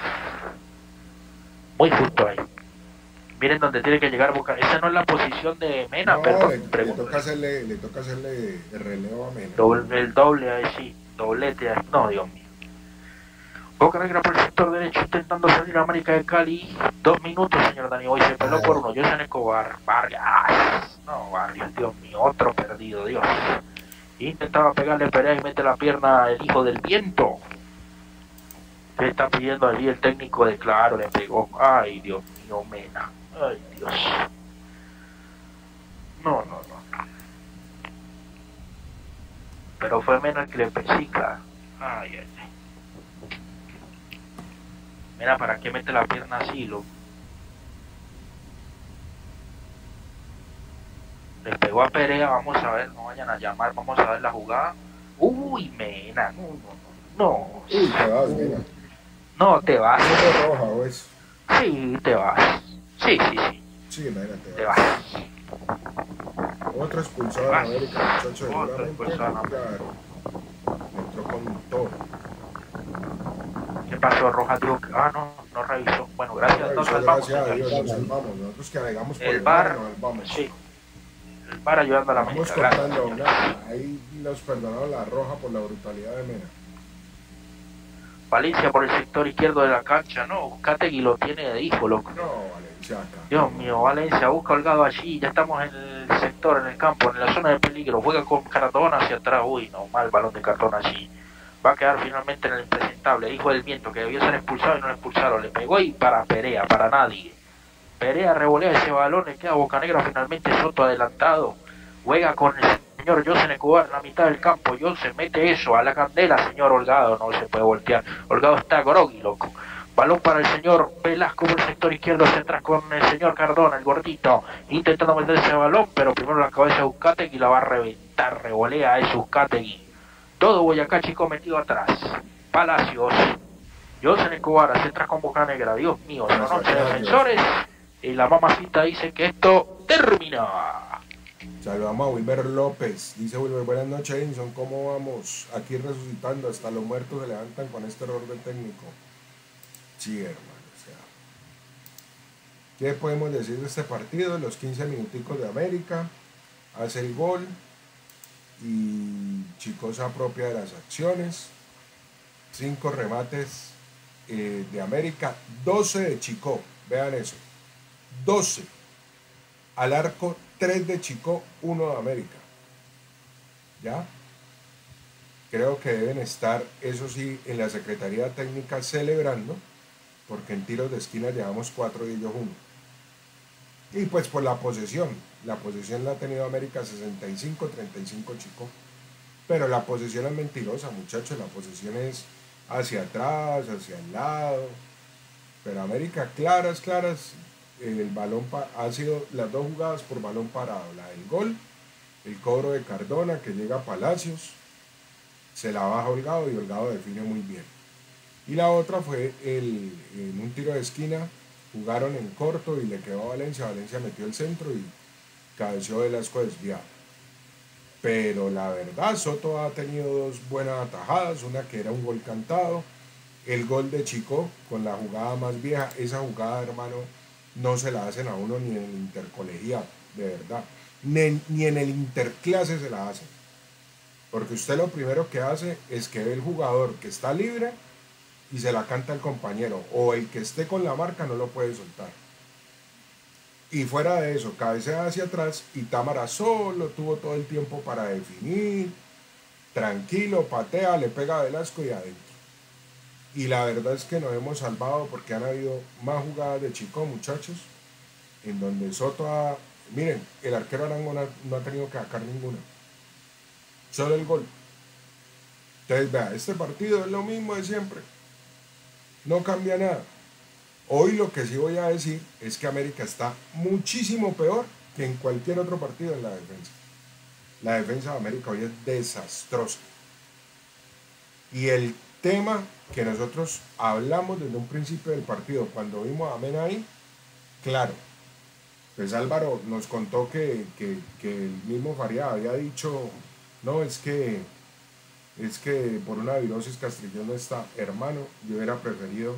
Muy justo ahí. Miren dónde tiene que llegar Boca. Esa no es la posición de Mena, no, perdón. Le, le, toca hacerle, le toca hacerle el relevo a Mena. Doble, el doble ahí sí, doblete ahí. No, Dios mío. Bocanegra por el sector derecho, intentando salir a América de Cali. Dos minutos, señor Dani Boy. Se peló por uno. Yosen Escobar. Vargas. No, Barrios, Dios mío. Otro perdido, Dios. Intentaba pegarle pelea y mete la pierna el hijo del viento. ¿Qué está pidiendo allí el técnico de Claro? Le pegó. Ay, Dios mío, Mena. Ay, Dios. No, no, no. Pero fue Mena el que le pesica. Ay, ay. Mira, ¿para qué mete la pierna así, loco? Le pegó a Perea, vamos a ver, no vayan a llamar, vamos a ver la jugada. Uy, Mena, no, no, no. Uy, te vas, Mena. No, te vas. ¿Te roja o eso? Sí, te vas. Sí, sí, sí. Sí, Mena, te, te vas. vas. Otro expulsado de América, muchacho. Otro expulsado de América. Entró con todo. ¿Qué pasó? Rojas dijo que... Ah, no, no revisó. Bueno, gracias, nos salvamos. Nosotros que agregamos por el bar. Sí, el bar ayudando a la América. Contando, ahí nos perdonaron la roja por la brutalidad de Mena. Valencia por el sector izquierdo de la cancha, no, Categui lo tiene de hijo, loco. No, Valencia, Dios mío, Valencia busca Holgado allí, ya estamos en el sector, en el campo, en la zona de peligro, juega con Cardona hacia atrás, uy, no, mal balón de Cardona allí, va a quedar finalmente en el impresentable, hijo del viento, que debió ser expulsado y no lo expulsaron, le pegó y para Perea, para nadie, Perea revolea ese balón, le queda Bocanegra finalmente, Soto adelantado, juega con el señor Yosen Escobar en la mitad del campo, Yosen mete eso a la candela, señor Holgado, no se puede voltear, Holgado está groggy, loco, balón para el señor Velasco por el sector izquierdo, central con el señor Cardona, el gordito, intentando meter ese balón, pero primero la cabeza de Uzcategui la va a reventar, revolea ese Uzcategui, todo Boyacá Chicó metido atrás, Palacios, Yosen Escobar, central con Bocanegra, Dios mío, la noche de defensores, y la mamacita dice que esto termina. Saludamos a Wilber López, dice Wilber, buenas noches Edinson, ¿cómo vamos? Aquí resucitando, hasta los muertos se levantan con este error del técnico. Sí, hermano, o sea, ¿qué podemos decir de este partido? Los quince minuticos de América, hace el gol y Chicó se apropia de las acciones, cinco remates eh, de América, doce de Chicó, vean eso, doce al arco, tres de Chicó, uno de América. ¿Ya? Creo que deben estar, eso sí, en la Secretaría Técnica celebrando, porque en tiros de esquina llevamos cuatro y ellos uno. Y pues por la posesión, la posesión la ha tenido América sesenta y cinco, treinta y cinco Chicó. Pero la posesión es mentirosa, muchachos, la posesión es hacia atrás, hacia el lado. Pero América, claras, claras. El balón ha sido las dos jugadas por balón parado, la del gol, el cobro de Cardona que llega a Palacios, se la baja Holgado y Holgado define muy bien, y la otra fue el, en un tiro de esquina jugaron en corto y le quedó a Valencia, Valencia metió el centro y cabeció Velasco desviado, pero la verdad Soto ha tenido dos buenas atajadas, una que era un gol cantado, el gol de Chicó con la jugada más vieja, esa jugada hermano no se la hacen a uno ni en el intercolegial, de verdad, ni, ni en el interclase se la hacen, porque usted lo primero que hace es que ve el jugador que está libre y se la canta al compañero, o el que esté con la marca no lo puede soltar, y fuera de eso, cabecea hacia atrás y Támara solo tuvo todo el tiempo para definir, tranquilo, patea, le pega a Velasco y adentro. Y la verdad es que nos hemos salvado porque han habido más jugadas de Chicó, muchachos, en donde Soto ha... Miren, el arquero Arango no ha tenido que sacar ninguna. Solo el gol. Entonces, vea, este partido es lo mismo de siempre. No cambia nada. Hoy lo que sí voy a decir es que América está muchísimo peor que en cualquier otro partido en la defensa. La defensa de América hoy es desastrosa. Y el tema que nosotros hablamos desde un principio del partido, cuando vimos a Mena ahí, claro, pues Álvaro nos contó que, que, que el mismo Faría había dicho, no, es que es que por una virosis Castrillón no está, hermano, yo hubiera preferido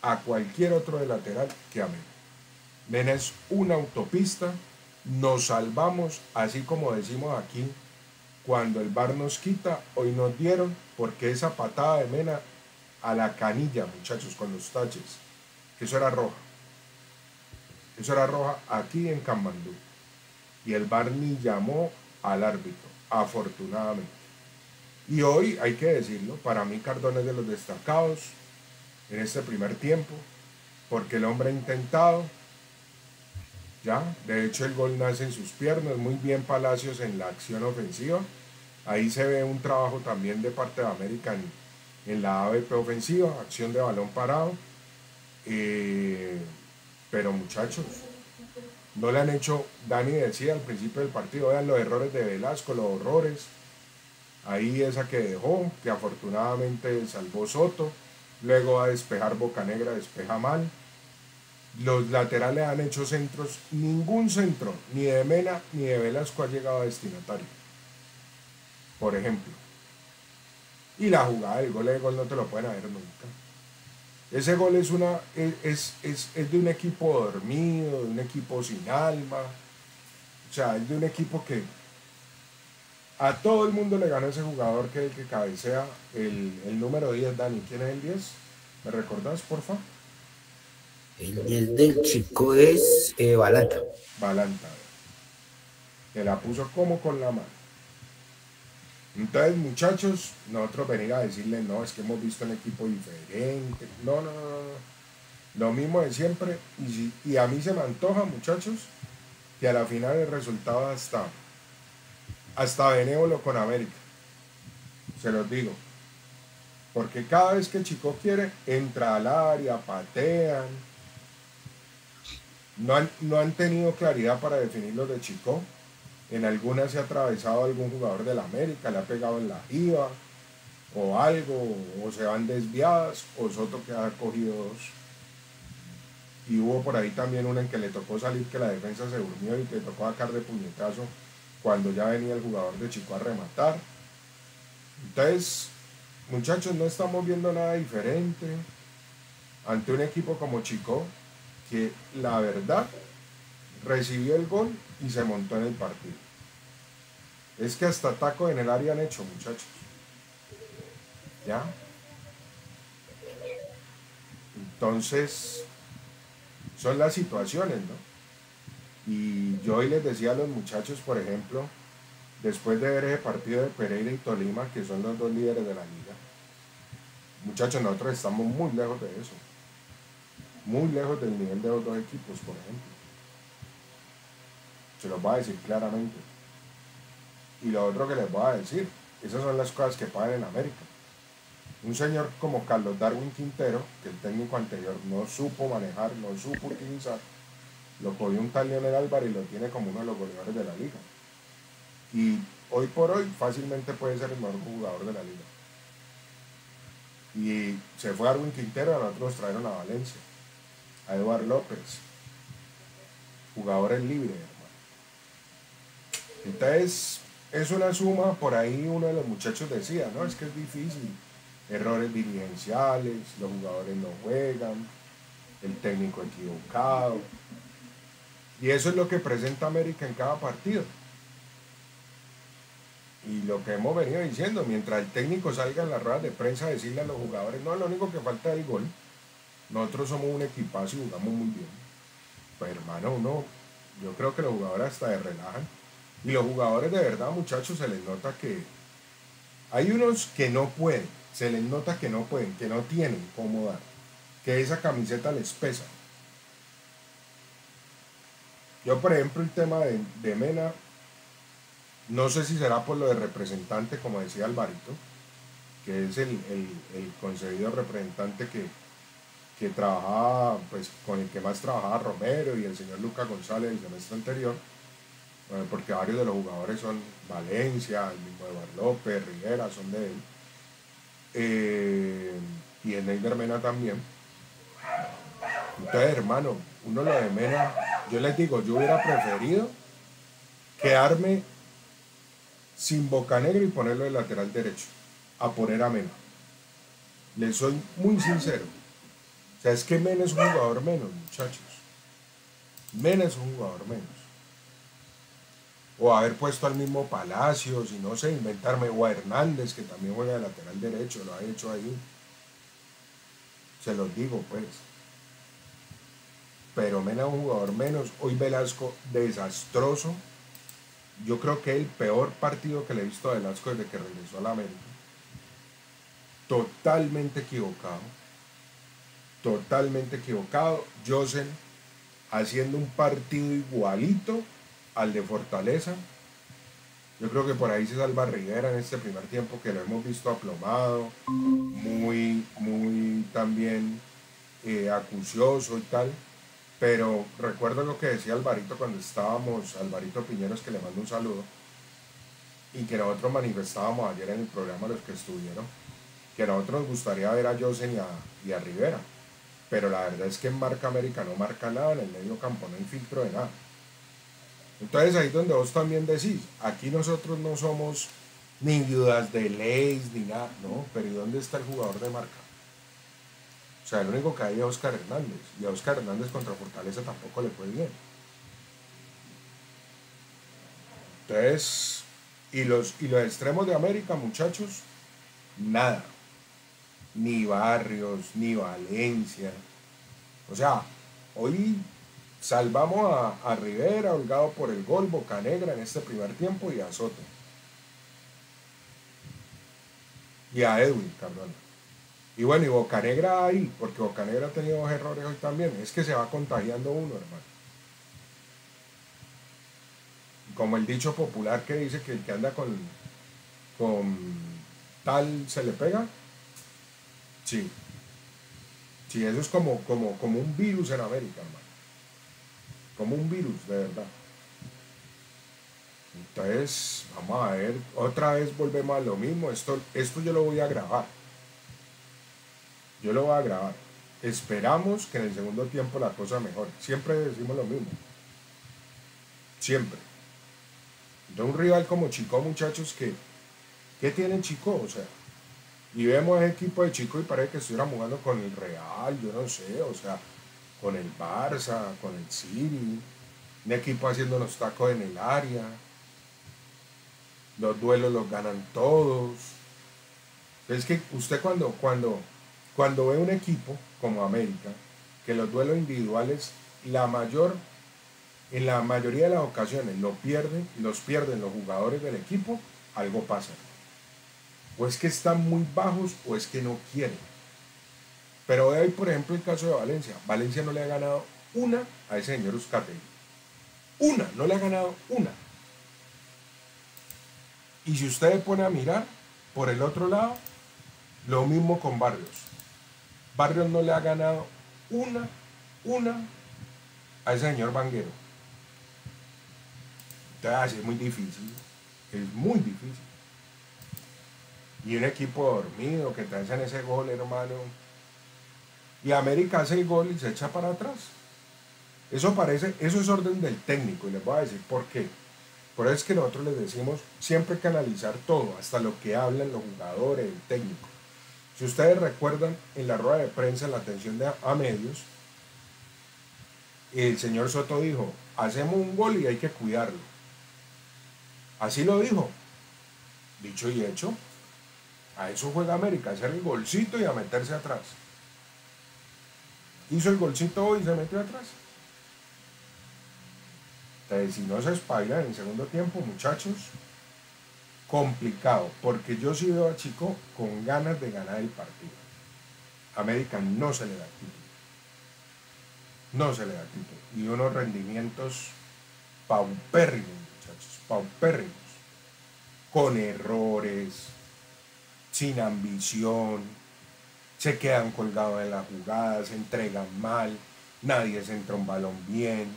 a cualquier otro de lateral que a Mena. Mena es una autopista, nos salvamos, así como decimos aquí, cuando el V A R nos quita, hoy nos dieron, porque esa patada de Mena a la canilla, muchachos, con los taches, que eso era roja. Eso era roja aquí en Cambandú. Y el V A R ni llamó al árbitro, afortunadamente. Y hoy, hay que decirlo, para mí Cardona es de los destacados en este primer tiempo, porque el hombre ha intentado, ya, de hecho el gol nace en sus piernas, muy bien Palacios en la acción ofensiva. Ahí se ve un trabajo también de parte de América en, en la A B P ofensiva, acción de balón parado. Eh, pero muchachos, no le han hecho, Dani decía al principio del partido, vean los errores de Velasco, los horrores. Ahí esa que dejó, que afortunadamente salvó Soto. Luego va a despejar Bocanegra, despeja mal. Los laterales han hecho centros, ningún centro, ni de Mena ni de Velasco ha llegado a destinatario. Por ejemplo, y la jugada del gol de gol no te lo pueden haber nunca. Ese gol es, una, es, es, es de un equipo dormido, de un equipo sin alma, o sea, es de un equipo que, A todo el mundo le ganó ese jugador que es el que cabecea, el, el número diez, Dani. ¿Quién es el diez? ¿Me recordás, porfa? El diez del Chico es eh, Balanta. Balanta. Se la puso como con la mano. Entonces, muchachos, nosotros venir a decirles, no, es que hemos visto un equipo diferente. No, no, no, no. Lo mismo de siempre. Y, y a mí se me antoja, muchachos, que a la final el resultado hasta... hasta benévolo con América, se los digo, porque cada vez que Chicó quiere, entra al área, patean, no han, no han tenido claridad para definir los de Chicó, en algunas se ha atravesado algún jugador del América, le ha pegado en la jiba, o algo, o se van desviadas, o Soto que ha cogido dos, y hubo por ahí también una en que le tocó salir, que la defensa se durmió y que tocó sacar de puñetazo, cuando ya venía el jugador de Chicó a rematar. Entonces, muchachos, no estamos viendo nada diferente ante un equipo como Chicó, que la verdad recibió el gol y se montó en el partido. Es que hasta taco en el área han hecho, muchachos. ¿Ya? Entonces, son las situaciones, ¿no? Y yo hoy les decía a los muchachos, por ejemplo, después de ver ese partido de Pereira y Tolima, que son los dos líderes de la liga, muchachos, nosotros estamos muy lejos de eso, muy lejos del nivel de los dos equipos, por ejemplo. Se los voy a decir claramente. Y lo otro que les voy a decir, esas son las cosas que pagan en América. Un señor como Carlos Darwin Quintero, que el técnico anterior no supo manejar, no supo utilizar, lo cogió un tal Leonel Álvarez y lo tiene como uno de los goleadores de la liga. Y hoy por hoy fácilmente puede ser el mejor jugador de la liga. Y se fue Darwin Quintero, a nosotros trajeron a Valencia, a Eduardo López. Jugadores libres, hermano. Entonces, es una suma, por ahí uno de los muchachos decía, no, es que es difícil. Errores dirigenciales, los jugadores no juegan, el técnico equivocado. Y eso es lo que presenta América en cada partido. Y lo que hemos venido diciendo, mientras el técnico salga en las ruedas de prensa a decirle a los jugadores, no, lo único que falta es el gol. Nosotros somos un equipazo y jugamos muy bien. Pues hermano, uno, yo creo que los jugadores hasta se relajan. Y los jugadores de verdad, muchachos, se les nota que hay unos que no pueden, se les nota que no pueden, que no tienen cómo dar, que esa camiseta les pesa. Yo, por ejemplo, el tema de, de Mena, no sé si será por lo de representante, como decía Alvarito, que es el, el, el concedido representante que, que trabajaba, pues con el que más trabajaba Romero y el señor Lucas González el semestre anterior, bueno, porque varios de los jugadores son Valencia, el mismo Eduardo López, Rivera, son de él, eh, y Edney Dermena también. Entonces, hermano, uno lo de Mena, yo les digo, yo hubiera preferido quedarme sin Bocanegra y ponerlo de lateral derecho, a poner a Mena. Les soy muy sincero. O sea, es que Mena es un jugador menos, muchachos. Mena es un jugador menos. O haber puesto al mismo Palacios y no sé, inventarme, o a Hernández, que también juega de lateral derecho, lo ha hecho ahí. Se los digo, pues. Pero Mena es un jugador menos. Hoy Velasco, desastroso. Yo creo que el peor partido que le he visto a Velasco desde que regresó a la América. Totalmente equivocado. Totalmente equivocado. Yosen haciendo un partido igualito al de Fortaleza. Yo creo que por ahí se salva Rivera en este primer tiempo, que lo hemos visto aplomado. Muy, muy también eh, acucioso y tal. Pero recuerdo lo que decía Alvarito cuando estábamos, Alvarito Piñeros, que le mando un saludo, y que nosotros manifestábamos ayer en el programa, los que estuvieron, que a nosotros nos gustaría ver a Yosen y a, y a Rivera, pero la verdad es que en marca América no marca nada, en el medio campo no hay filtro de nada. Entonces ahí es donde vos también decís, aquí nosotros no somos ni viudas de leyes ni nada, no, pero ¿y dónde está el jugador de marca? O sea, el único que hay es Oscar Hernández, y a Oscar Hernández contra Fortaleza tampoco le fue bien. Entonces, Y los, y los extremos de América, muchachos, nada. Ni Barrios, ni Valencia. O sea, hoy salvamos a, a Rivera, Holgado por el gol, Bocanegra en este primer tiempo y a Soto. Y a Edwin Cardona. Y bueno, y Bocanegra ahí, porque Bocanegra ha tenido dos errores hoy también. Es que se va contagiando uno, hermano. Como el dicho popular que dice que el que anda con, con tal se le pega. Sí. Sí, eso es como, como, como un virus en América, hermano. Como un virus, de verdad. Entonces, vamos a ver. Otra vez volvemos a lo mismo. Esto, esto yo lo voy a grabar. Yo lo voy a grabar. Esperamos que en el segundo tiempo la cosa mejore. Siempre decimos lo mismo. Siempre. De un rival como Chicó, muchachos, que ¿qué tienen Chicó? O sea, y vemos el equipo de Chicó y parece que estuvieran jugando con el Real, yo no sé, o sea, con el Barça, con el City, un equipo haciendo los tacos en el área, los duelos los ganan todos. Es que usted cuando, cuando, cuando ve un equipo como América, que los duelos individuales, la mayor... en la mayoría de las ocasiones lo pierden, los pierden los jugadores del equipo, algo pasa. O es que están muy bajos o es que no quieren. Pero hoy, por ejemplo, el caso de Valencia. Valencia no le ha ganado una a ese señor Uzcategui. Una, no le ha ganado una. Y si usted le pone a mirar, por el otro lado, lo mismo con Barrios. Barrios no le ha ganado una, una a ese señor Banguero. Entonces es muy difícil, es muy difícil. Y un equipo dormido que te hacen ese gol, hermano. Y América hace el gol y se echa para atrás. Eso parece, eso es orden del técnico y les voy a decir por qué. Por eso es que nosotros les decimos siempre hay que analizar todo, hasta lo que hablan los jugadores, el técnico. Si ustedes recuerdan en la rueda de prensa, en la atención de, a medios, el señor Soto dijo, hacemos un gol y hay que cuidarlo. Así lo dijo, dicho y hecho, a eso juega América, a hacer el golcito y a meterse atrás. Hizo el golcito hoy y se metió atrás. Entonces, si no se espabilan en el segundo tiempo, muchachos, complicado, porque yo sí veo a Chicó con ganas de ganar el partido. A América no se le da título, no se le da título, y unos rendimientos paupérrimos. Paupérrimos, con errores, sin ambición, se quedan colgados en las jugadas, se entregan mal, nadie se entra un balón bien.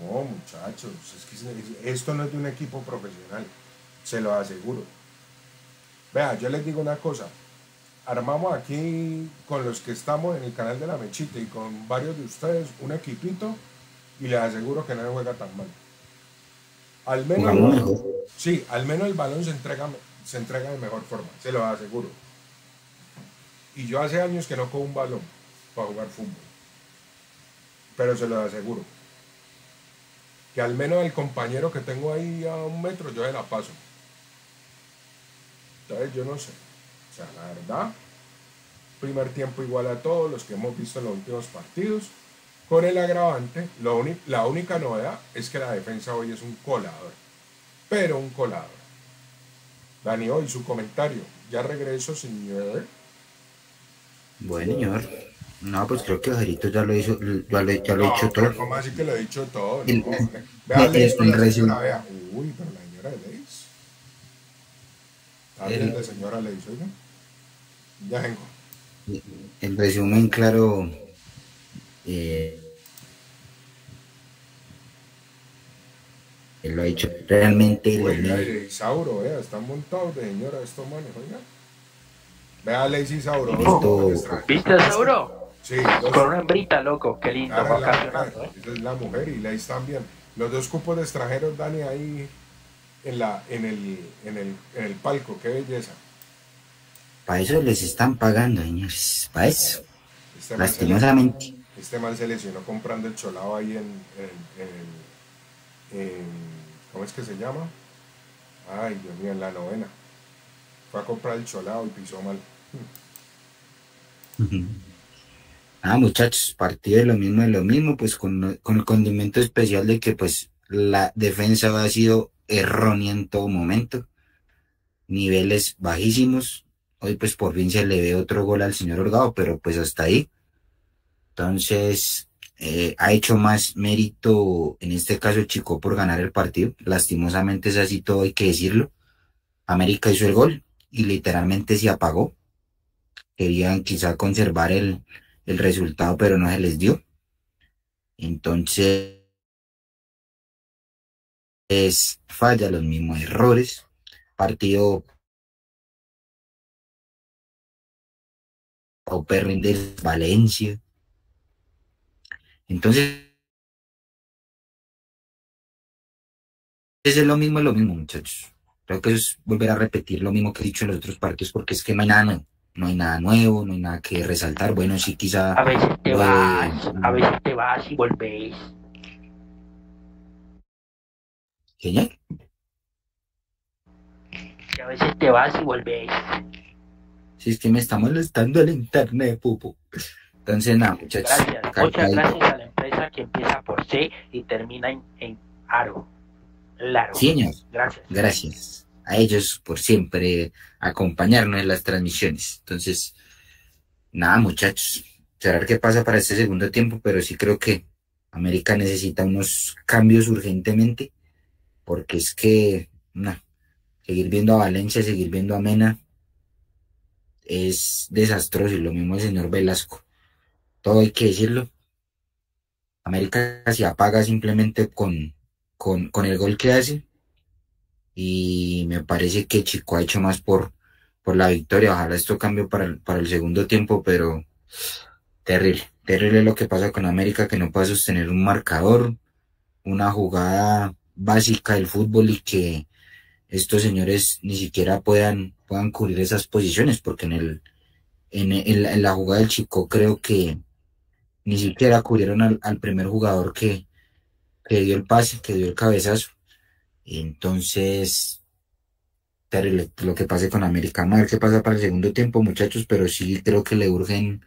No, muchachos, es que esto no es de un equipo profesional, se lo aseguro. Vea, yo les digo una cosa, armamos aquí con los que estamos en el canal de la Mechita y con varios de ustedes un equipito y les aseguro que nadie juega tan mal. Al menos, balón, sí, al menos el balón se entrega, se entrega de mejor forma, se lo aseguro. Y yo hace años que no cojo un balón para jugar fútbol, pero se lo aseguro. Que al menos el compañero que tengo ahí a un metro, yo se la paso. Entonces yo no sé, o sea, la verdad, primer tiempo igual a todos los que hemos visto en los últimos partidos. Con el agravante, lo la única novedad es que la defensa hoy es un colador, pero un colador. Dani, hoy su comentario. Ya regreso, señor. Bueno, señor. No, pues creo que Jairito ya lo hizo, ya lo, ya lo no, he hecho todo. ¿Cómo así que lo he dicho todo? El, no, el, vea, el, Leis, el, la el señora, vea. Uy, pero la señora Leis. Háblale de señora Leis, oiga. Ya vengo. El, el resumen, claro. Eh, él lo ha hecho realmente. Oiga, Isauro, vea, están montados de señora estos manes, oiga. Vea, Leis Isauro. Listo. ¿Viste Isauro? Sí. Dos, con una hembrita, loco, qué lindo. Esa ¿eh? es la mujer y Leis también. Los dos cupos de extranjeros, Dani, ahí en, la, en, el, en, el, en el palco, qué belleza. Para eso les están pagando, señores. Para eso. Este Lastimosamente. Este man se lesionó comprando el cholao ahí en, en, en, en, en... ¿Cómo es que se llama? Ay, Dios mío, en la novena. Fue a comprar el cholado y pisó mal. Ah, muchachos, partido de lo mismo, de lo mismo, pues con, con el condimento especial de que pues la defensa ha sido errónea en todo momento. Niveles bajísimos. Hoy pues por fin se le ve otro gol al señor Holgado, pero pues hasta ahí. Entonces, eh, ha hecho más mérito, en este caso Chicó, por ganar el partido. Lastimosamente es así todo, hay que decirlo. América hizo el gol y literalmente se apagó. Querían quizá conservar el, el resultado, pero no se les dio. Entonces, es falla, los mismos errores. Partido paupérrimo de Valencia. Entonces, es lo mismo, es lo mismo, muchachos. Creo que es volver a repetir lo mismo que he dicho en los otros partidos, porque es que no hay nada nuevo, no hay nada nuevo, no hay nada que resaltar. Bueno, sí, quizá... A veces te vas, eh, a veces te vas y volvés. Genial. Que a veces te vas y volvés. Si es que me está molestando el internet, pupo. Entonces, nada, muchachos. Gracias. Muchas gracias a la empresa que empieza por C y termina en, en Aro. Claro. Señor, gracias. Gracias a ellos por siempre acompañarnos en las transmisiones. Entonces, nada, muchachos, esperar qué pasa para este segundo tiempo, pero sí creo que América necesita unos cambios urgentemente, porque es que, nah, seguir viendo a Valencia, seguir viendo a Mena, es desastroso, y lo mismo el señor Velasco. Todo hay que decirlo. América se apaga simplemente con... Con, con el gol que hace, y me parece que Chicó ha hecho más por, por la victoria. Ojalá esto cambie para el, para el segundo tiempo, pero terrible, terrible lo que pasa con América, que no puede sostener un marcador, una jugada básica del fútbol, y que estos señores ni siquiera puedan, puedan cubrir esas posiciones, porque en, el, en, en, la, en la jugada del Chicó creo que ni siquiera cubrieron al, al primer jugador que que dio el pase, que dio el cabezazo. Entonces, terrible lo que pase con América. Vamos a ver qué pasa para el segundo tiempo, muchachos, pero sí creo que le urgen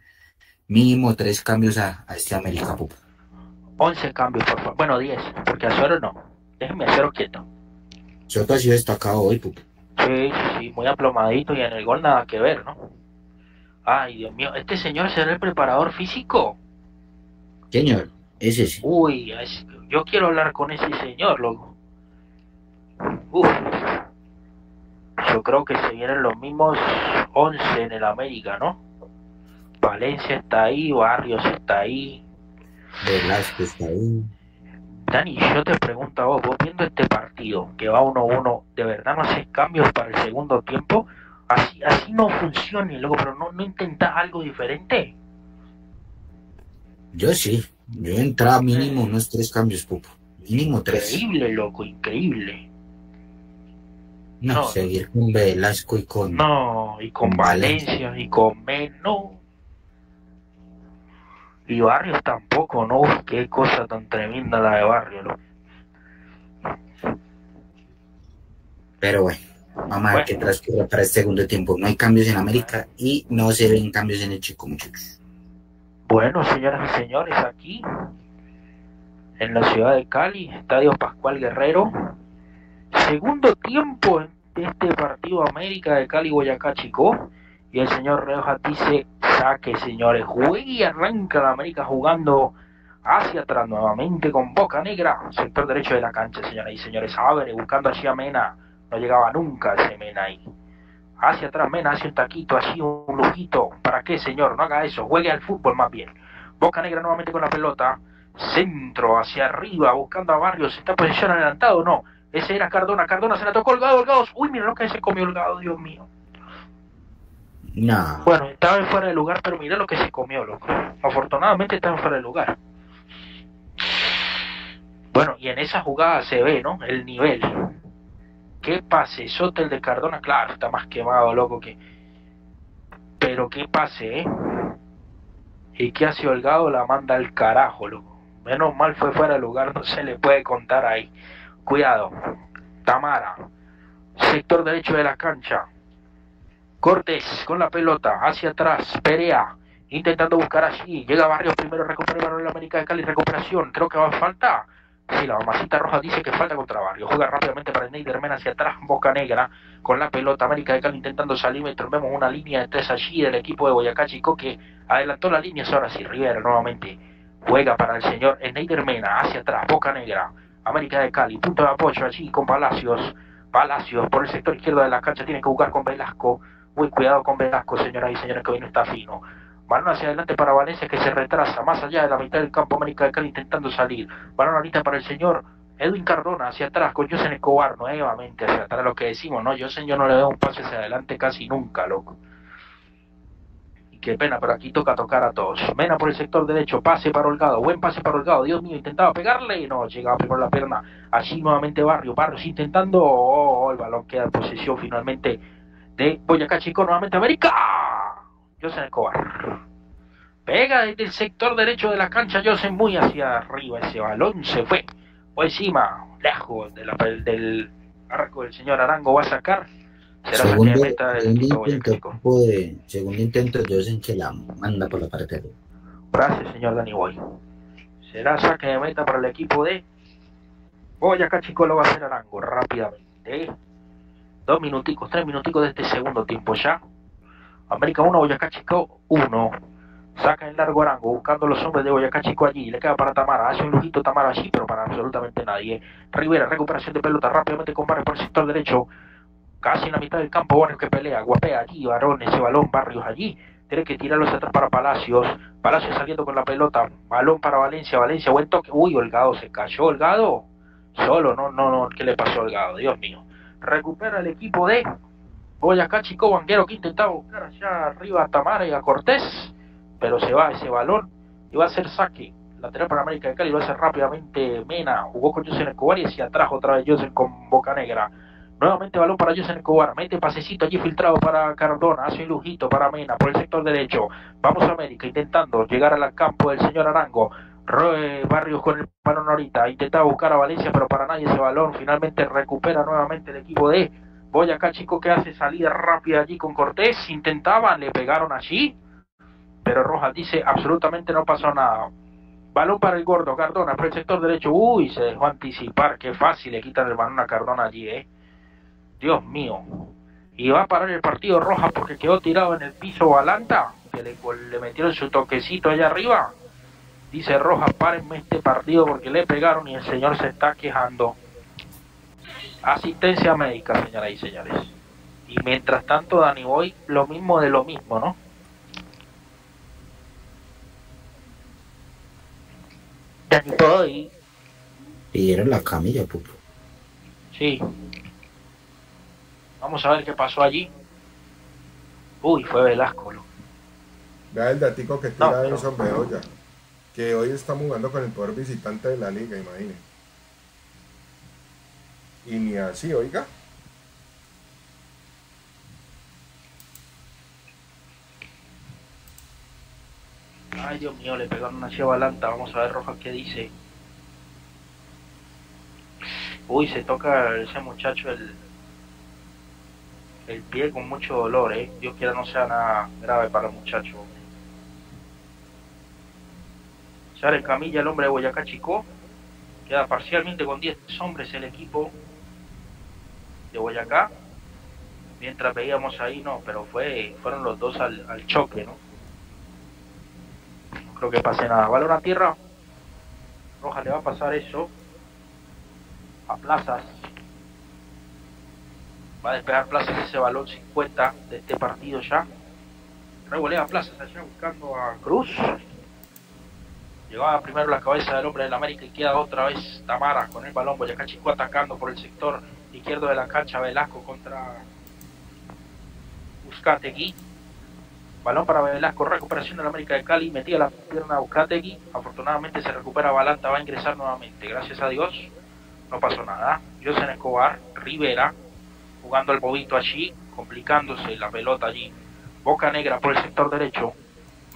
mínimo tres cambios a, a este América. once cambios, por favor. Bueno, diez, porque a Suero no. Déjenme a Suero quieto. Soto ha sido destacado hoy, pup. Sí, sí, muy aplomadito, y en el gol nada que ver, ¿no? Ay, Dios mío, ¿este señor será el preparador físico? Señor, ese sí. Uy, es... yo quiero hablar con ese señor, loco. Uf. Yo creo que se vienen los mismos once en el América, ¿no? Valencia está ahí, Barrios está ahí, Velasco está ahí. Dani, yo te pregunto a vos, vos viendo este partido que va uno a uno, ¿de verdad no haces cambios para el segundo tiempo? Así, así no funciona, loco, pero no, no intentás algo diferente. Yo sí. Yo entraba mínimo unos tres cambios, pupo. Mínimo tres. Increíble, loco, increíble. No, no, seguir con Velasco y con... No, y con, con Valencia, Valencia, y con Meno. Y Barrios tampoco, ¿no? Qué cosa tan tremenda la de Barrios, loco. Pero bueno, vamos bueno. a ver qué transcurre para el segundo tiempo. No hay cambios en América y no se ven cambios en el Chicó, muchachos. Bueno, señoras y señores, aquí en la ciudad de Cali, Estadio Pascual Guerrero, segundo tiempo de este partido América de Cali, Boyacá Chicó, y el señor Reojas dice, saque señores, juegue, y arranca la América jugando hacia atrás nuevamente con Bocanegra, sector derecho de la cancha, señoras y señores, abre, buscando allí a Mena, no llegaba nunca ese Mena ahí. Hacia atrás, Mena hace un taquito, así un lujito. ¿Para qué, señor? No haga eso. Juegue al fútbol más bien. Bocanegra nuevamente con la pelota. Centro hacia arriba, buscando a Barrios. ¿Está en posición adelantado o no? Ese era Cardona. Cardona se la tocó Holgado. Holgado. Uy, mira lo que se comió Holgado, Dios mío. No. Bueno, estaba en fuera de lugar, pero mira lo que se comió, loco. Afortunadamente estaba en fuera de lugar. Bueno, y en esa jugada se ve, ¿no? El nivel. ¿Qué pase? Soto el de Cardona, claro, está más quemado, loco, que... Pero qué pase, ¿eh? ¿Y qué hace Holgado? La manda al carajo, loco. Menos mal fue fuera de lugar, no se le puede contar ahí. Cuidado. Tamara. sector derecho de la cancha. Cortés con la pelota, hacia atrás, Perea, intentando buscar allí, llega Barrios primero, recupera el balón en la América de Cali, recuperación, creo que va a falta, sí, la mamacita roja dice que falta contra Barrios, juega rápidamente para Edney Dermena hacia atrás, Bocanegra con la pelota, América de Cali intentando salir, vemos una línea de tres allí del equipo de Boyacá Chicó que adelantó la línea, ahora sí, Rivera nuevamente, juega para el señor Edney Dermena, hacia atrás, Bocanegra, América de Cali, punto de apoyo allí con Palacios, Palacios por el sector izquierdo de la cancha, tiene que jugar con Velasco, muy cuidado con Velasco, señoras y señores, que hoy no está fino. Balón hacia adelante para Valencia que se retrasa más allá de la mitad del campo, América de Cali intentando salir. Balón ahorita para el señor Edwin Cardona hacia atrás con Yosen Escobar nuevamente hacia atrás, lo que decimos, ¿no? Yosen, yo no le doy un pase hacia adelante casi nunca, loco. Y qué pena, pero aquí toca tocar a todos. Mena por el sector derecho, pase para Holgado, buen pase para Holgado, Dios mío, intentaba pegarle y no, llegaba por la pierna. Allí nuevamente Barrios, Barrios intentando, oh, oh, el balón queda en posesión finalmente de Boyacá Chicó, nuevamente América. Yosen Escobar pega desde el sector derecho de la cancha, Yosen muy hacia arriba, ese balón se fue por encima, lejos de la, del arco del señor Arango, va a sacar, será segundo, saque de meta del equipo de, segundo intento de Yosen que la manda por la parte de... Gracias señor Dani Boy, será saque de meta para el equipo de Boyacá Chicó, lo va a hacer Arango rápidamente, dos minuticos, tres minuticos de este segundo tiempo ya. América uno, Boyacá Chicó uno. Saca el largo Arango, buscando los hombres de Boyacá Chicó allí. Le queda para Tamara, hace un lujito Tamara allí, pero para absolutamente nadie. Rivera, recuperación de pelota, rápidamente con Barrios por el sector derecho. Casi en la mitad del campo, Barrios que pelea, guapea allí, varón, ese balón, Barrios allí. Tiene que tirarlos atrás para Palacios. Palacios saliendo con la pelota, balón para Valencia, Valencia, buen toque. Uy, Holgado se cayó, Holgado. Solo, no, no, no, ¿qué le pasó a Holgado? Dios mío. Recupera el equipo de Boyacá Chicó, Banguero que intentaba buscar allá arriba a Tamara y a Cortés, pero se va ese balón y va a ser saque lateral para América de Cali, va a ser rápidamente Mena, jugó con Yosen Escobar y hacia atrás otra vez Yosen con Bocanegra, nuevamente balón para Yosen Escobar, mete pasecito allí filtrado para Cardona, hace un lujito para Mena por el sector derecho, vamos a América intentando llegar al campo del señor Arango. Barrios con el balón ahorita, intentaba buscar a Valencia pero para nadie ese balón, finalmente recupera nuevamente el equipo de Boyacá Chicó que hace salida rápida allí con Cortés, intentaban, le pegaron allí, pero Rojas dice absolutamente no pasó nada. Balón para el gordo, Cardona por el sector derecho, uy, se dejó anticipar, qué fácil, le quitan el balón a Cardona allí, eh. Dios mío, y va a parar el partido Rojas porque quedó tirado en el piso Balanta, que le, le metieron su toquecito allá arriba, dice Rojas, párenme este partido porque le pegaron y el señor se está quejando. Asistencia médica, señoras y señores. Y mientras tanto, Dani Boy, lo mismo de lo mismo, ¿no? Dani Boy. Pidieron la camilla, pupo. Sí. Vamos a ver qué pasó allí. Uy, fue Velasco. ¿No? Vea el datico que tira no, de los hombres no. Que hoy estamos jugando con el poder visitante de la liga, imagínense. Y ni así, oiga. Ay, Dios mío, le pegaron una lleva alanta. Vamos a ver Rojas qué dice. Uy, se toca ese muchacho el, el pie con mucho dolor, eh. Dios quiera no sea nada grave para el muchacho. Sale en camilla el hombre de Boyacá Chicó. Queda parcialmente con diez hombres el equipo de Boyacá, mientras veíamos ahí, no, pero fue fueron los dos al, al choque, ¿no? No creo que pase nada. Vale una tierra, Rojas le va a pasar eso a Plazas, va a despejar Plazas ese balón cincuenta de este partido ya, revolea Plazas allá buscando a Cruz, llevaba primero la cabeza del hombre del América y queda otra vez Tamara con el balón, Boyacá Chicó atacando por el sector izquierdo de la cancha, Velasco contra Uzcategui, balón para Velasco, recuperación de la América de Cali, metía la pierna a Uzcategui, afortunadamente se recupera Balanta, va a ingresar nuevamente, gracias a Dios, no pasó nada. Yosen Escobar, Rivera, jugando el bobito allí, complicándose la pelota allí, Bocanegra por el sector derecho,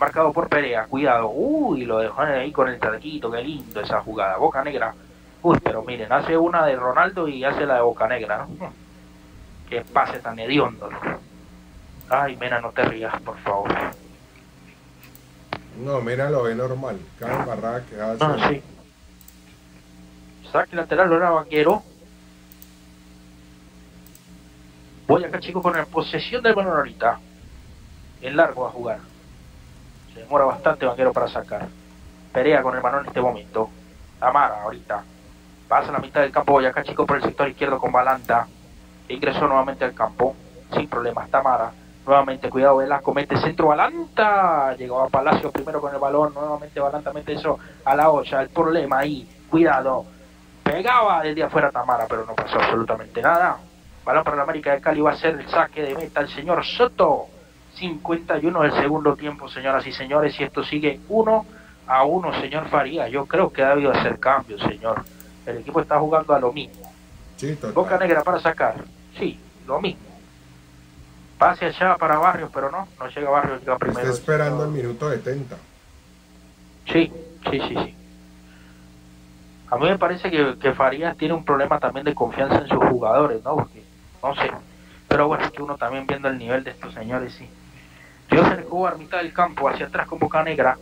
marcado por Perea, cuidado, uy, lo dejó ahí con el taquito, qué lindo esa jugada, Bocanegra, uy, pero miren, hace una de Ronaldo y hace la de Bocanegra, ¿no? Qué pase tan hediondo. Ay, mira, no te rías, por favor. No, mira, lo ve normal. Cada barrada que hace. No, sí. Saque lateral, lo era Banguero. Boyacá Chicó con la posesión del balón ahorita. El largo va a jugar. Se demora bastante Banguero para sacar. Perea con el balón en este momento. Amara ahorita. Pasa la mitad del campo Boyacá Chicó por el sector izquierdo con Balanta. Ingresó nuevamente al campo. Sin problemas, Tamara. Nuevamente, cuidado, Velasco mete centro, Balanta. Llegó a Palacio primero con el balón. Nuevamente, Balanta mete eso a la olla. El problema ahí, cuidado. Pegaba desde afuera Tamara, pero no pasó absolutamente nada. Balón para la América de Cali. Va a ser el saque de meta el señor Soto. cincuenta y uno del segundo tiempo, señoras y señores. Y esto sigue uno a uno, señor Faría. Yo creo que ha debido hacer cambios, señor. El equipo está jugando a lo mismo. Sí, Bocanegra para sacar. Sí, lo mismo. Pase allá para Barrios, pero no, no llega Barrios, llega primero. Está esperando el minuto setenta. Sí, sí, sí, sí. A mí me parece que, que Farías tiene un problema también de confianza en sus jugadores, ¿no? Porque, no sé. Pero bueno, es que uno también viendo el nivel de estos señores, sí. Yosen Escobar, mitad del campo, hacia atrás con Bocanegra.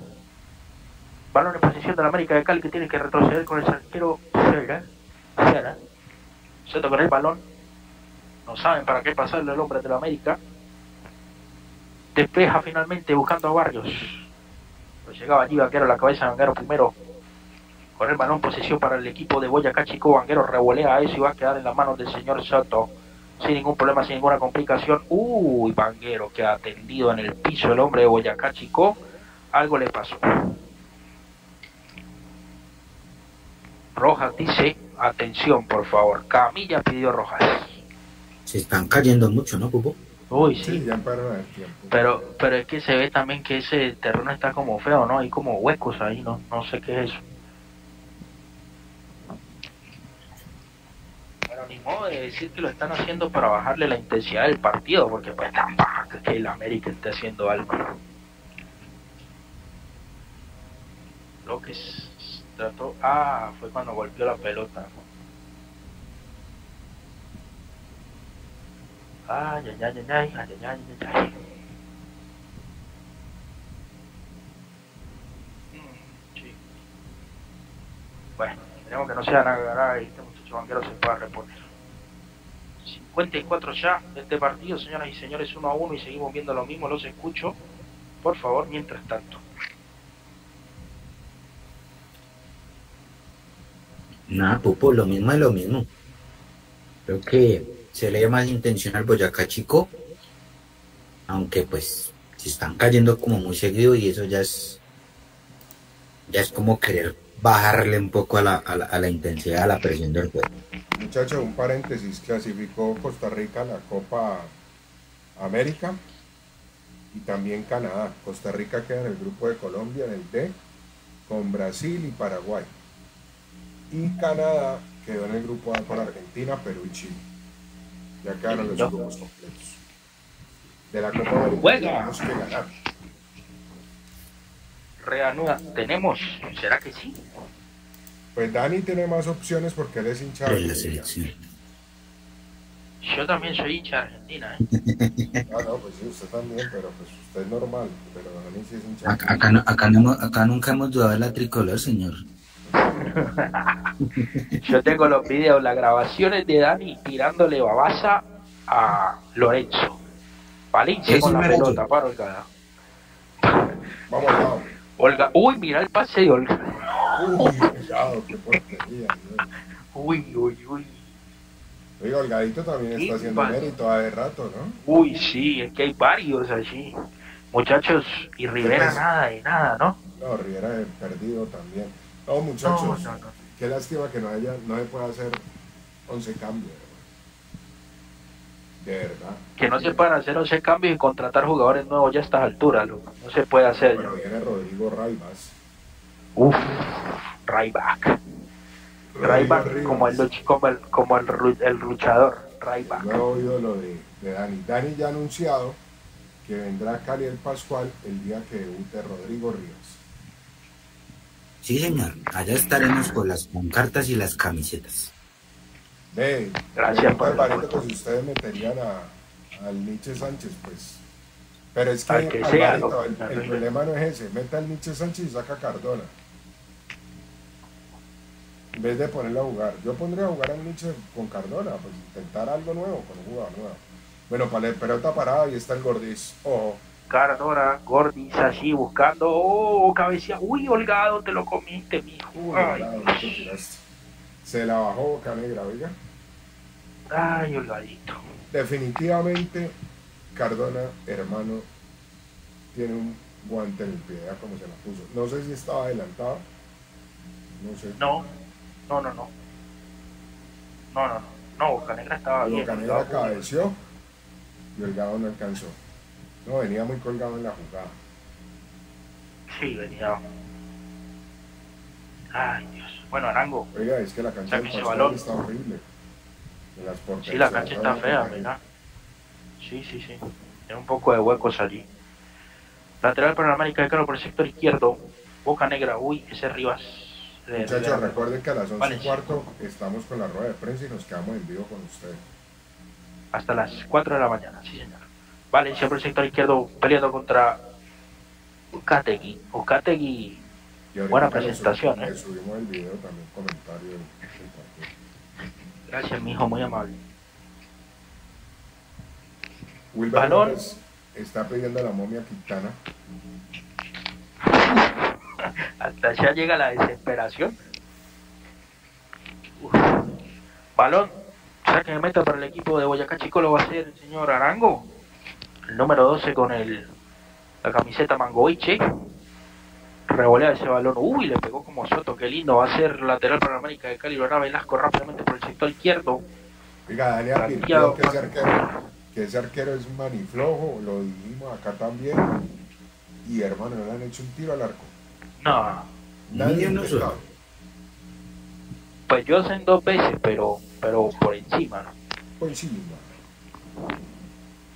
Balón en posición de la América de Cali que tiene que retroceder con el arquero Cera. Cera. Soto con el balón, no saben para qué pasarle al hombre de la América. Despeja finalmente buscando a Barrios, pues llegaba allí Banguero, la cabeza de Banguero primero con el balón, posesión para el equipo de Boyacá Chicó. Banguero revolea eso y va a quedar en las manos del señor Soto sin ningún problema, sin ninguna complicación. Uy, Banguero que ha tendido en el piso el hombre de Boyacá Chicó, algo le pasó. Rojas dice, atención por favor, Camilla pidió Rojas. Se están cayendo mucho, ¿no, Pupo? Uy, sí, sí, ya paró el tiempo. Pero, pero es que se ve también que ese terreno está como feo, ¿no? Hay como huecos ahí, no, no sé qué es eso. Pero ni modo de decir que lo están haciendo para bajarle la intensidad del partido, porque pues tampoco es que el América esté haciendo algo. Lo que es... Trató, ah, fue cuando golpeó la pelota. Ay, ay, ay, ay, ay, ay, ay, ay. Sí. Bueno, esperemos que no sea nada y este muchacho Banguero se pueda reponer. cincuenta y cuatro ya de este partido, señoras y señores, uno a uno y seguimos viendo lo mismo. Los escucho, por favor, mientras tanto. Nada, Pupo, lo mismo es lo mismo. Creo que se le llama malintencional al Boyacá Chicó, aunque pues se están cayendo como muy seguido y eso ya es ya es como querer bajarle un poco a la, a la, a la intensidad, a la presión del juego. Muchachos, un paréntesis, clasificó Costa Rica a la Copa América y también Canadá. Costa Rica queda en el grupo de Colombia, en el D, con Brasil y Paraguay. Y Canadá quedó en el grupo A con Argentina, Perú y Chile. Ya quedaron los grupos completos. De la Copa América bueno. Tenemos que ganar. Reanuda. ¿Tenemos? ¿Será que sí? Pues Dani tiene más opciones porque él es hincha de Argentina. Yo también soy hincha de Argentina, ¿eh? Ah, no, pues sí, usted también, pero pues usted es normal. Pero Dani sí es hincha. Acá, acá, no, acá, no, acá nunca hemos dudado de la tricolor, señor. Yo tengo los videos, las grabaciones de Dani tirándole babaza a Lorenzo Valencia con la pelota para Holgado. Vamos, vamos. Olga, uy, mira el pase de Olga. Uy, cuidado, qué porquería, uy, uy, uy. Oiga, Holgadito también está haciendo mérito a de rato, ¿no? Uy, sí, es que hay varios allí. Muchachos, y Rivera nada de nada, ¿no? No, Rivera perdido también. No, muchachos, no, no, no. Qué lástima que no haya, no se pueda hacer once cambios, de verdad. Que no se puedan hacer once cambios y contratar jugadores nuevos ya a estas alturas, loco. No se puede hacer. Bueno, viene Rodrigo Raibas. Uf, Raibak. Raibak como el como el, como el, el luchador, Raibak. El nuevo ídolo de, de Dani. Dani ya ha anunciado que vendrá Cali el Pascual el día que debute Rodrigo Ríos. Sí, señor, allá estaremos con las pancartas y las camisetas. Ve, gracias, padre. Parece que si ustedes meterían a, al Nietzsche Sánchez, pues. Pero es que, que sea, Alvarito, no, el, el no, problema no es ese. Meta al Nietzsche Sánchez y saca a Cardona. En vez de ponerlo a jugar. Yo pondría a jugar al Nietzsche con Cardona, pues intentar algo nuevo, con un jugador nuevo. Bueno, para la pelota parada, ahí está el Gordis. Ojo. Cardona, Gordis así buscando. Oh, cabecea. Uy, Holgado, te lo comiste, mijo. Uy, ay, Holgado, te tiraste. Se la bajó Bocanegra, oiga. Ay, Holgadito. Definitivamente, Cardona, hermano, tiene un guante en el pie, ya como se la puso. No sé si estaba adelantado. No sé. No, no, no, no. No, no, no. No, Bocanegra estaba bien. Bocanegra cabeció y Holgado no alcanzó. No, venía muy colgado en la jugada. Sí, venía. Ay, Dios. Bueno, Arango. Oiga, es que la cancha del Pastor está horrible. En las porterías, sí, la cancha está fea, ¿verdad? Sí, sí, sí. Tiene un poco de huecos allí. Lateral para la América de Cali por el sector izquierdo. Bocanegra, uy, ese Rivas. Muchachos, recuerden que a las once y cuarto estamos con la rueda de prensa y nos quedamos en vivo con ustedes. Hasta las cuatro de la mañana, sí, señor. Valencia por el sector izquierdo peleando contra Ucategui. Ucategui, buena presentación. Le subimos el video también, comentario. Gracias, mi hijo, muy amable. Wilber Balón. Está pidiendo a la momia Quintana. Hasta allá llega la desesperación. Uf. Balón. Saque de meta para el equipo de Boyacá Chicó lo va a hacer el señor Arango. El número doce con el, la camiseta Mangoiche. Revolea ese balón. Uy, le pegó como Soto. Qué lindo. Va a ser lateral para la América de Cali. Lo hará Velasco rápidamente por el sector izquierdo. Oiga, Daniel advirtió que ese arquero, que ese arquero es un maniflojo. Lo dijimos acá también. Y hermano, no le han hecho un tiro al arco. No. Nadie no sabe. Pues yo hacen dos veces, pero, pero por encima, ¿no? Por encima.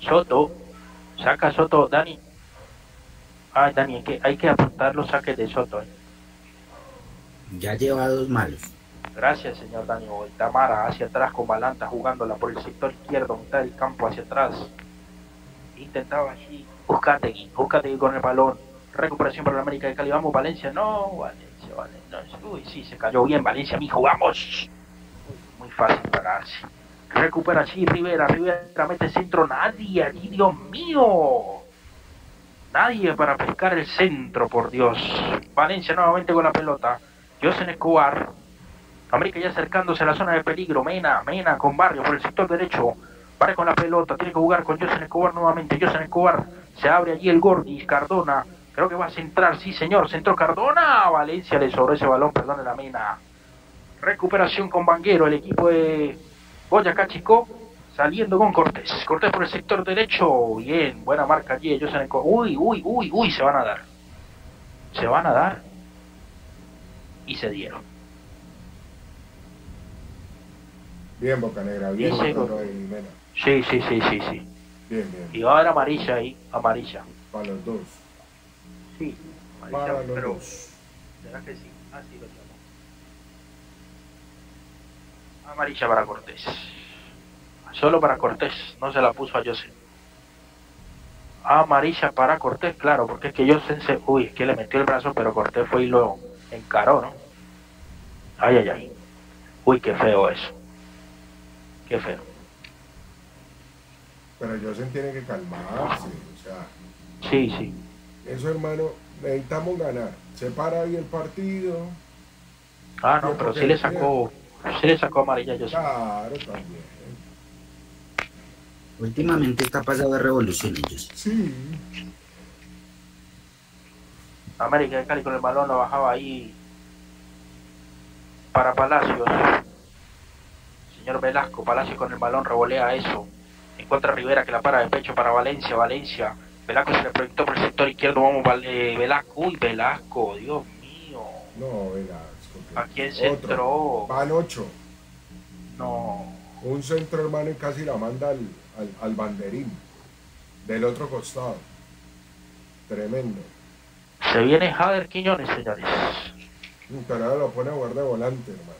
Soto. Saca Soto, Dani. Ay, Dani, hay que, hay que apuntar los saques de Soto. ¿eh? Ya lleva dos malos. Gracias, señor Dani. Tamara hacia atrás con Balanta, jugándola por el sector izquierdo, mitad del campo hacia atrás. Intentaba allí. Buscategui, Buscategui con el balón. Recuperación para la América de Cali. Vamos, Valencia. No, Valencia, Valencia. Uy, sí, se cayó bien, Valencia, mijo. Vamos. Muy fácil para Arce. Recupera así Rivera. Rivera mete el centro. Nadie allí, Dios mío. Nadie para pescar el centro, por Dios. Valencia nuevamente con la pelota. Yosen Escobar. América ya acercándose a la zona de peligro. Mena, Mena con Barrio por el sector derecho. Barrio con la pelota. Tiene que jugar con Yosen Escobar nuevamente. Yosen Escobar. Se abre allí el Gordis. Cardona. Creo que va a centrar. Sí, señor. Centró Cardona. Valencia le sobró ese balón. Perdón, de la Mena. Recuperación con Banguero. El equipo de Boyacá Chicó. Saliendo con Cortés. Cortés por el sector derecho. Bien, buena marca allí. Ellos en el co uy, uy, uy, uy, se van a dar. Se van a dar. Y se dieron. Bien, Bocanegra. Bien, y Bocanegra y Mena. Sí, sí, sí, sí, sí. Bien, bien. Y va a haber amarilla ahí. Amarilla. Para los dos. Sí. Amarilla, para los pero, dos. ¿Será que sí? Ah, sí, lo llamo. Amarilla para Cortés. Solo para Cortés, no se la puso a Yosen. Amarilla para Cortés, claro, porque es que Yosen se... Uy, es que le metió el brazo, pero Cortés fue y lo encaró, ¿no? Ay, ay, ay. Uy, qué feo eso. Qué feo. Pero Yosen tiene que calmarse, o sea... Sí, sí. Eso, hermano, necesitamos ganar. Se para ahí el partido. Ah, no, pero sí le sacó... Sí le sacó amarilla a Yosen. Claro, también. Últimamente está pasado de revoluciones. Sí. América de Cali con el balón lo bajaba ahí para Palacios. Señor Velasco, Palacios con el balón revolea eso. Encuentra a Rivera que la para de pecho para Valencia, Valencia. Velasco se le proyectó por el sector izquierdo. Vamos, eh, Velasco. Uy, Velasco, Dios mío. No, Velasco. ¿A quién se entró? Van ocho. No. Un centro, hermano, y casi la manda al, al, al banderín del otro costado. Tremendo. Se viene Jader Quiñones, señores. Pero ahora lo pone a jugar de volante, hermano.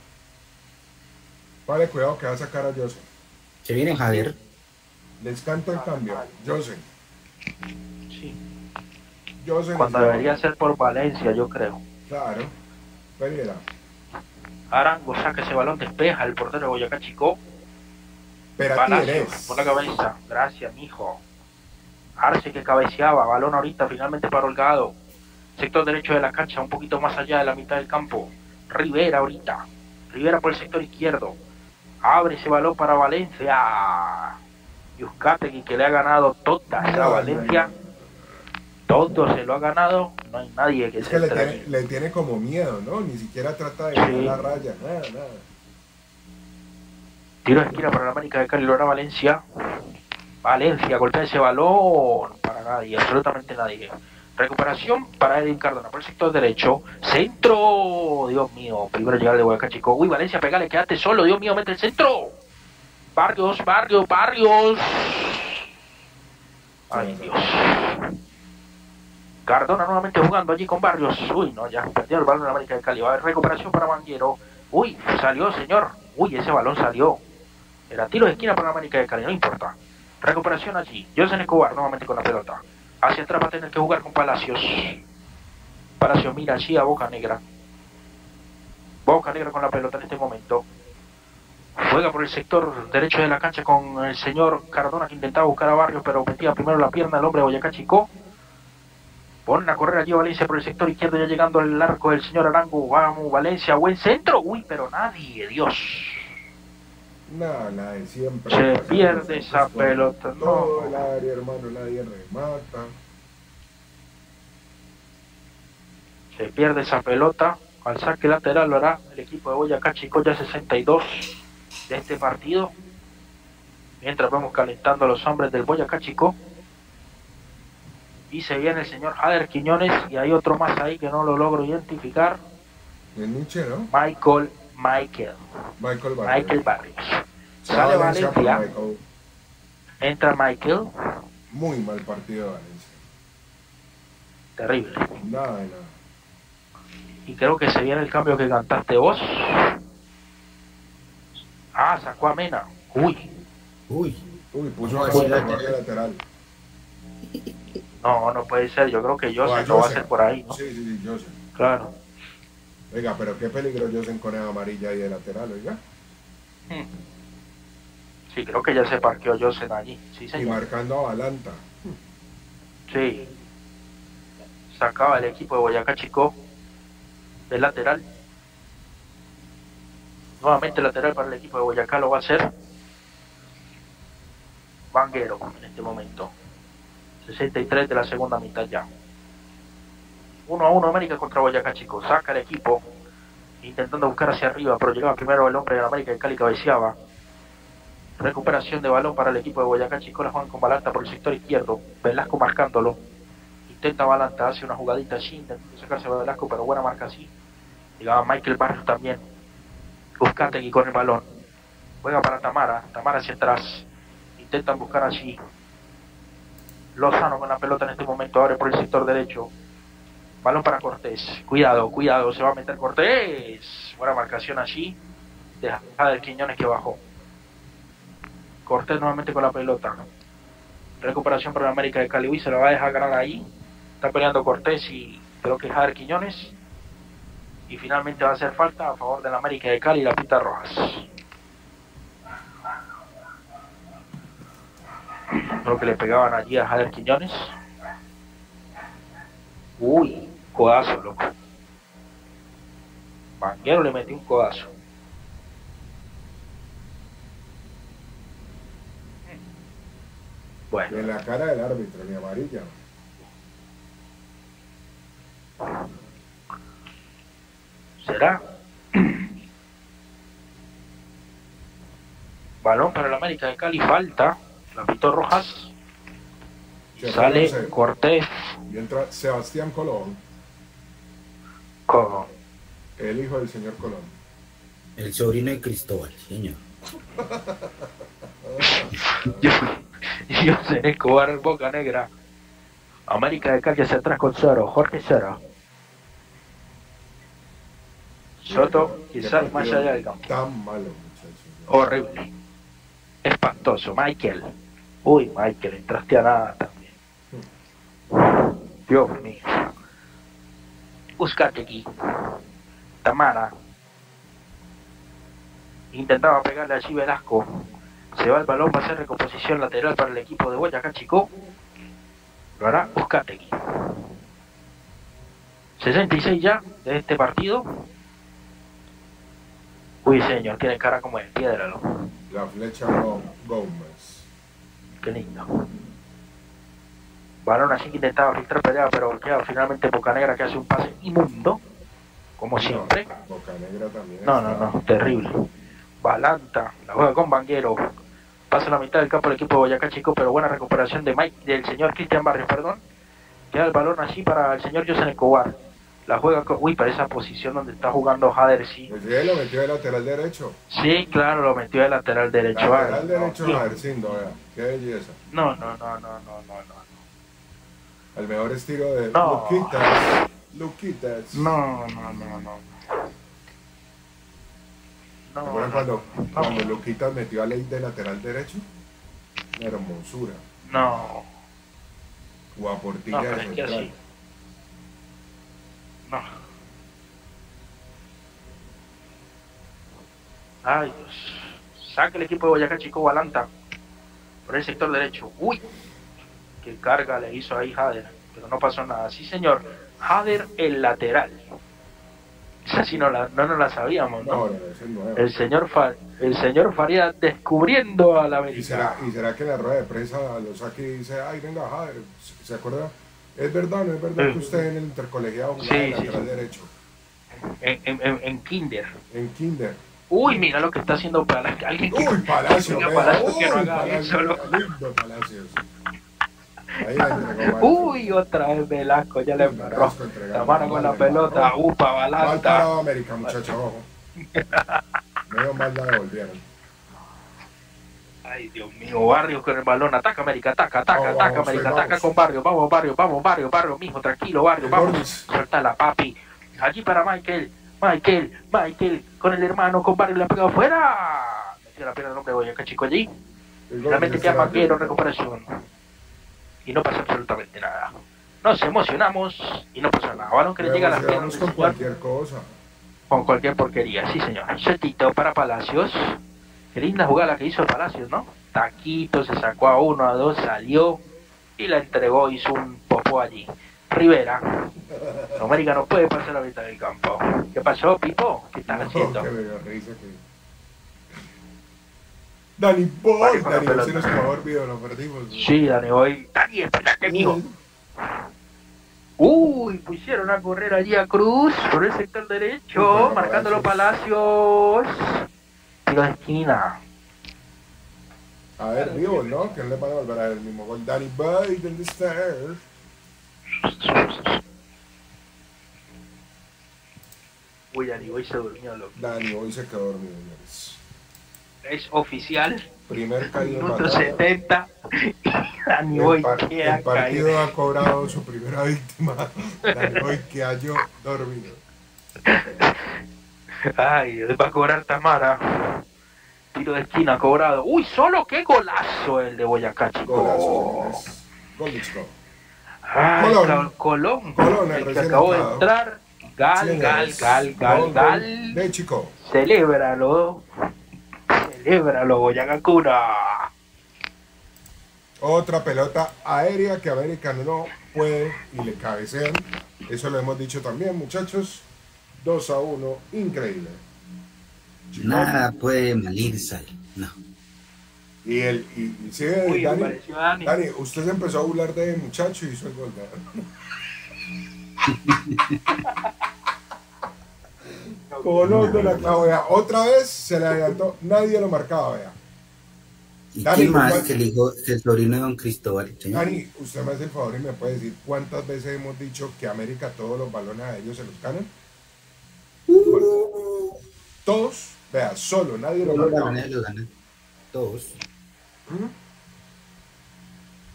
Vale, cuidado que va a sacar a Yosen. Se viene Jader. Les canto el cambio. Yosen. Sí. Yosen. Cuando debería ser por Valencia, yo creo. Claro. Pereira. Arango saca ese balón, despeja el portero de Boyacá Chicó. Palacios, por la cabeza. Gracias, mijo. Arce que cabeceaba. Balón ahorita finalmente para Holgado. Sector derecho de la cancha, un poquito más allá de la mitad del campo. Rivera ahorita. Rivera por el sector izquierdo. Abre ese balón para Valencia. Yuzcategui que le ha ganado toda esa Valencia. Todo se lo ha ganado. No hay nadie que es se que le tiene, le tiene como miedo, ¿no? Ni siquiera trata de ganar sí. la raya. Nada, nada. Tiro de esquina para la América de Cali, lo hará Valencia. Valencia golpea ese balón para nadie, absolutamente nadie. Recuperación para Edwin Cardona por el sector derecho. Centro, Dios mío, primero llegar de Boyacá Chicó. Uy, Valencia, pegale, quédate solo, Dios mío, mete el centro. Barrios, Barrios, Barrios. Ay, Dios. Cardona nuevamente jugando allí con Barrios. Uy, no, ya perdió el balón en América de Cali. Va a haber recuperación para Banguero. Uy, salió, señor. Uy, ese balón salió. Era tiro de esquina para la América de Cali, no importa. Recuperación allí. Yosen Escobar nuevamente con la pelota. Hacia atrás va a tener que jugar con Palacios. Palacios mira allí a Bocanegra. Bocanegra con la pelota en este momento. Juega por el sector derecho de la cancha con el señor Cardona que intentaba buscar a Barrios, pero metía primero la pierna el hombre de Boyacá Chicó. Ponen a correr allí Valencia por el sector izquierdo, ya llegando al arco del señor Arango. Vamos, Valencia, buen centro. Uy, pero nadie, Dios. No, la de siempre. Se pierde esa pelota. No, la área, hermano, la área remata. Se pierde esa pelota. Al saque lateral lo hará el equipo de Boyacá Chicó, ya sesenta y dos de este partido. Mientras vamos calentando a los hombres del Boyacá Chicó. Y se viene el señor Jader Quiñones y hay otro más ahí que no lo logro identificar. El Nietzsche, ¿no? Michael, Michael. Michael Barrios. Michael Barrios. Sale Valencia. Valencia. Entra Michael. Muy mal partido de Valencia. Terrible. Nada de nada. Y creo que se viene el cambio que cantaste vos. Ah, sacó a Mena. Uy. Uy. Uy, puso a ese lateral. No, no puede ser, yo creo que Yosen no va a ser por ahí, ¿no? Sí, sí, sí, Yosen. Claro. Oiga, pero qué peligro Yosen con el amarilla y de lateral, oiga. Sí, creo que ya se parqueó Yosen allí, sí, señor. Y marcando a Balanta. Sí. Sacaba el equipo de Boyacá Chicó del lateral. Nuevamente lateral para el equipo de Boyacá lo va a hacer Banguero en este momento. sesenta y tres de la segunda mitad ya. uno a uno América contra Boyacá Chicó. Saca el equipo intentando buscar hacia arriba, pero llegaba primero el hombre de América de Cali, cabeceaba. Recuperación de balón para el equipo de Boyacá Chicó. La juegan con Balanta por el sector izquierdo. Velasco marcándolo. Intenta Balanta, hace una jugadita allí, intenta sacarse a Velasco, pero buena marca así. Llegaba Michael Barrios también. Buscategui con el balón. Juega para Tamara. Tamara hacia atrás. Intentan buscar allí. Lozano con la pelota en este momento, abre por el sector derecho. Balón para Cortés. Cuidado, cuidado, se va a meter Cortés. Buena marcación allí. Deja del Quiñones que bajó. Cortés nuevamente con la pelota. Recuperación para la América de Cali. Uy, se la va a dejar ganar ahí. Está peleando Cortés y creo que Jader Quiñones. Y finalmente va a hacer falta a favor de la América de Cali y la pita Rojas. Creo que le pegaban allí a Jader Quiñones. Uy, codazo, loco. Banguero le metió un codazo. Bueno. En la cara del árbitro, ni amarilla. ¿Será? Balón para la América de Cali, falta. La pitó Rojas. Se sale se. Cortés. Y entra Sebastián Colón. ¿Cómo? El hijo del señor Colón. El sobrino de Cristóbal, señor. yo, yo sé Escobar en Bocanegra. América de Cali hacia atrás con Soro. Jorge Soro. Soto, quizás más allá del campo. Tan malo, muchachos. horrible, espantoso. Michael, uy, Michael, entraste a nada también. Dios mío. Uzcategui, Tamara, intentaba pegarle allí Velasco, se va el balón, va a hacer recomposición lateral para el equipo de Boyacá Chicó, lo hará Uzcategui. sesenta y seis ya de este partido. Uy, señor, tiene cara como de piedra, ¿no? La flecha Gómez. Qué lindo. Balón así que intentaba filtrar pelea, pero bloqueado finalmente Bocanegra, que hace un pase inmundo, como siempre. No, Bocanegra también. No, no, no, terrible. Balanta, la juega con Banguero. Pasa la mitad del campo el equipo de Boyacá Chicó, pero buena recuperación de Mike, del señor Cristian Barrios, perdón. Queda el balón así para el señor Yosen Escobar. La juega con... Uy, para esa posición donde está jugando Jader, sí. Lo metió de lateral derecho. Sí, claro, lo metió de lateral derecho. Lateral derecho, Jadercindo, vea. Qué belleza. No, no, no, no, no, no, no. El mejor estilo de... No. Luquitas. Luquitas. No, no, no, no. ¿Te acuerdas cuando, cuando Luquitas metió a Ley de lateral derecho? Una hermosura. No. O a Portilla de central. No. Ay, Dios. Saca el equipo de Boyacá Chicó, Balanta por el sector derecho. Uy, qué carga le hizo ahí Jader, pero no pasó nada. Sí, señor, Jader el lateral. Esa sí no, la, no nos la sabíamos, ¿no? No, no, el señor Fa, el señor Farías descubriendo a la América. ¿Y será, ¿Y será que la rueda de prensa lo saque y dice, ay, venga, Jader, ¿se acuerda? ¿Es verdad o no es verdad que usted en el intercolegiado jugaba sí, en lateral sí, sí. derecho? En, en, en Kinder. En Kinder. Uy, mira lo que está haciendo Palacio. Alguien que... Uy, Palacio. Uy, Palacio, que no haga Palacio, eso, loco. Lindo Palacio. Ahí la entregó. Uy, otra vez Velasco, ya le embarró. La mano con la pelota. Upa, balata. Mal parado América, muchacho, ojo. Menos mal la devolvieron. Ay, Dios mío, Barrios con el balón, ataca América, ataca, ataca, vamos, ataca vamos, América, vamos. Ataca con Barrios, vamos Barrios, vamos Barrios, Barrios, mijo, tranquilo Barrios, vamos, suéltala papi, allí para Michael, Michael, Michael, con el hermano, con Barrios, le ha pegado afuera, metió la pierna del hombre de Boyacá Chicó allí, realmente queda Banguero, recuperación, y no pasa absolutamente nada, nos emocionamos y no pasa nada, balón que le llega a las piernas con cualquier cosa, con cualquier porquería, sí señor, setito para Palacios. Qué linda jugada la que hizo Palacios, ¿no? Taquito, se sacó a uno, a dos, salió y la entregó, hizo un popó allí. Rivera, la América no puede pasar la mitad del campo. ¿Qué pasó, Pipo? ¿Qué están no, haciendo? Que risa, que... Dani Boy, Dani Boy se nos acabó el video, lo perdimos. ¿No? Sí, Dani Boy, Dani, espérate, mijo. Uy, pusieron a correr allí a Cruz por el sector derecho, marcando los Palacios. Tiro de esquina. A ver, vivo, ¿no? Que no le van a volver a ver el mismo gol. Danny Boy, ¿dónde está? Uy, Danny Boy se durmió, loco. Danny Boy se quedó dormido, señores. Es oficial. Primer caído. Minuto setenta. Danny Boy queda. El partido caído. Ha cobrado su primera víctima. Danny Boy que halló dormido. Ay, va a cobrar Tamara. Tiro de esquina cobrado. Uy, solo qué golazo el de Boyacá Chicó. Golazo. Gol de Chicó. Ay, Colón. Colón, Colón el que acabó de entrar. Gal, gal, gal, gal, gal. De Chicó. Celébralo. Celébralo, Boyacá Cura. Otra pelota aérea que América no puede y le cabecean. Eso lo hemos dicho también, muchachos. dos a uno, increíble. Chicó. Nada puede malir sal, no. Y el, y, y sí, uy, Dani, Dani. Dani, usted se empezó a burlar de muchacho y hizo el gol. Colón de la clave, vea. Otra vez se le adelantó, nadie lo marcaba, vea. ¿Y Dani, qué más que el hijo, el sobrino de don Cristóbal? Señor. Dani, usted me hace el favor y me puede decir cuántas veces hemos dicho que América todos los balones a ellos se los ganan. Bueno, todos, vea, solo, nadie lo no, gana. Lo gana. Todos.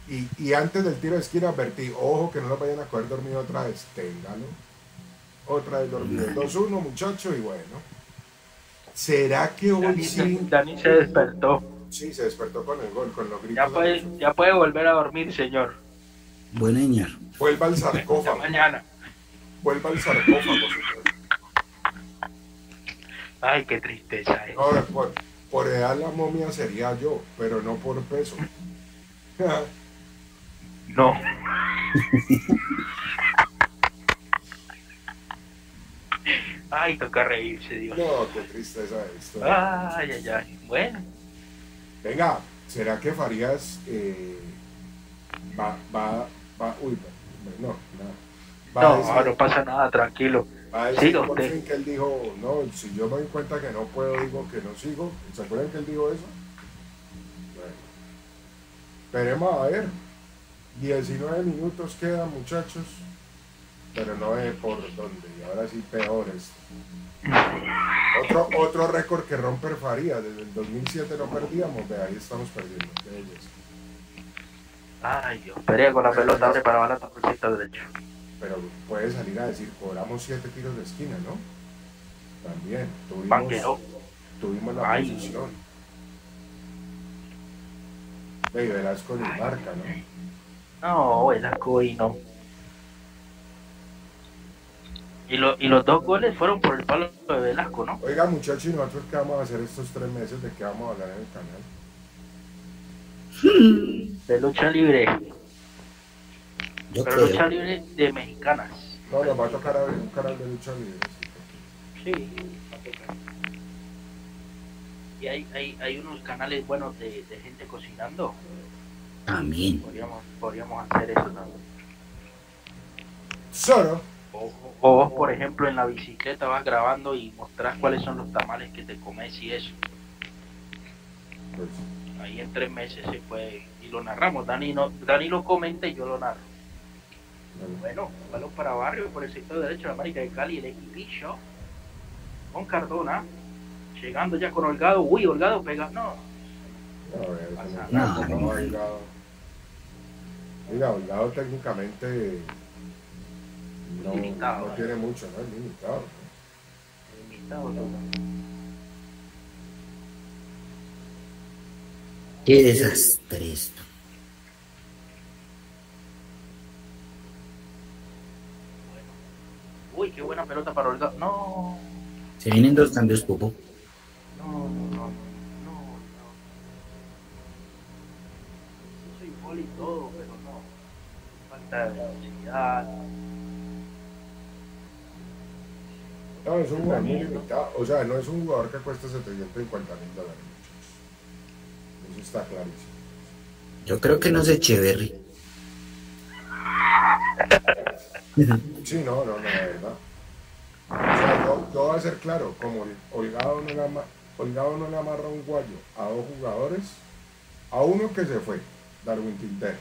¿Mm? Y, y antes del tiro de esquina advertí, ojo que no lo vayan a coger dormido otra vez, téngalo. Otra vez dormido. dos uno, muchacho, y bueno. ¿Será que hoy Dani, sí? Dani se despertó. Sí, se despertó con el gol, con los gritos. Ya puede, ya puede volver a dormir, señor. Buen señor. Vuelva al sarcófago. Mañana. Vuelva al sarcófago, señor. Ay, qué tristeza. Eh. Ahora, por, por edad la momia sería yo, pero no por peso. No. Ay, toca reírse, Dios. No, qué tristeza esto. Ay, ay, ay. Bueno. Venga, ¿será que Farías eh, va, va, va, uy, no, nada. Va no, decir, no pasa nada, tranquilo. Va a decir siga por usted. Fin que él dijo, no, si yo me doy cuenta que no puedo, digo que no sigo. ¿Se acuerdan que él dijo eso? Bueno. Esperemos a ver. diecinueve minutos quedan, muchachos. Pero no es por dónde, y ahora sí peor esto. Otro, otro récord que romper Farías, desde el dos mil siete no perdíamos, de ahí estamos perdiendo, de ellos. Ay, Dios, pelea con la pero pelota, abre para barato por el sector derecho. Pero puede salir a decir, cobramos siete tiros de esquina, ¿no? También, tuvimos, Banguero. Tuvimos la Ay. Posición. Ey, Velasco ni marca, ¿no? No, Velasco y no. Y, lo, y los dos goles fueron por el palo de Velasco, ¿no? Oiga, muchachos, ¿y nosotros qué vamos a hacer estos tres meses? ¿De qué vamos a hablar en el canal? Sí. De lucha libre. Yo Pero creo. Lucha libre de mexicanas. No, nos va a tocar abrir un canal de lucha libre. Sí, va a tocar. Y hay, hay, hay unos canales buenos de, de gente cocinando. También. Podríamos, podríamos hacer eso también. Solo. O, o vos, por ejemplo, en la bicicleta vas grabando y mostrás cuáles son los tamales que te comes y eso. Ahí en tres meses se puede y lo narramos. Dani, no, Dani lo comenta y yo lo narro. Bueno, balón para Barrio por el sector derecho de la América de Cali, el equipillo con Cardona. Llegando ya con Holgado. Uy, Holgado pega. No. No, no, Holgado. Mira, Holgado técnicamente... No, limitado, no tiene mucho, no es limitado. Limitado, no. Qué desastre esto. Bueno. Uy, qué buena pelota para Holgado. No. Se vienen dos cambios, Pupo. No, no, no, no, no. Soy gol y todo, pero no. Falta de velocidad. No, es un jugador muy limitado, o sea, no es un jugador que cuesta setecientos cincuenta mil dólares, muchachos. Eso está clarísimo. Yo creo que no se Echeverry. Sí, no, no, no, la verdad. O sea, yo, yo voy a ser claro, como Holgado no le ama, Holgado no le amarra un guayo a dos jugadores, a uno que se fue, Darwin Quintero,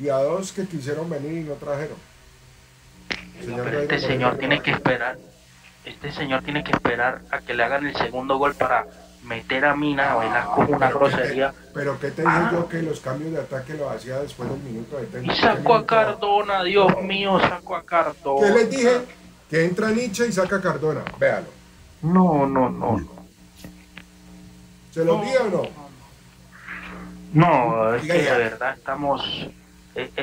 y a dos que quisieron venir y no trajeron. Señor, pero este señor tiene que esperar, este señor tiene que esperar a que le hagan el segundo gol para meter a Mina a Velasco como una grosería. Pero que te digo ah. yo que los cambios de ataque lo hacía después del minuto de treinta. Y sacó a Cardona, Dios mío, sacó a Cardona. ¿Qué les dije? Que entra Nietzsche y saca a Cardona, véalo. No, no, no. ¿Se lo olvida no, o no? No, no es Diga que ya. de verdad estamos...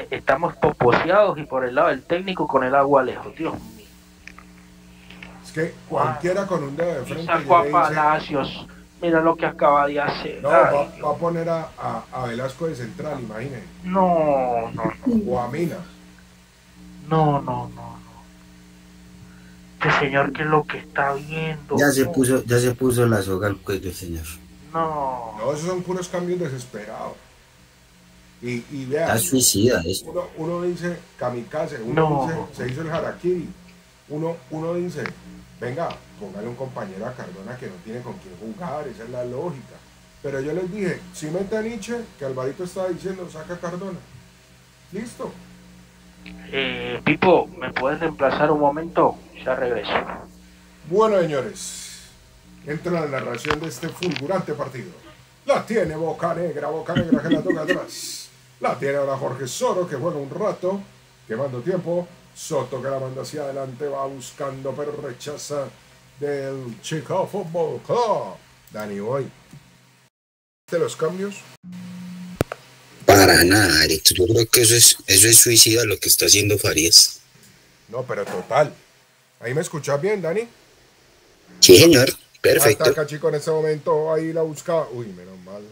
Estamos poposeados y por el lado del técnico con el agua lejos, Dios mío. Es que cualquiera con un dedo de frente. Sacó a Palacios, mira lo que acaba de hacer. No, va, va a poner a, a, a Velasco de central, imagínense. No, no, no. O a Mina. No, no, no, no. Este señor, ¿qué es lo que está viendo? Ya se puso, ya se puso la soga al cuello, señor. No. No, esos son puros cambios desesperados. Y, y vean, está suicida esto. Uno, uno dice kamikaze, uno no. dice, se hizo el harakiri, uno, uno dice, venga, póngale un compañero a Cardona que no tiene con quién jugar, esa es la lógica. Pero yo les dije, si mete a Nietzsche, que Alvarito estaba diciendo, saca a Cardona. Listo. Eh, Pipo, ¿me puedes reemplazar un momento? Ya regreso. Bueno, señores, entra la narración de este fulgurante partido. La tiene Bocanegra, Bocanegra que la toca atrás. La tiene ahora Jorge Soto, que juega un rato, quemando tiempo. Soto que la manda hacia adelante, va buscando, pero rechaza del Chicó Fútbol Club, Dani Boy. ¿De los cambios? Para nada, Arito. Yo creo que eso es, eso es suicida lo que está haciendo Farías. No, pero total. ¿Ahí me escuchas bien, Dani? Sí, señor. Perfecto. Ataca, Chico, en este momento. Ahí la buscaba. Uy, menos mal.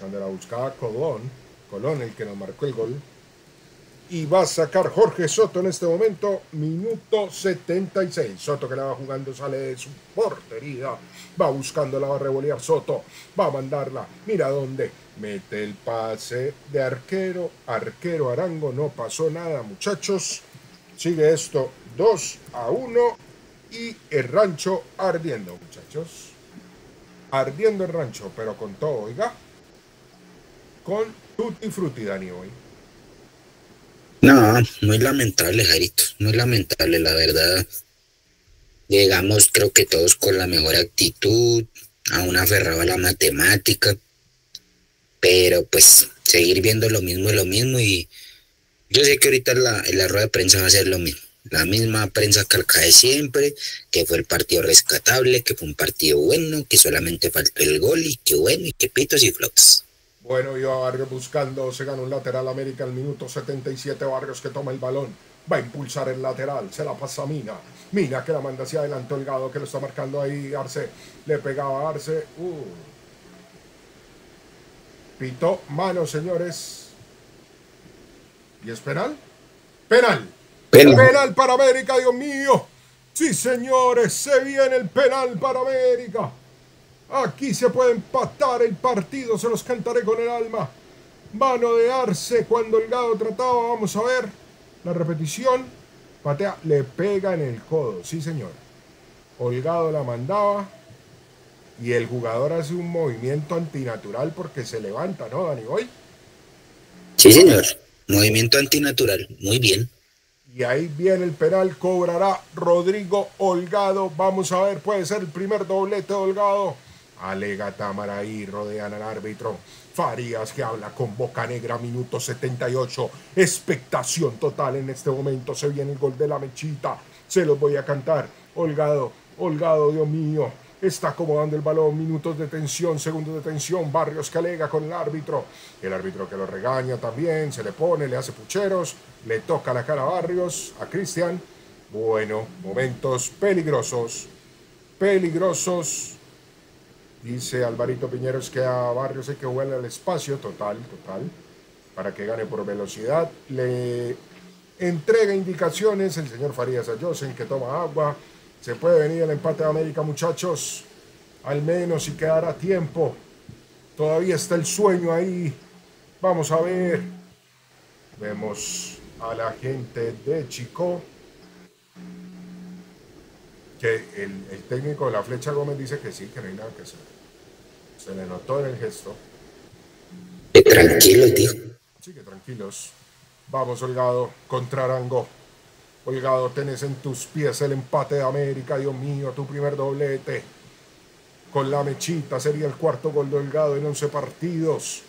Donde la buscaba Colón. Colón, el que nos marcó el gol. Y va a sacar Jorge Soto en este momento, minuto setenta y seis. Soto que la va jugando, sale de su portería. Va buscándola, va a revolear Soto. Va a mandarla. Mira dónde. Mete el pase de arquero. Arquero Arango. No pasó nada, muchachos. Sigue esto dos a uno. Y el rancho ardiendo, muchachos. Ardiendo el rancho, pero con todo, oiga. Con tutti frutti, Dani, hoy. No, muy lamentable, Jairito, muy lamentable, la verdad. Llegamos, creo que todos con la mejor actitud, aún aferrado a la matemática, pero pues seguir viendo lo mismo y lo mismo, y yo sé que ahorita la, la rueda de prensa va a ser lo mismo, la misma prensa calca de siempre, que fue el partido rescatable, que fue un partido bueno, que solamente faltó el gol, y que bueno, y que pitos y flops. Bueno, iba Barrios buscando, se gana un lateral América al minuto setenta y siete, Barrios que toma el balón, va a impulsar el lateral, se la pasa a Mina, Mina que la manda hacia adelante, Holgado que lo está marcando ahí, Arce, le pegaba a Arce, uh. pitó mano, señores, y es penal, penal, penal, penal para América, Dios mío, sí señores, se viene el penal para América. Aquí se puede empatar el partido, se los cantaré con el alma. Mano de Arce cuando Holgado trataba, vamos a ver la repetición. Patea, le pega en el codo, sí señor. Holgado la mandaba y el jugador hace un movimiento antinatural porque se levanta, ¿no, Dani Boy? Sí señor, movimiento antinatural, muy bien. Y ahí viene el penal, cobrará Rodrigo Holgado. Vamos a ver, puede ser el primer doblete de Holgado. Alega Támara, ahí rodean al árbitro. Farías que habla con Bocanegra, minuto setenta y ocho. Expectación total en este momento. Se viene el gol de la Mechita. Se los voy a cantar. Holgado, Holgado, Dios mío. Está acomodando el balón, minutos de tensión, segundos de tensión. Barrios que alega con el árbitro. El árbitro que lo regaña también, se le pone, le hace pucheros. Le toca la cara a Barrios, a Cristian. Bueno, momentos peligrosos, peligrosos. Dice Alvarito Piñeros que a Barrios hay que jugarle al espacio, total, total, para que gane por velocidad. Le entrega indicaciones el señor Farías a Yosen, que toma agua. Se puede venir el empate de América, muchachos, al menos si quedará tiempo. Todavía está el sueño ahí. Vamos a ver. Vemos a la gente de Chicó. Que el, el técnico de la Flecha Gómez dice que sí, que no hay nada que hacer. Se le notó en el gesto. Que tranquilos, tío. Sí, que tranquilos. Vamos, Holgado, contra Arango. Holgado, tenés en tus pies el empate de América, Dios mío, tu primer doblete. Con la Mechita sería el cuarto gol de Holgado en once partidos.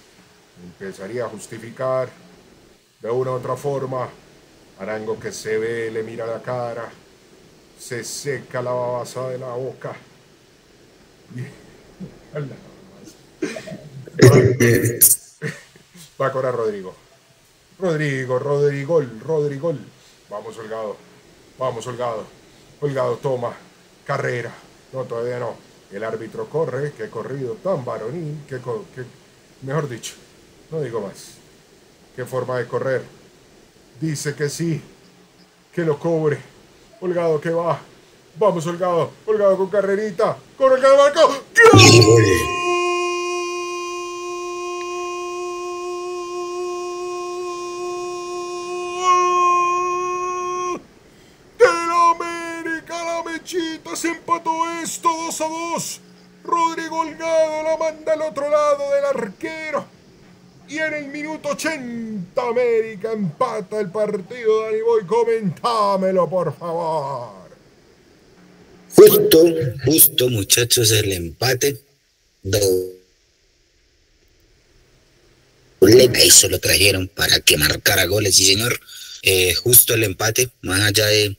Empezaría a justificar de una u otra forma. Arango que se ve, le mira la cara. Se seca la babasa de la boca. Va a cobrar Rodrigo. Rodrigo, Rodrigo, Rodrigo. Vamos, Holgado. Vamos, Holgado. Holgado toma. Carrera. No, todavía no. El árbitro corre. Qué corrido tan varonil. Qué, qué, mejor dicho. No digo más. Qué forma de correr. Dice que sí. Que lo cobre. Holgado que va. Vamos, Holgado. Holgado con carrerita. Corre el marco. ¡Gol! Se empató esto dos a dos. Rodrigo Holgado la manda al otro lado del arquero. Y en el minuto ochenta América empata el partido. Dani Boy, comentámelo por favor. Justo, justo muchachos el empate. Ahí se lo trajeron para que marcara goles. Sí señor, eh, justo el empate. Más allá de,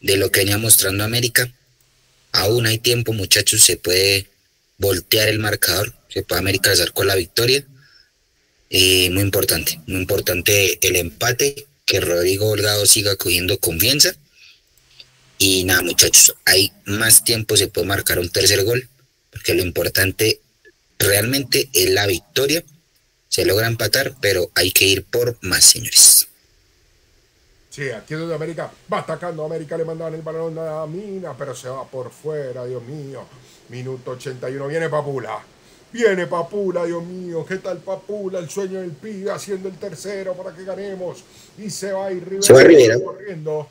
de lo que venía mostrando América, Aún hay tiempo, muchachos, se puede voltear el marcador, se puede América alzar con la victoria. Eh, muy importante, muy importante el empate, que Rodrigo Holgado siga cogiendo confianza. Y nada, muchachos, hay más tiempo, se puede marcar un tercer gol, porque lo importante realmente es la victoria. Se logra empatar, pero hay que ir por más, señores. Sí, aquí es donde América va atacando. América le mandan el balón a Mina, pero se va por fuera, Dios mío. Minuto ochenta y uno, viene Papula. Viene Papula, Dios mío. ¿Qué tal Papula? El sueño del Pibe haciendo el tercero para que ganemos. Y se va a ir Rivera. Se va Rivera. Corriendo.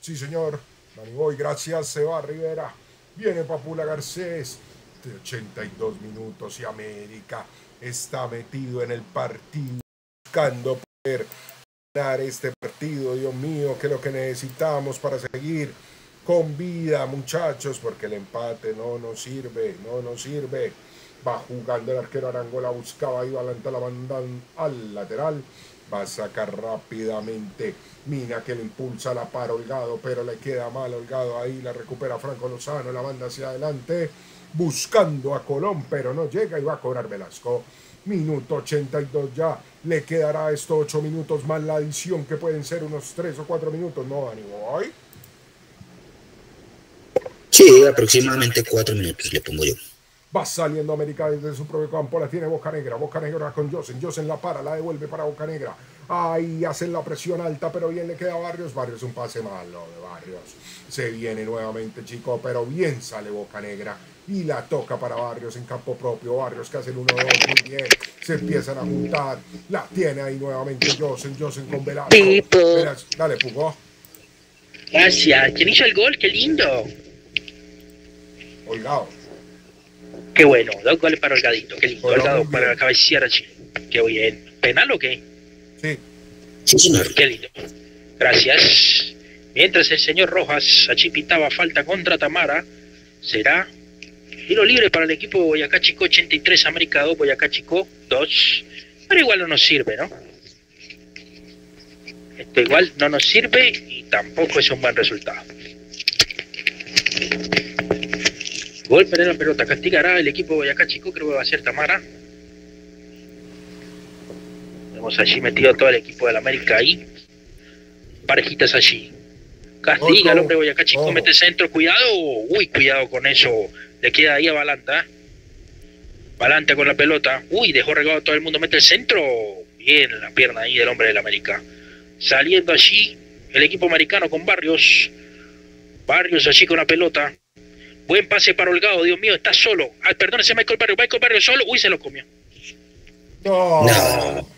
Sí, señor. Dani Boy, gracias. Se va Rivera. Viene Papula Garcés. De ochenta y dos minutos y América está metido en el partido, buscando poder ganar este partido, Dios mío, que es lo que necesitamos para seguir con vida, muchachos, porque el empate no nos sirve, no nos sirve. Va jugando el arquero Arango, la buscaba y balanta la banda al lateral, va a sacar rápidamente Mina, que le impulsa, la para Holgado, pero le queda mal Holgado, ahí la recupera Franco Lozano, la banda hacia adelante, buscando a Colón, pero no llega y va a cobrar Velasco. Minuto ochenta y dos ya. Le quedará estos ocho minutos más la adición, que pueden ser unos tres o cuatro minutos, ¿no, Dani Boy? Sí, aproximadamente cuatro minutos le pongo yo. Va saliendo América desde su propio campo, la tiene Bocanegra, Bocanegra con Yosen, Yosen la para, la devuelve para Bocanegra. Ahí hacen la presión alta, pero bien le queda a Barrios, Barrios un pase malo de Barrios. Se viene nuevamente, chico, pero bien sale Bocanegra. Y la toca para Barrios en campo propio, Barrios que hace el uno dos, muy bien, se empiezan a juntar, la tiene ahí nuevamente Yosen, Yosen con Velasco. Velasco. Dale, Pugo. Gracias, ¿quién hizo el gol? ¡Qué lindo! Holgado. Qué bueno, dos goles para Holgadito, qué lindo, Holgado para cabecear así. Qué bien, ¿penal o qué? Sí. Sí, señor. Qué lindo, gracias. Mientras el señor Rojas achipitaba falta contra Tamara, será... tiro libre para el equipo Boyacá Chicó, ochenta y tres, América dos, Boyacá Chicó dos. Pero igual no nos sirve, ¿no? Esto igual no nos sirve y tampoco es un buen resultado. Golpe de la pelota, castigará el equipo Boyacá Chicó, creo que va a ser Tamara. Vemos allí metido todo el equipo del América ahí. Parejitas allí. Castiga el hombre Boyacá Chicó, mete centro, cuidado. Uy, cuidado con eso. Le queda ahí a Balanta. Balanta con la pelota. Uy, dejó regado a todo el mundo. Mete el centro. Bien la pierna ahí del hombre del América. Saliendo allí el equipo americano con Barrios. Barrios allí con la pelota. Buen pase para Holgado. Dios mío, está solo. Ay, perdón, ese Michael Barrios. Michael Barrios solo. Uy, se lo comió. No. No.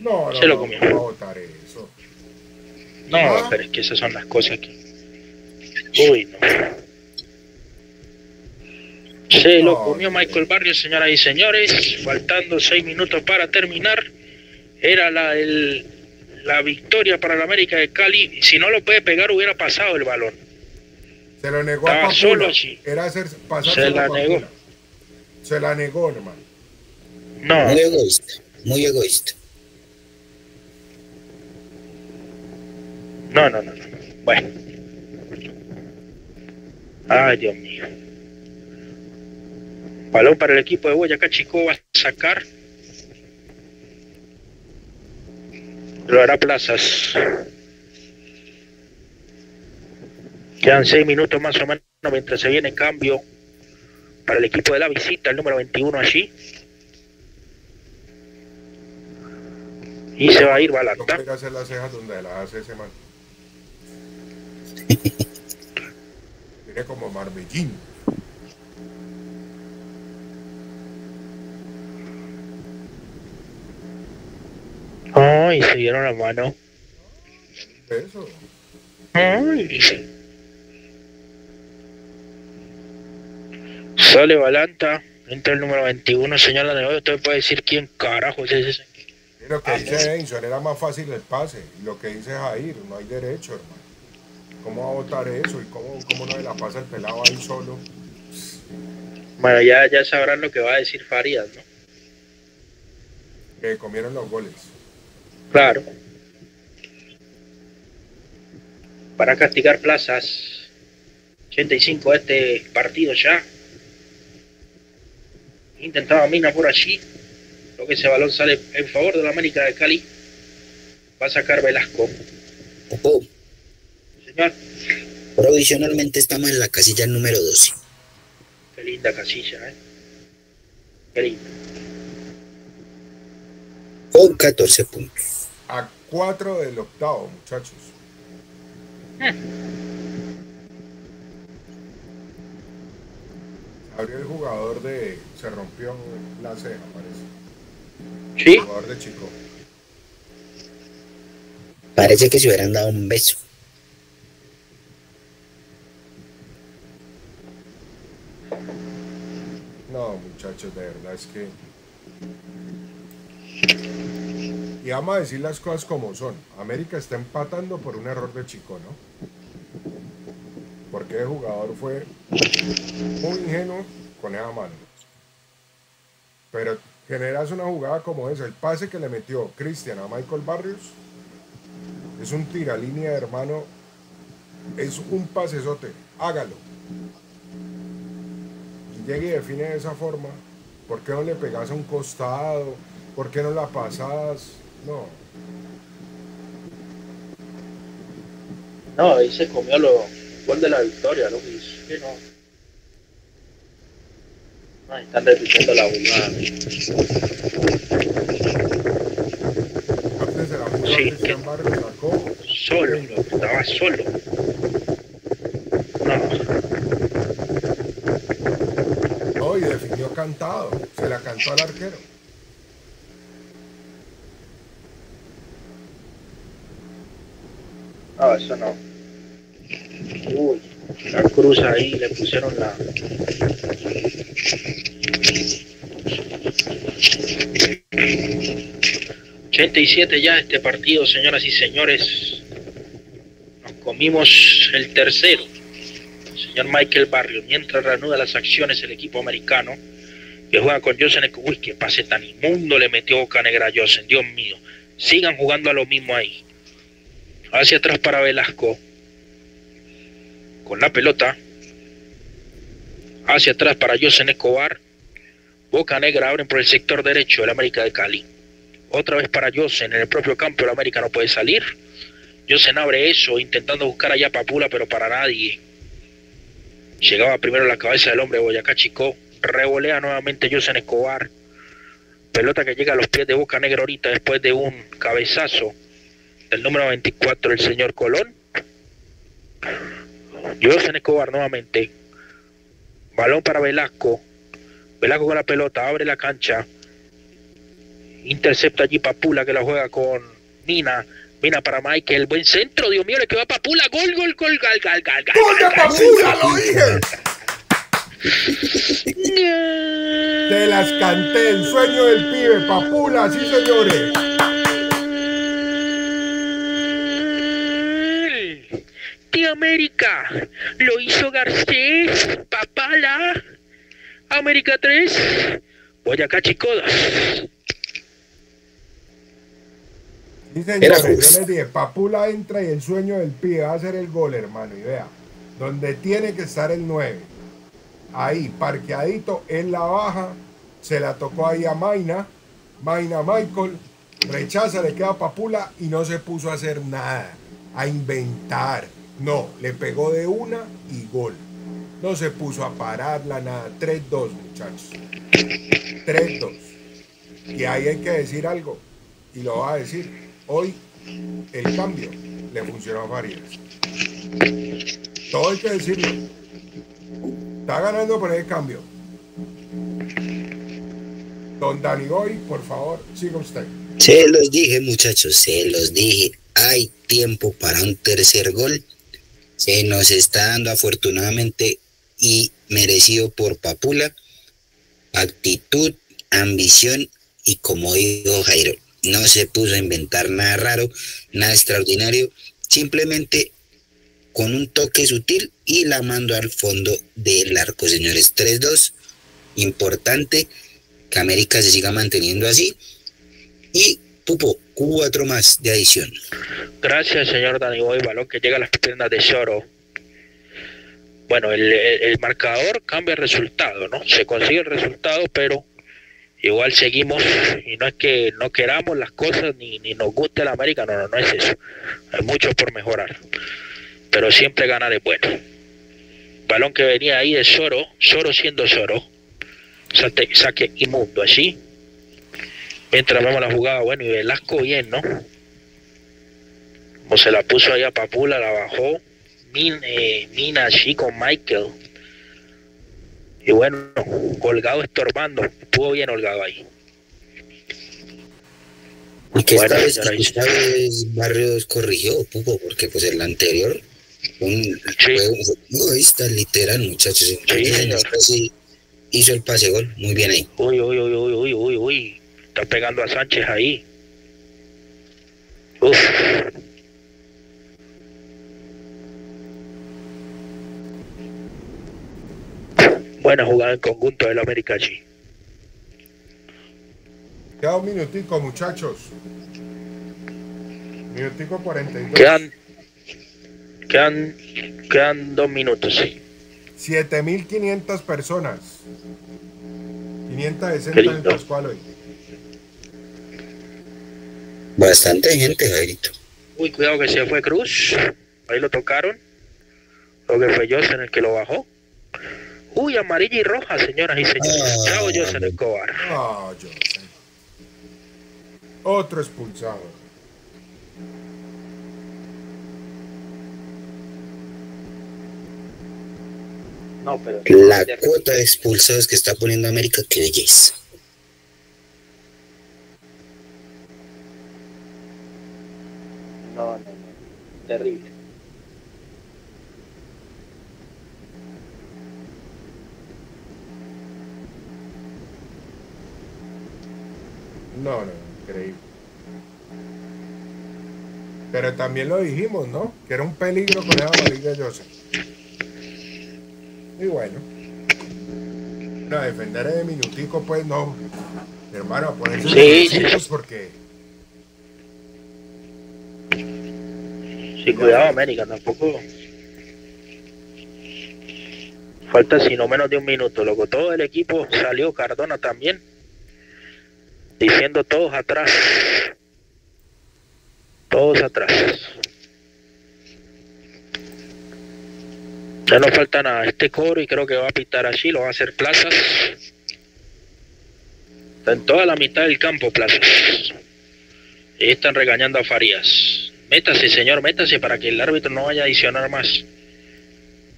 No, no se lo comió. No, no, eso. no, no, pero es que esas son las cosas que... Uy, no. Se lo comió Michael Barrios, señoras y señores, faltando seis minutos para terminar. Era la, el, la victoria para la América de Cali. Si no lo puede pegar, hubiera pasado el balón. Se lo negó. Estaba a Papula. Solo así. Era hacer, se la negó. Papula. Se la negó, hermano. No. Muy egoísta, muy egoísta. No, no, no, no. Bueno. Ay, Dios mío. Balón para el equipo de Boyacá Chicó, va a sacar. Lo hará Plazas. Quedan seis minutos más o menos mientras se viene cambio para el equipo de la visita, el número veintiuno allí. Y se va a ir Balanta. No pegas en las cejas donde las hace ese man. Tiene como Marbellín. Ay, se dieron la mano. Eso. Ay. Sale Balanta, entra el número veintiuno, señor Lanegado. Usted puede decir quién carajo es ese. Y lo que ah, dice no. Enzo, era más fácil el pase. Y lo que dice Jair, no hay derecho, hermano. ¿Cómo va a votar eso? ¿Y cómo, cómo no le la pasa el pelado ahí solo? Bueno, ya, ya sabrán lo que va a decir Farías, ¿no? Que comieron los goles. Claro. Para castigar Plazas. ochenta y cinco de este partido ya. Intentaba Mina por allí. Lo que ese balón sale en favor de la América de Cali. Va a sacar Velasco. Ojo. Señor. Provisionalmente estamos en la casilla número doce. Qué linda casilla, ¿eh? Qué linda. Con catorce puntos. A cuatro del octavo, muchachos. Ah. Abrió el jugador de... Se rompió la ceja, parece. ¿Sí? El jugador de Chicó. Parece que se hubieran dado un beso. No, muchachos, de verdad es que... Y vamos a decir las cosas como son. América está empatando por un error de Chicó, ¿no? Porque el jugador fue muy ingenuo con esa mano. Pero generas una jugada como esa. El pase que le metió Cristian a Michael Barrios es un tiralínea, hermano. Es un pasesote. Hágalo. Y llegue y define de esa forma. ¿Por qué no le pegas a un costado? ¿Por qué no la pasas? No. No, ahí se comió lo, el gol de la victoria, lo que hizo. Que no. No, están repitiendo la jugada. Antes de la jugada, sí, que Barrio sacó. Solo, estaba solo. No. No, y definió cantado. Se la cantó al arquero. No, eso no. Uy, la cruz ahí, le pusieron la... ochenta y siete ya este partido, señoras y señores. Nos comimos el tercero. El señor Michael Barrios, mientras reanuda las acciones el equipo americano, que juega con Yosen Escobar. Uy, qué pase tan inmundo le metió Bocanegra a Yosen, Dios mío. Sigan jugando a lo mismo ahí. Hacia atrás para Velasco. Con la pelota. Hacia atrás para Yosen Escobar. Bocanegra abren por el sector derecho del América de Cali. Otra vez para Yosen. En el propio campo el América no puede salir. Yosen abre eso, intentando buscar allá Papula, pero para nadie. Llegaba primero la cabeza del hombre de Boyacá Chicó. Revolea nuevamente Yosen Escobar. Pelota que llega a los pies de Bocanegra ahorita después de un cabezazo. El número veinticuatro, el señor Colón. Yosen Escobar nuevamente. Balón para Velasco. Velasco con la pelota, abre la cancha. Intercepta allí Papula, que la juega con Mina. Mina para Mike, el buen centro. Dios mío, le quedó a Papula. Gol, gol, gol, gal, gal, gal, gal. ¡Gol de Papula, lo dije! Te las canté, el sueño del pibe, Papula, sí señores. De América, lo hizo Garcés, Papala, América tres, Boyacá Chicó dos. Dicen, yo les dije, Papula entra y el sueño del pibe va a ser el gol, hermano, y vea, donde tiene que estar el nueve, ahí, parqueadito, en la baja, se la tocó ahí a Maina, Maina Michael, rechaza, le queda a Papula y no se puso a hacer nada, a inventar. No, le pegó de una y gol. No se puso a pararla, nada. tres dos, muchachos. tres dos. Y ahí hay que decir algo. Y lo va a decir. Hoy, el cambio le funcionó a Farías. Todo hay que decirlo. Está ganando por el cambio. Don Dani Boy, por favor, siga usted. Se los dije, muchachos, se los dije. Hay tiempo para un tercer gol. Se nos está dando afortunadamente y merecido por Papula. Actitud, ambición y como dijo Jairo, no se puso a inventar nada raro, nada extraordinario, simplemente con un toque sutil y la mandó al fondo del arco, señores. tres dos, importante que América se siga manteniendo así y Pupo, cuatro más de adición. Gracias, señor Dani Boy. Balón que llega a las piernas de Soro. bueno, el, el, el marcador cambia el resultado, ¿no? Se consigue el resultado, pero igual seguimos, y no es que no queramos las cosas ni, ni nos guste la América, no, no, no es eso. Hay mucho por mejorar, pero siempre ganar es bueno. Balón que venía ahí de Soro, Soro siendo Soro, saque, saque inmundo así. Mientras vemos la jugada, bueno, y Velasco bien, ¿no? Como se la puso ahí a Papula, la bajó, Min, eh, Mina así con Michael. Y bueno, Holgado estorbando, estuvo bien Holgado ahí. Y que bueno, esta vez, esta vez Barrios corrigió, Pupo, porque pues el anterior un, sí. fue un futbolista literal, muchachos. Sí, hizo el pase gol, muy bien ahí. Uy, uy, uy, uy, uy, uy, uy, está pegando a Sánchez ahí. Uf. Buena jugada en conjunto del América allí. Queda un minutico, muchachos. Minutico cuarenta y dos. Quedan, quedan, quedan dos minutos, sí. siete mil quinientas personas. quinientos sesenta en Pascual hoy. Bastante gente, Jairito. Uy, cuidado que se fue Cruz. Ahí lo tocaron. Lo que fue Yosen el que lo bajó. Uy, amarilla y roja, señoras y señores. Chao, ah, Yosen Escobar. Ah, Yosen. Otro expulsado. No, pero... La cuota de expulsados que está poniendo América, qué belleza. No, no, no. Terrible. No, no, increíble. Pero también lo dijimos, ¿no? Que era un peligro con esa amarilla Joseph. Y bueno. No, defender de minutico, pues no. Mi hermano, a ponerse sí, sí. porque... Sí, cuidado América, tampoco... Falta sino menos de un minuto, loco. Todo el equipo salió, Cardona también. Diciendo todos atrás, todos atrás. Ya no falta nada, este cobro y creo que va a pitar allí, lo va a hacer Plazas. Está en toda la mitad del campo Plazas. Y están regañando a Farías. Métase señor, métase para que el árbitro no vaya a adicionar más.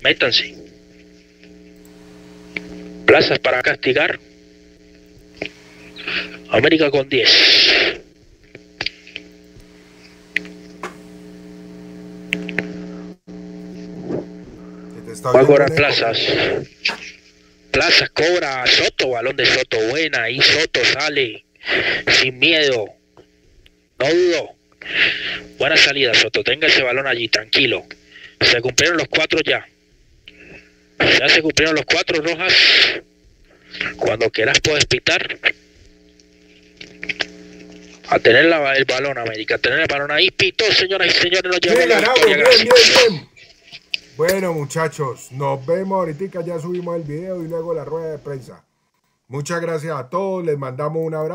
Métanse. Plazas para castigar. América con diez. Va a cobrar Plazas. Plazas cobra a Soto, balón de Soto, buena, y Soto sale sin miedo, no dudo. Buena salida Soto, tenga ese balón allí, tranquilo. Se cumplieron los cuatro ya. Ya se cumplieron los cuatro rojas. Cuando quieras puedes pitar. A tener la, el balón, América, a tener el balón ahí, pitó, señoras y señores, nos llevó bien, la ganado, victoria, bien, bien, bien. Bueno, muchachos, nos vemos ahorita, ya subimos el video y luego la rueda de prensa. Muchas gracias a todos, les mandamos un abrazo.